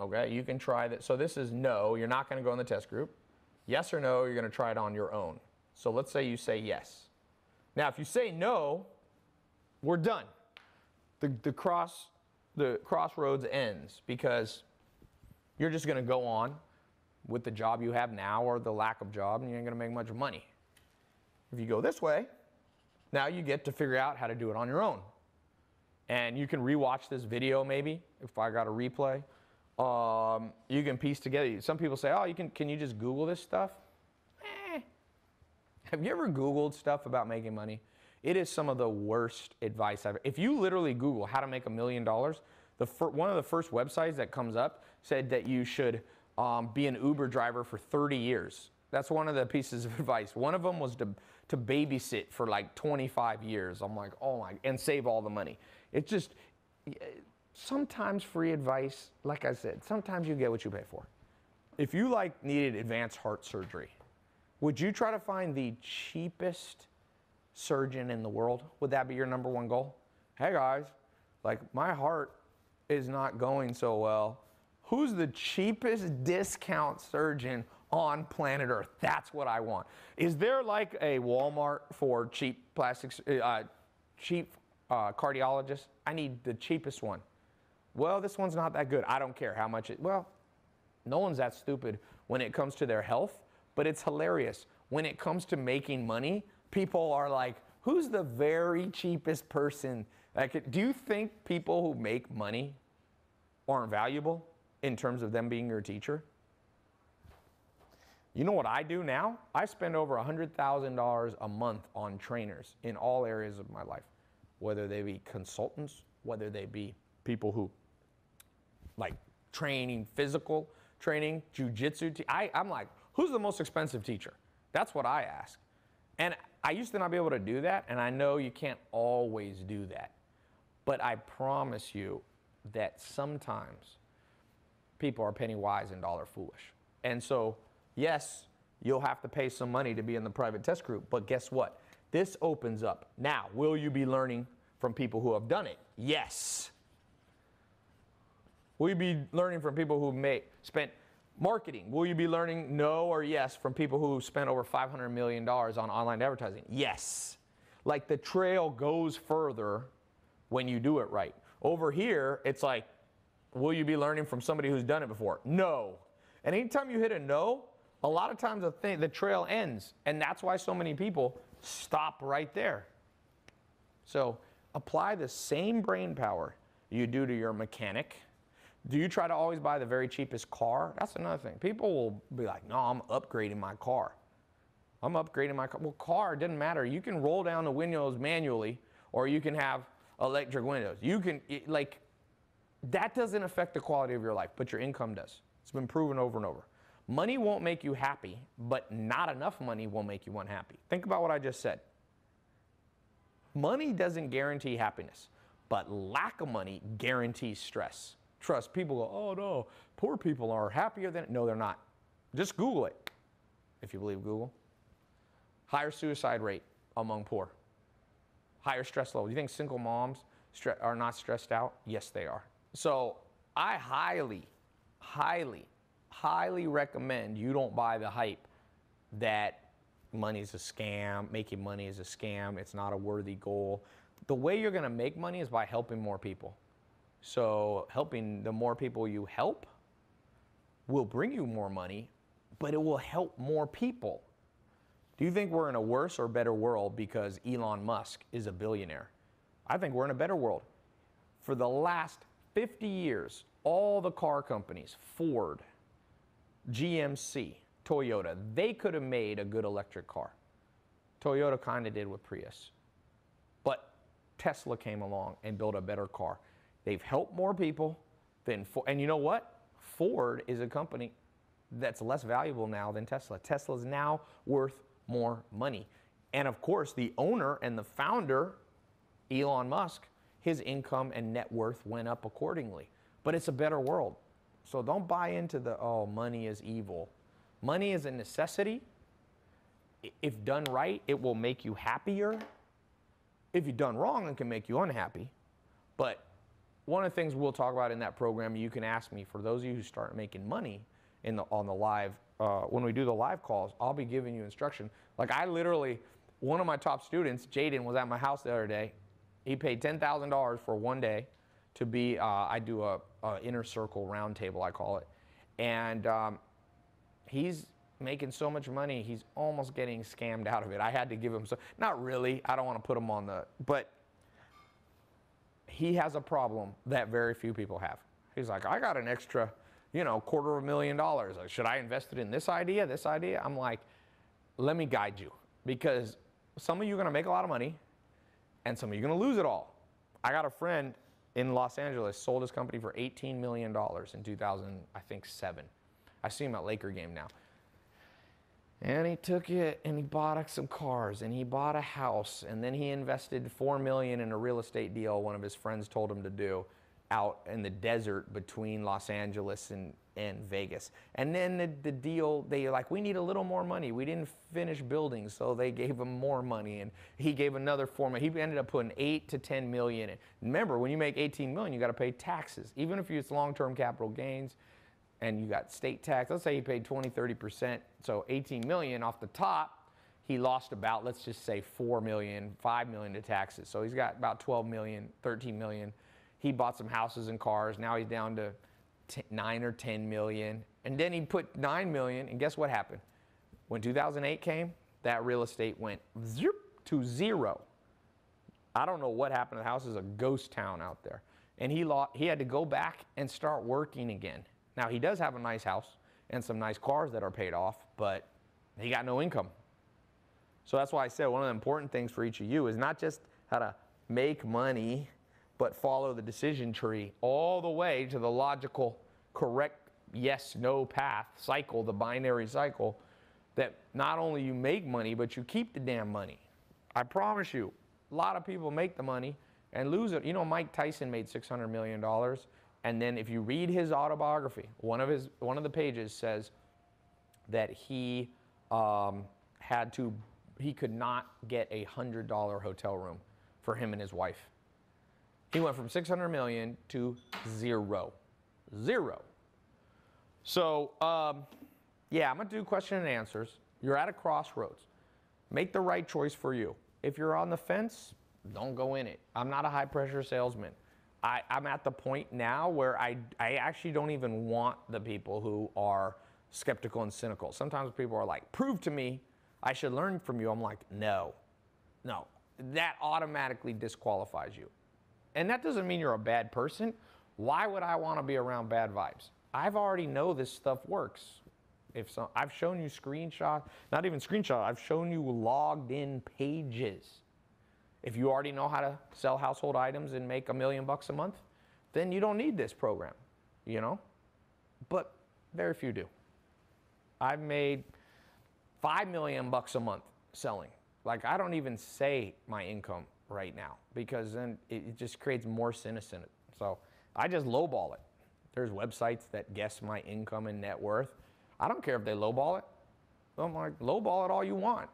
Okay, you can try that. So this is no. You're not going to go in the test group. Yes or no, you're going to try it on your own. So let's say you say yes. Now, if you say no, we're done. The, the, cross, the crossroads ends because you're just going to go on with the job you have now or the lack of job, and you ain't going to make much money. If you go this way, now you get to figure out how to do it on your own. And you can rewatch this video maybe if I got a replay. Um, you can piece together. Some people say, oh, you can, can you just Google this stuff? Eh. Have you ever Googled stuff about making money? It is some of the worst advice I've ever. If you literally Google how to make a million dollars, the fir- one of the first websites that comes up said that you should um, be an Uber driver for thirty years. That's one of the pieces of advice. One of them was to, to babysit for like twenty-five years. I'm like, oh my, and save all the money. It's just, sometimes free advice, like I said, sometimes you get what you pay for. If you like needed advanced heart surgery, would you try to find the cheapest surgeon in the world? Would that be your number one goal? Hey guys, like my heart is not going so well. Who's the cheapest discount surgeon on planet Earth? That's what I want. Is there like a Walmart for cheap plastics, uh, cheap uh, cardiologists? I need the cheapest one. Well, this one's not that good. I don't care how much it, well, no one's that stupid when it comes to their health, but it's hilarious. When it comes to making money, people are like, who's the very cheapest person? Like, do you think people who make money aren't valuable in terms of them being your teacher? You know what I do now? I spend over one hundred thousand dollars a month on trainers in all areas of my life, whether they be consultants, whether they be people who like training, physical training, jujitsu. Te- I, I'm like, who's the most expensive teacher? That's what I ask. And I used to not be able to do that, and I know you can't always do that. But I promise you that sometimes people are penny wise and dollar foolish. And so, yes, you'll have to pay some money to be in the private test group, but guess what? This opens up. Now, will you be learning from people who have done it? Yes. Will you be learning from people who may spent marketing? Will you be learning no or yes from people who spent over five hundred million dollars on online advertising? Yes. Like the trail goes further when you do it right. Over here, it's like, will you be learning from somebody who's done it before? No. And anytime you hit a no, a lot of times the, thing, the trail ends. And that's why so many people stop right there. So apply the same brain power you do to your mechanic. Do you try to always buy the very cheapest car? That's another thing. People will be like, no, I'm upgrading my car. I'm upgrading my car. Well, car, doesn't matter. You can roll down the windows manually, or you can have electric windows. You can, it, like, that doesn't affect the quality of your life, but your income does. It's been proven over and over. Money won't make you happy, but not enough money will make you unhappy. Think about what I just said. Money doesn't guarantee happiness, but lack of money guarantees stress. Trust, people go, oh no, poor people are happier than, no they're not. Just Google it, if you believe Google. Higher suicide rate among poor. Higher stress level. You think single moms stre- are not stressed out? Yes, they are. So I highly, highly, highly recommend you don't buy the hype that money's a scam, making money is a scam, it's not a worthy goal. The way you're gonna make money is by helping more people. So helping, the more people you help will bring you more money, but it will help more people. Do you think we're in a worse or better world because Elon Musk is a billionaire? I think we're in a better world. For the last fifty years, all the car companies, Ford, G M C, Toyota, they could have made a good electric car. Toyota kind of did with Prius. But Tesla came along and built a better car. They've helped more people than Ford. And you know what? Ford is a company that's less valuable now than Tesla. Tesla's now worth more money. And of course, the owner and the founder, Elon Musk, his income and net worth went up accordingly. But it's a better world. So don't buy into the, oh, money is evil. Money is a necessity. If done right, it will make you happier. If you're done wrong, it can make you unhappy. But one of the things we'll talk about in that program, you can ask me, for those of you who start making money in the, on the live, uh, when we do the live calls, I'll be giving you instruction. Like I literally, one of my top students, Jaden, was at my house the other day. He paid ten thousand dollars for one day to be, uh, I do a, a inner circle round table, I call it. And um, he's making so much money, he's almost getting scammed out of it. I had to give him, so not really, I don't want to put him on the, but he has a problem that very few people have. He's like, I got an extra, you know, quarter of a million dollars. Should I invest it in this idea, this idea? I'm like, let me guide you, because some of you are going to make a lot of money and some of you are going to lose it all. I got a friend in Los Angeles, sold his company for eighteen million dollars in two thousand, I think, seven. I see him at Laker game now. And he took it and he bought some cars and he bought a house, and then he invested four million dollars in a real estate deal one of his friends told him to do out in the desert between Los Angeles and, and Vegas. And then the, the deal, they like, we need a little more money. We didn't finish building, so they gave him more money, and he gave another four million dollars. He ended up putting eight to ten million dollars in. Remember, when you make eighteen million dollars, you got to pay taxes, even if it's long-term capital gains. And you got state tax, let's say he paid twenty, thirty percent, so eighteen million off the top, he lost about, let's just say four million, five million to taxes. So he's got about twelve million, thirteen million. He bought some houses and cars, now he's down to nine or ten million. And then he put nine million, and guess what happened? When two thousand eight came, that real estate went to zero. I don't know what happened, the house is a ghost town out there. And he lost, he had to go back and start working again. Now, he does have a nice house and some nice cars that are paid off, but he got no income. So that's why I said one of the important things for each of you is not just how to make money, but follow the decision tree all the way to the logical, correct, yes, no path cycle, the binary cycle, that not only you make money, but you keep the damn money. I promise you, a lot of people make the money and lose it. You know, Mike Tyson made six hundred million dollars. And then if you read his autobiography, one of his one of the pages says that he um, had to, he could not get a one hundred dollar hotel room for him and his wife. He went from six hundred million to zero. Zero. So, um, yeah, I'm going to do question and answers. You're at a crossroads. Make the right choice for you. If you're on the fence, don't go in it. I'm not a high-pressure salesman. I, I'm at the point now where I, I actually don't even want the people who are skeptical and cynical. Sometimes people are like, prove to me, I should learn from you. I'm like, no, no. That automatically disqualifies you. And that doesn't mean you're a bad person. Why would I want to be around bad vibes? I've already know this stuff works. If so, I've shown you screenshots, not even screenshots, I've shown you logged in pages. If you already know how to sell household items and make a million bucks a month, then you don't need this program, you know? But very few do. I've made five million bucks a month selling. Like, I don't even say my income right now, because then it just creates more cynicism. So I just lowball it. There's websites that guess my income and net worth. I don't care if they lowball it. I'm like, lowball it all you want.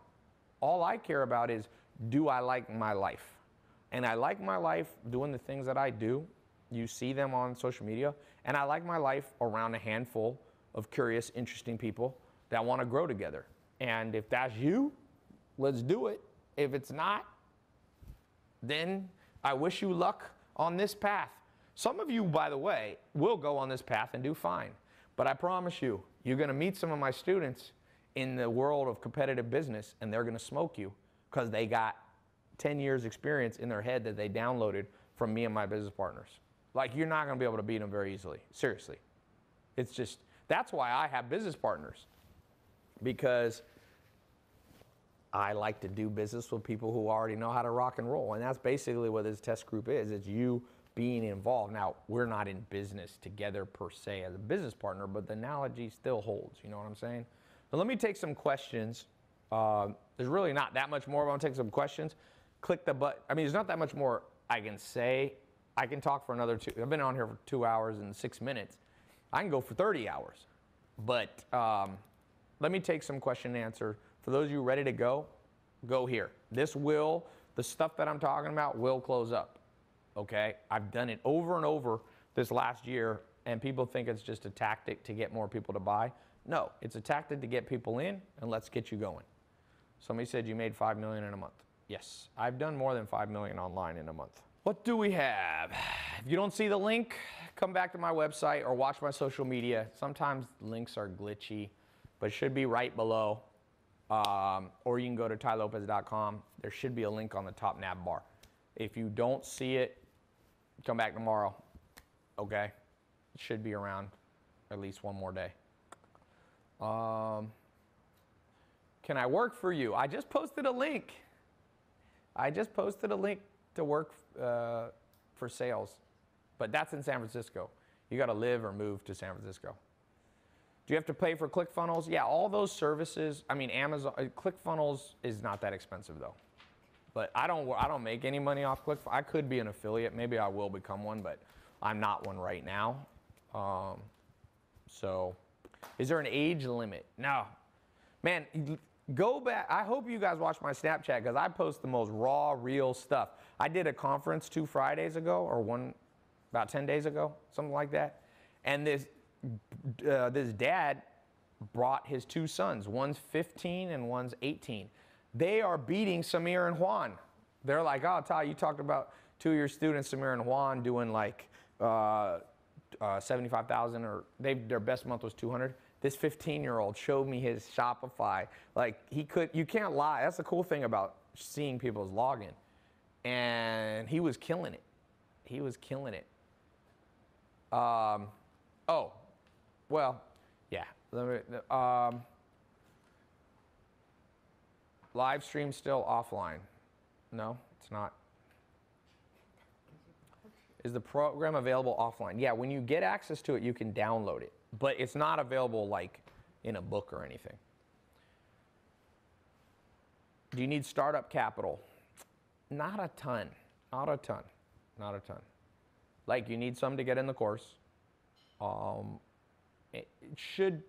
All I care about is, do I like my life? And I like my life doing the things that I do. You see them on social media. And I like my life around a handful of curious, interesting people that want to grow together. And if that's you, let's do it. If it's not, then I wish you luck on this path. Some of you, by the way, will go on this path and do fine. But I promise you, you're going to meet some of my students in the world of competitive business, and they're going to smoke you, because they got ten years experience in their head that they downloaded from me and my business partners. Like, you're not gonna be able to beat them very easily, seriously. It's just, that's why I have business partners, because I like to do business with people who already know how to rock and roll, and that's basically what this test group is. It's you being involved. Now, we're not in business together per se as a business partner, but the analogy still holds, you know what I'm saying? Now, let me take some questions. Uh, there's really not that much more. I'm going to take some questions. Click the button. I mean, there's not that much more I can say, I can talk for another two, I've been on here for two hours and six minutes. I can go for thirty hours. But um, let me take some question and answer. For those of you ready to go, go here. This will, the stuff that I'm talking about will close up, okay? I've done it over and over this last year, and people think it's just a tactic to get more people to buy. No, it's a tactic to get people in, and let's get you going. Somebody said you made five million dollars in a month. Yes, I've done more than five million dollars online in a month. What do we have? If you don't see the link, come back to my website or watch my social media. Sometimes links are glitchy, but it should be right below. Um, or you can go to ty lopez dot com. There should be a link on the top nav bar. If you don't see it, come back tomorrow, okay? It should be around at least one more day. Um, can I work for you? I just posted a link. I just posted a link to work uh, for sales, but that's in San Francisco. You gotta live or move to San Francisco. Do you have to pay for ClickFunnels? Yeah, all those services. I mean, Amazon, ClickFunnels is not that expensive though. But I don't, I don't make any money off ClickFunnels. I could be an affiliate. Maybe I will become one, but I'm not one right now. Um, so, is there an age limit? No. Man, go back. I hope you guys watch my Snapchat because I post the most raw, real stuff. I did a conference two Fridays ago or one, about ten days ago, something like that. And this... Uh, this dad brought his two sons. One's fifteen and one's eighteen. They are beating Samir and Juan. They're like, oh, Ty, you talked about two of your students, Samir and Juan, doing like uh, uh, seventy-five thousand or they, their best month was two hundred. This fifteen-year-old showed me his Shopify. Like he could, you can't lie. That's the cool thing about seeing people's login. And he was killing it. He was killing it. Um, oh. Well, yeah. Let me, um, live stream still offline. No, it's not. Is the program available offline? Yeah, when you get access to it, you can download it. But it's not available like in a book or anything. Do you need startup capital? Not a ton. Not a ton. Not a ton. Like you need some to get in the course. Um, It should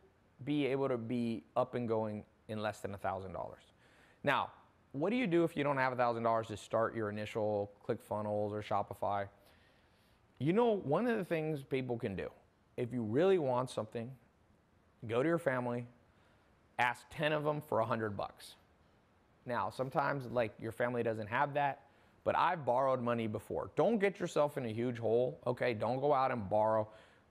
be able to be up and going in less than one thousand dollars. Now, what do you do if you don't have one thousand dollars to start your initial ClickFunnels or Shopify? You know, one of the things people can do, if you really want something, go to your family, ask ten of them for one hundred bucks. Now, sometimes like your family doesn't have that, but I've borrowed money before. Don't get yourself in a huge hole, okay? Don't go out and borrow.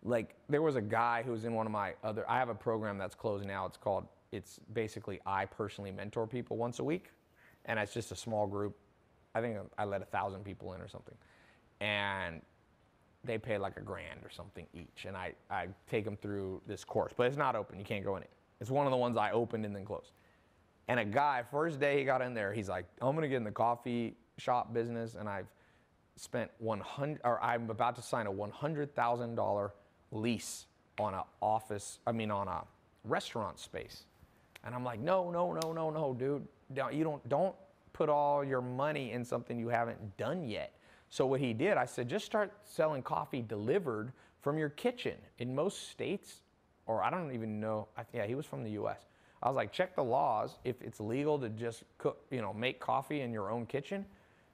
Like, there was a guy who was in one of my other, I have a program that's closed now. It's called, it's basically I personally mentor people once a week. And it's just a small group. I think I let a thousand people in or something. And they pay like a grand or something each. And I, I take them through this course, but it's not open. You can't go in it. It's one of the ones I opened and then closed. And a guy, first day he got in there, he's like, I'm going to get in the coffee shop business. And I've spent one hundred, or I'm about to sign a one hundred thousand dollars lease on an office, I mean on a restaurant space. And I'm like, no, no, no, no, no, dude. Don't, you don't, don't put all your money in something you haven't done yet. So what he did, I said, just start selling coffee delivered from your kitchen. In most states, or I don't even know, I, yeah, he was from the U S. I was like, check the laws if it's legal to just cook, you know, make coffee in your own kitchen.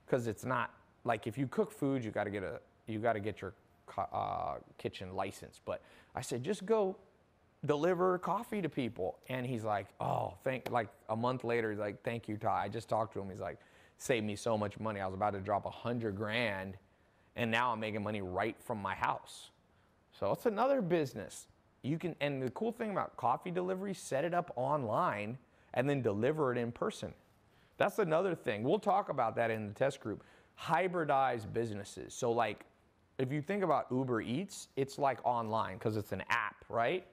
Because it's not, like if you cook food, you gotta get a, you gotta get your Uh, kitchen license. But I said, just go deliver coffee to people. And he's like, oh, thank, like a month later, he's like, thank you, Ty. I just talked to him. He's like, saved me so much money. I was about to drop a hundred grand and now I'm making money right from my house. So it's another business. You can, and the cool thing about coffee delivery, set it up online and then deliver it in person. That's another thing. We'll talk about that in the test group. Hybridize businesses. So like, if you think about Uber Eats, it's like online because it's an app, right?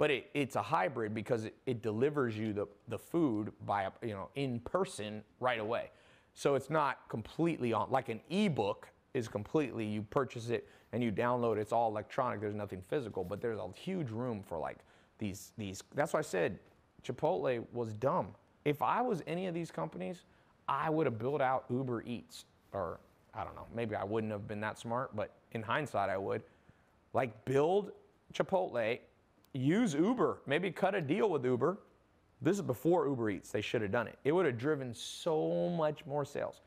But it, it's a hybrid because it, it delivers you the, the food by, you know, in person right away. So it's not completely on, like an ebook is completely, you purchase it and you download, it's all electronic, there's nothing physical, but there's a huge room for like these, these. That's why I said Chipotle was dumb. If I was any of these companies, I would have built out Uber Eats or I don't know, maybe I wouldn't have been that smart, but in hindsight I would. Like, build Chipotle, use Uber, maybe cut a deal with Uber. This is before Uber Eats. They should have done it. It would have driven so much more sales.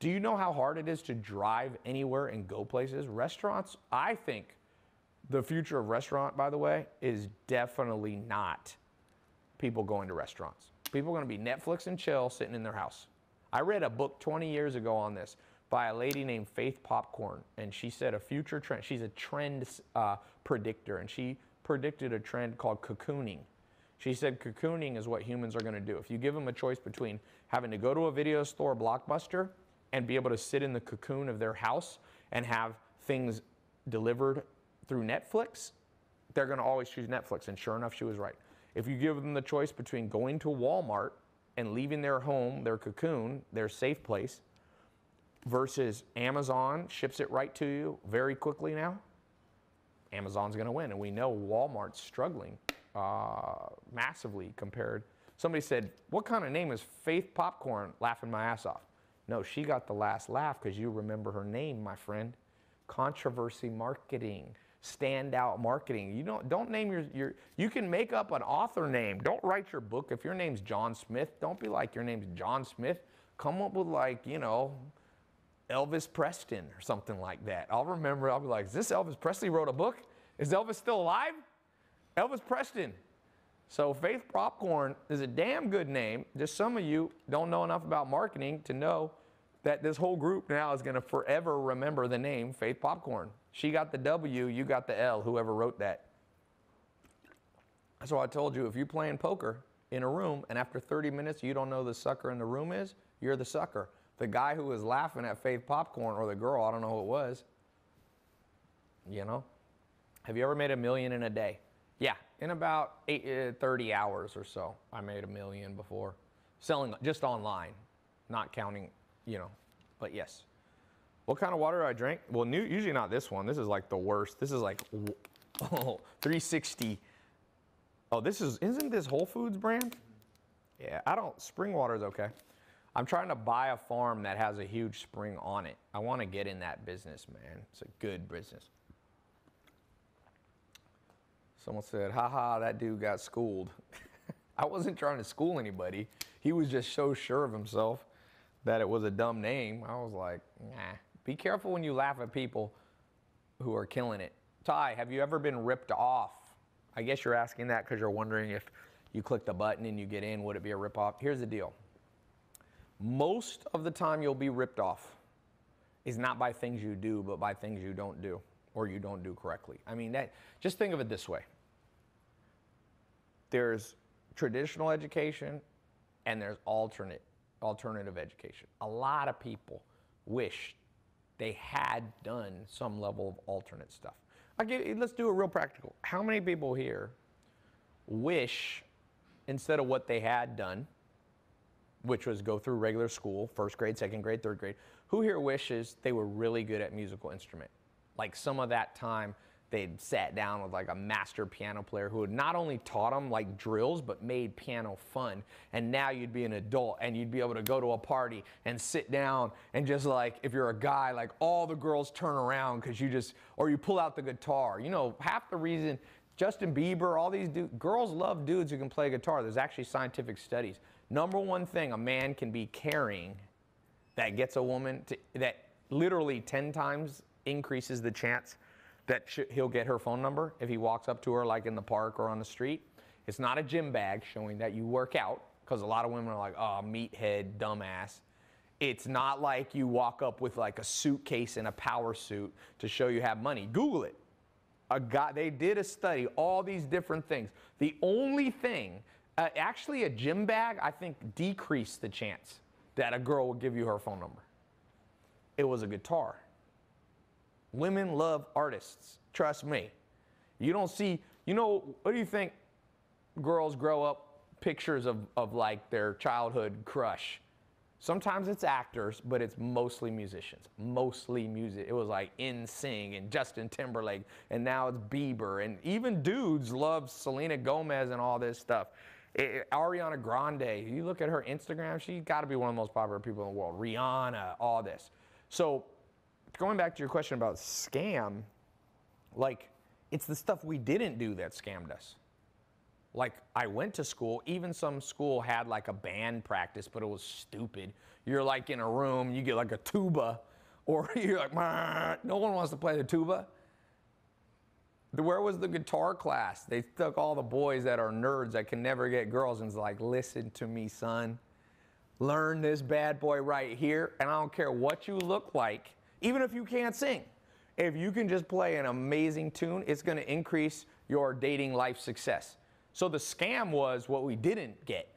Do you know how hard it is to drive anywhere and go places? Restaurants, I think the future of restaurant, by the way, is definitely not people going to restaurants. People are going to be Netflix and chill, sitting in their house. I read a book twenty years ago on this by a lady named Faith Popcorn, and she said a future trend. She's a trend uh, predictor, and she predicted a trend called cocooning. She said cocooning is what humans are going to do. If you give them a choice between having to go to a video store, Blockbuster, and be able to sit in the cocoon of their house and have things delivered through Netflix, they're going to always choose Netflix. And sure enough, she was right. If you give them the choice between going to Walmart and leaving their home, their cocoon, their safe place, versus Amazon ships it right to you very quickly now, Amazon's going to win. And we know Walmart's struggling Uh, massively compared. Somebody said, what kind of name is Faith Popcorn? Laughing my ass off. No, she got the last laugh because you remember her name, my friend. Controversy marketing, standout marketing. You don't don't name your, your, you can make up an author name. Don't write your book. If your name's John Smith, don't be like your name's John Smith. Come up with, like, you know, Elvis Preston or something like that. I'll remember, I'll be like, is this Elvis Presley wrote a book? Is Elvis still alive? Elvis Preston. So Faith Popcorn is a damn good name. Just some of you don't know enough about marketing to know that this whole group now is going to forever remember the name Faith Popcorn. She got the W, you got the L, whoever wrote that. So I told you, if you're playing poker in a room and after thirty minutes you don't know the sucker in the room is, you're the sucker. The guy who was laughing at Faith Popcorn, or the girl, I don't know who it was, you know. Have you ever made a million in a day? Yeah, in about eight, uh, thirty hours or so, I made a million before. Selling just online, not counting, you know, but yes. What kind of water do I drink? Well, new, usually not this one. This is like the worst. This is like, oh, three sixty. Oh, this is, isn't this Whole Foods brand? Yeah, I don't, spring water is okay. I'm trying to buy a farm that has a huge spring on it. I want to get in that business, man. It's a good business. Someone said, haha, that dude got schooled. I wasn't trying to school anybody. He was just so sure of himself that it was a dumb name. I was like, nah. Be careful when you laugh at people who are killing it. Ty, have you ever been ripped off? I guess you're asking that because you're wondering if you click the button and you get in, would it be a rip-off? Here's the deal. Most of the time you'll be ripped off is not by things you do, but by things you don't do, or you don't do correctly. I mean, that, just think of it this way. There's traditional education and there's alternate, alternative education. A lot of people wish they had done some level of alternate stuff. I'll give you, let's do it real practical. How many people here wish, instead of what they had done, which was go through regular school, first grade, second grade, third grade, who here wishes they were really good at musical instrument? Like, some of that time they'd sat down with like a master piano player who had not only taught them like drills, but made piano fun. And now you'd be an adult and you'd be able to go to a party and sit down and just, like, if you're a guy, like, all the girls turn around because you just, or you pull out the guitar. You know, half the reason Justin Bieber, all these dudes, girls love dudes who can play guitar. There's actually scientific studies. Number one thing a man can be carrying that gets a woman to, that literally ten times increases the chance that sh he'll get her phone number if he walks up to her, like in the park or on the street. It's not a gym bag showing that you work out, because a lot of women are like, oh, meathead, dumbass. It's not like you walk up with like a suitcase and a power suit to show you have money. Google it. A guy, they did a study, all these different things. The only thing, uh, actually a gym bag, I think, decreased the chance that a girl will give you her phone number. It was a guitar. Women love artists, trust me. You don't see, you know, what do you think girls grow up pictures of, of like their childhood crush? Sometimes it's actors, but it's mostly musicians, mostly music. It was like N Sync and Justin Timberlake, and now it's Bieber, and even dudes love Selena Gomez and all this stuff. It, Ariana Grande, you look at her Instagram, she's gotta be one of the most popular people in the world. Rihanna, all this. So going back to your question about scam, like, it's the stuff we didn't do that scammed us. Like, I went to school, even some school had like a band practice, but it was stupid. You're like in a room, you get like a tuba, or you're like, no one wants to play the tuba. Where was the guitar class? They took all the boys that are nerds that can never get girls and was like, listen to me, son. Learn this bad boy right here, and I don't care what you look like, even if you can't sing. If you can just play an amazing tune, it's gonna increase your dating life success. So the scam was what we didn't get.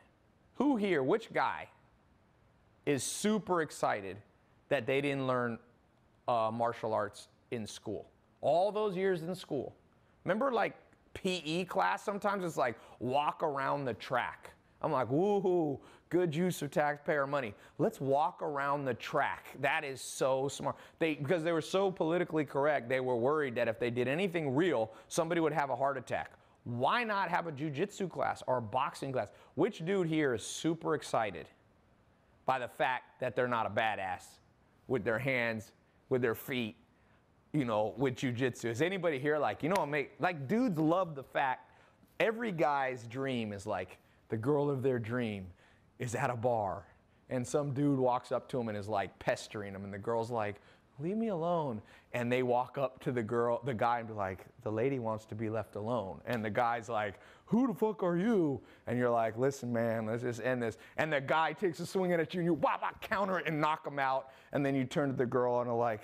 Who here, which guy is super excited that they didn't learn uh, martial arts in school? All those years in school. Remember like P E class, sometimes it's like walk around the track. I'm like, woohoo, good use of taxpayer money. Let's walk around the track. That is so smart. They, because they were so politically correct, they were worried that if they did anything real, somebody would have a heart attack. Why not have a jiu-jitsu class or a boxing class? Which dude here is super excited by the fact that they're not a badass with their hands, with their feet, you know, with jiu-jitsu? Is anybody here like, you know what, mate? Like, dudes love the fact, every guy's dream is like, the girl of their dream is at a bar, and some dude walks up to him and is like pestering him, and the girl's like, leave me alone. And they walk up to the girl, the guy, and be like, the lady wants to be left alone. And the guy's like, who the fuck are you? And you're like, listen, man, let's just end this. And the guy takes a swing at you, and you whop, whop, counter it and knock him out. And then you turn to the girl and are like,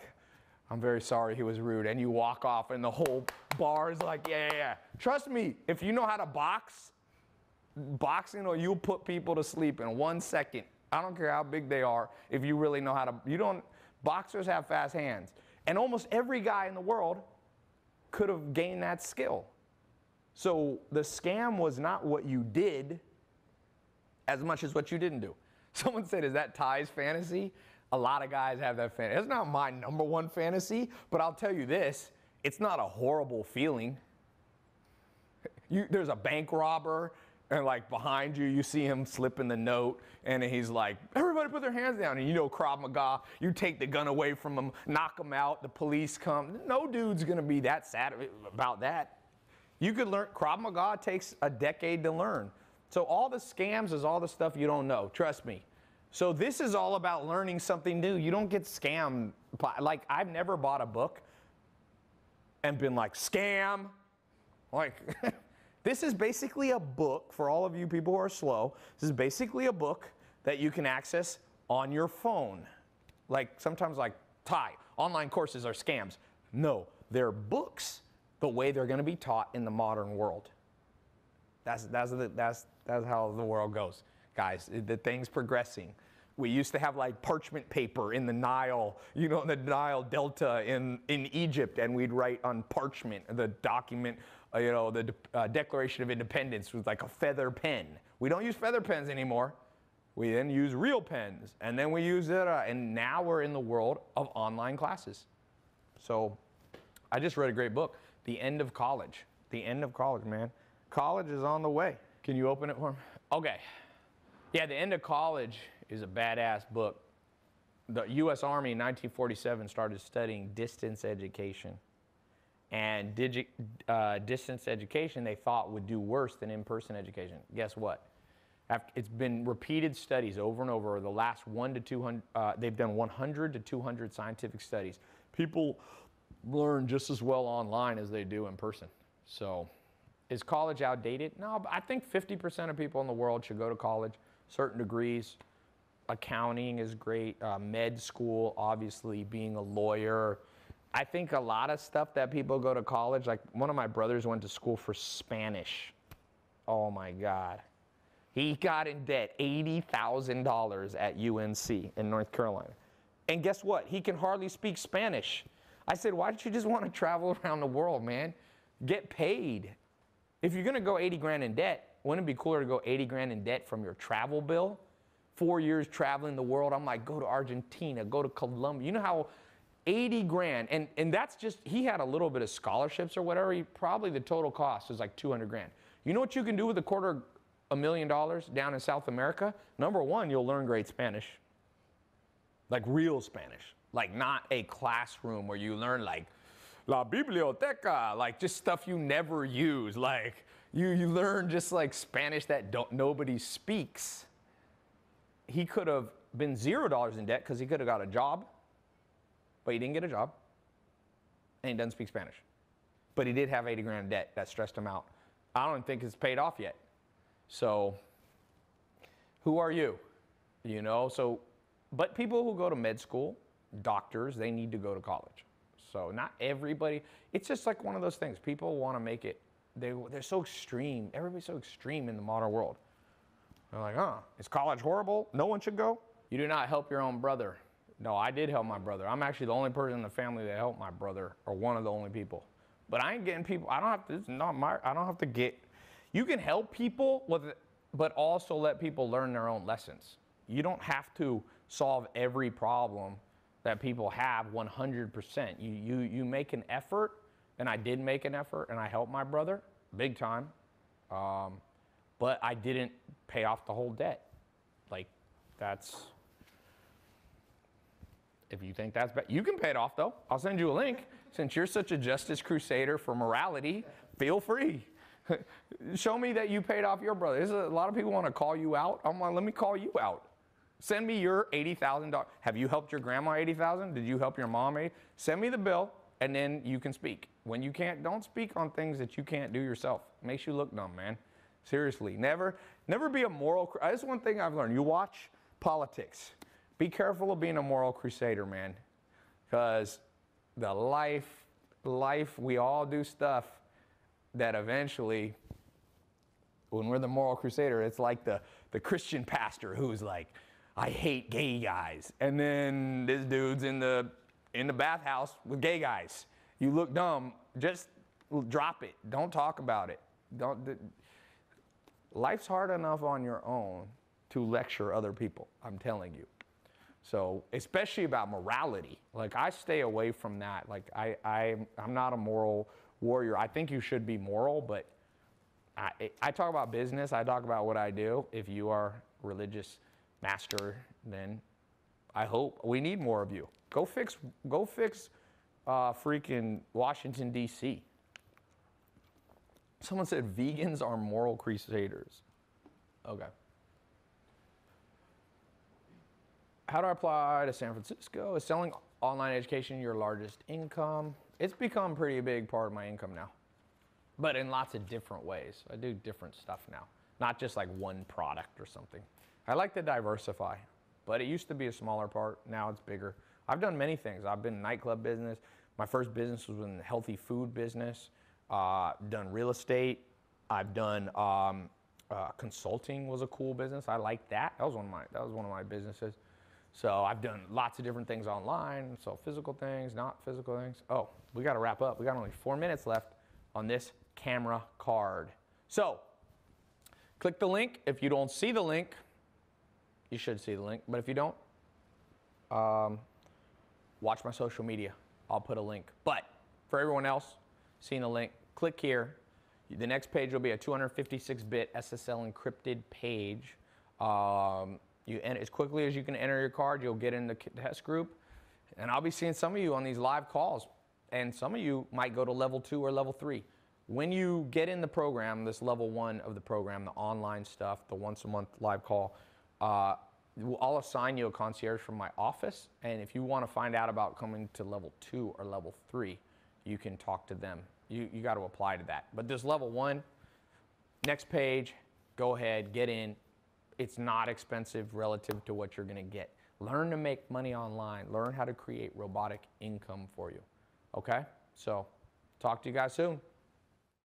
I'm very sorry, he was rude. And you walk off, and the whole bar is like, yeah, yeah, yeah. Trust me, if you know how to box, boxing, or you'll put people to sleep in one second. I don't care how big they are, if you really know how to, you don't, boxers have fast hands. And almost every guy in the world could have gained that skill. So the scam was not what you did as much as what you didn't do. Someone said, is that Ty's fantasy? A lot of guys have that fantasy. It's not my number one fantasy, but I'll tell you this, it's not a horrible feeling. You, there's a bank robber, and like behind you, you see him slipping the note, and he's like, everybody put their hands down. And you know Krav Maga, you take the gun away from him, knock him out, the police come. No dude's gonna be that sad about that. You could learn, Krav Maga takes a decade to learn. So all the scams is all the stuff you don't know, trust me. So this is all about learning something new. You don't get scammed. Like, I've never bought a book and been like, scam, like, this is basically a book, for all of you people who are slow, this is basically a book that you can access on your phone. Like, sometimes like, Ty, online courses are scams. No, they're books, the way they're gonna be taught in the modern world. That's, that's, that's, that's how the world goes, guys. The thing's progressing. We used to have like parchment paper in the Nile, you know, in the Nile Delta in, in Egypt, and we'd write on parchment, the document, uh, you know, the uh, Declaration of Independence was like a feather pen. We don't use feather pens anymore. We then use real pens, and then we use it, uh, and now we're in the world of online classes. So I just read a great book, The End of College. The End of College, man. College is on the way. Can you open it for me? Okay. Yeah, The End of College is a badass book. The U S Army in nineteen forty-seven started studying distance education. And digi uh, distance education they thought would do worse than in-person education. Guess what? After, it's been repeated studies over and over. The last one to two hundred, uh, they've done one hundred to two hundred scientific studies. People learn just as well online as they do in person. So is college outdated? No, I think fifty percent of people in the world should go to college, certain degrees. Accounting is great, uh, med school, obviously, being a lawyer. I think a lot of stuff that people go to college, like one of my brothers went to school for Spanish. Oh my God. He got in debt eighty thousand dollars at U N C in North Carolina. And guess what? He can hardly speak Spanish. I said, why don't you just want to travel around the world, man? Get paid. If you're gonna go eighty grand in debt, wouldn't it be cooler to go eighty grand in debt from your travel bill? Four years traveling the world. I'm like, go to Argentina, go to Colombia. You know how eighty grand, and, and that's just, he had a little bit of scholarships or whatever. He, probably the total cost was like two hundred grand. You know what you can do with a quarter a million dollars down in South America? Number one, you'll learn great Spanish. Like real Spanish. like not a classroom where you learn like la biblioteca, like just stuff you never use. Like you, you learn just like Spanish that don't, nobody speaks. He could have been zero dollars in debt because he could have got a job, but he didn't get a job and he doesn't speak Spanish. But he did have eighty grand in debt. That stressed him out. I don't think it's paid off yet. So who are you? You know, so, but people who go to med school, doctors, they need to go to college. So not everybody, it's just like one of those things. People want to make it, they, they're so extreme. Everybody's so extreme in the modern world. They're like, huh, is college horrible? No one should go? You do not help your own brother. No, I did help my brother. I'm actually the only person in the family that helped my brother, or one of the only people. But I ain't getting people, I don't have to, it's not my, I don't have to get, you can help people, with, but also let people learn their own lessons. You don't have to solve every problem that people have one hundred percent. You, you, you make an effort, and I did make an effort, and I helped my brother, big time. Um, but I didn't pay off the whole debt. Like, that's, if you think that's bad, you can pay it off though. I'll send you a link. Since you're such a justice crusader for morality, feel free. Show me that you paid off your brother. There's a lot of people want to call you out. I'm like, let me call you out. Send me your eighty thousand dollars. Have you helped your grandma eighty thousand dollars? Did you help your mom eighty thousand dollars? Send me the bill, and then you can speak. When you can't, don't speak on things that you can't do yourself. It makes you look dumb, man. Seriously, never, never be a moral crusader. That's one thing I've learned. You watch politics. Be careful of being a moral crusader, man, because the life, life, we all do stuff that eventually, when we're the moral crusader, it's like the, the Christian pastor who's like, I hate gay guys. And then this dude's in the, in the bathhouse with gay guys. You look dumb, just drop it. Don't talk about it. Don't, life's hard enough on your own to lecture other people, I'm telling you. So, especially about morality. Like, I stay away from that. Like, I, I, I'm not a moral warrior. I think you should be moral, but I, I talk about business. I talk about what I do. If you are religious master, then I hope we need more of you. Go fix, go fix uh, freaking Washington, D C Someone said vegans are moral crusaders. Okay. How do I apply to San Francisco? Is selling online education your largest income? It's become a pretty big part of my income now, but in lots of different ways. I do different stuff now, not just like one product or something. I like to diversify, but it used to be a smaller part. Now it's bigger. I've done many things. I've been in nightclub business. My first business was in the healthy food business. Uh, done real estate. I've done um, uh, consulting was a cool business. I like that. That was one of my, that was one of my businesses. So I've done lots of different things online. So physical things, not physical things. Oh, we got to wrap up. We got only four minutes left on this camera card. So click the link. If you don't see the link, you should see the link. But if you don't, um, watch my social media. I'll put a link. But for everyone else seeing the link, click here. The next page will be a two fifty-six bit S S L encrypted page. Um, You enter, as quickly as you can enter your card, you'll get in the test group. And I'll be seeing some of you on these live calls. And some of you might go to level two or level three. When you get in the program, this level one of the program, the online stuff, the once a month live call, uh, I'll assign you a concierge from my office. And if you want to find out about coming to level two or level three, you can talk to them. You, you got to apply to that. But this level one, next page, go ahead, get in. It's not expensive relative to what you're going to get. Learn to make money online. Learn how to create robotic income for you. Okay? So, talk to you guys soon.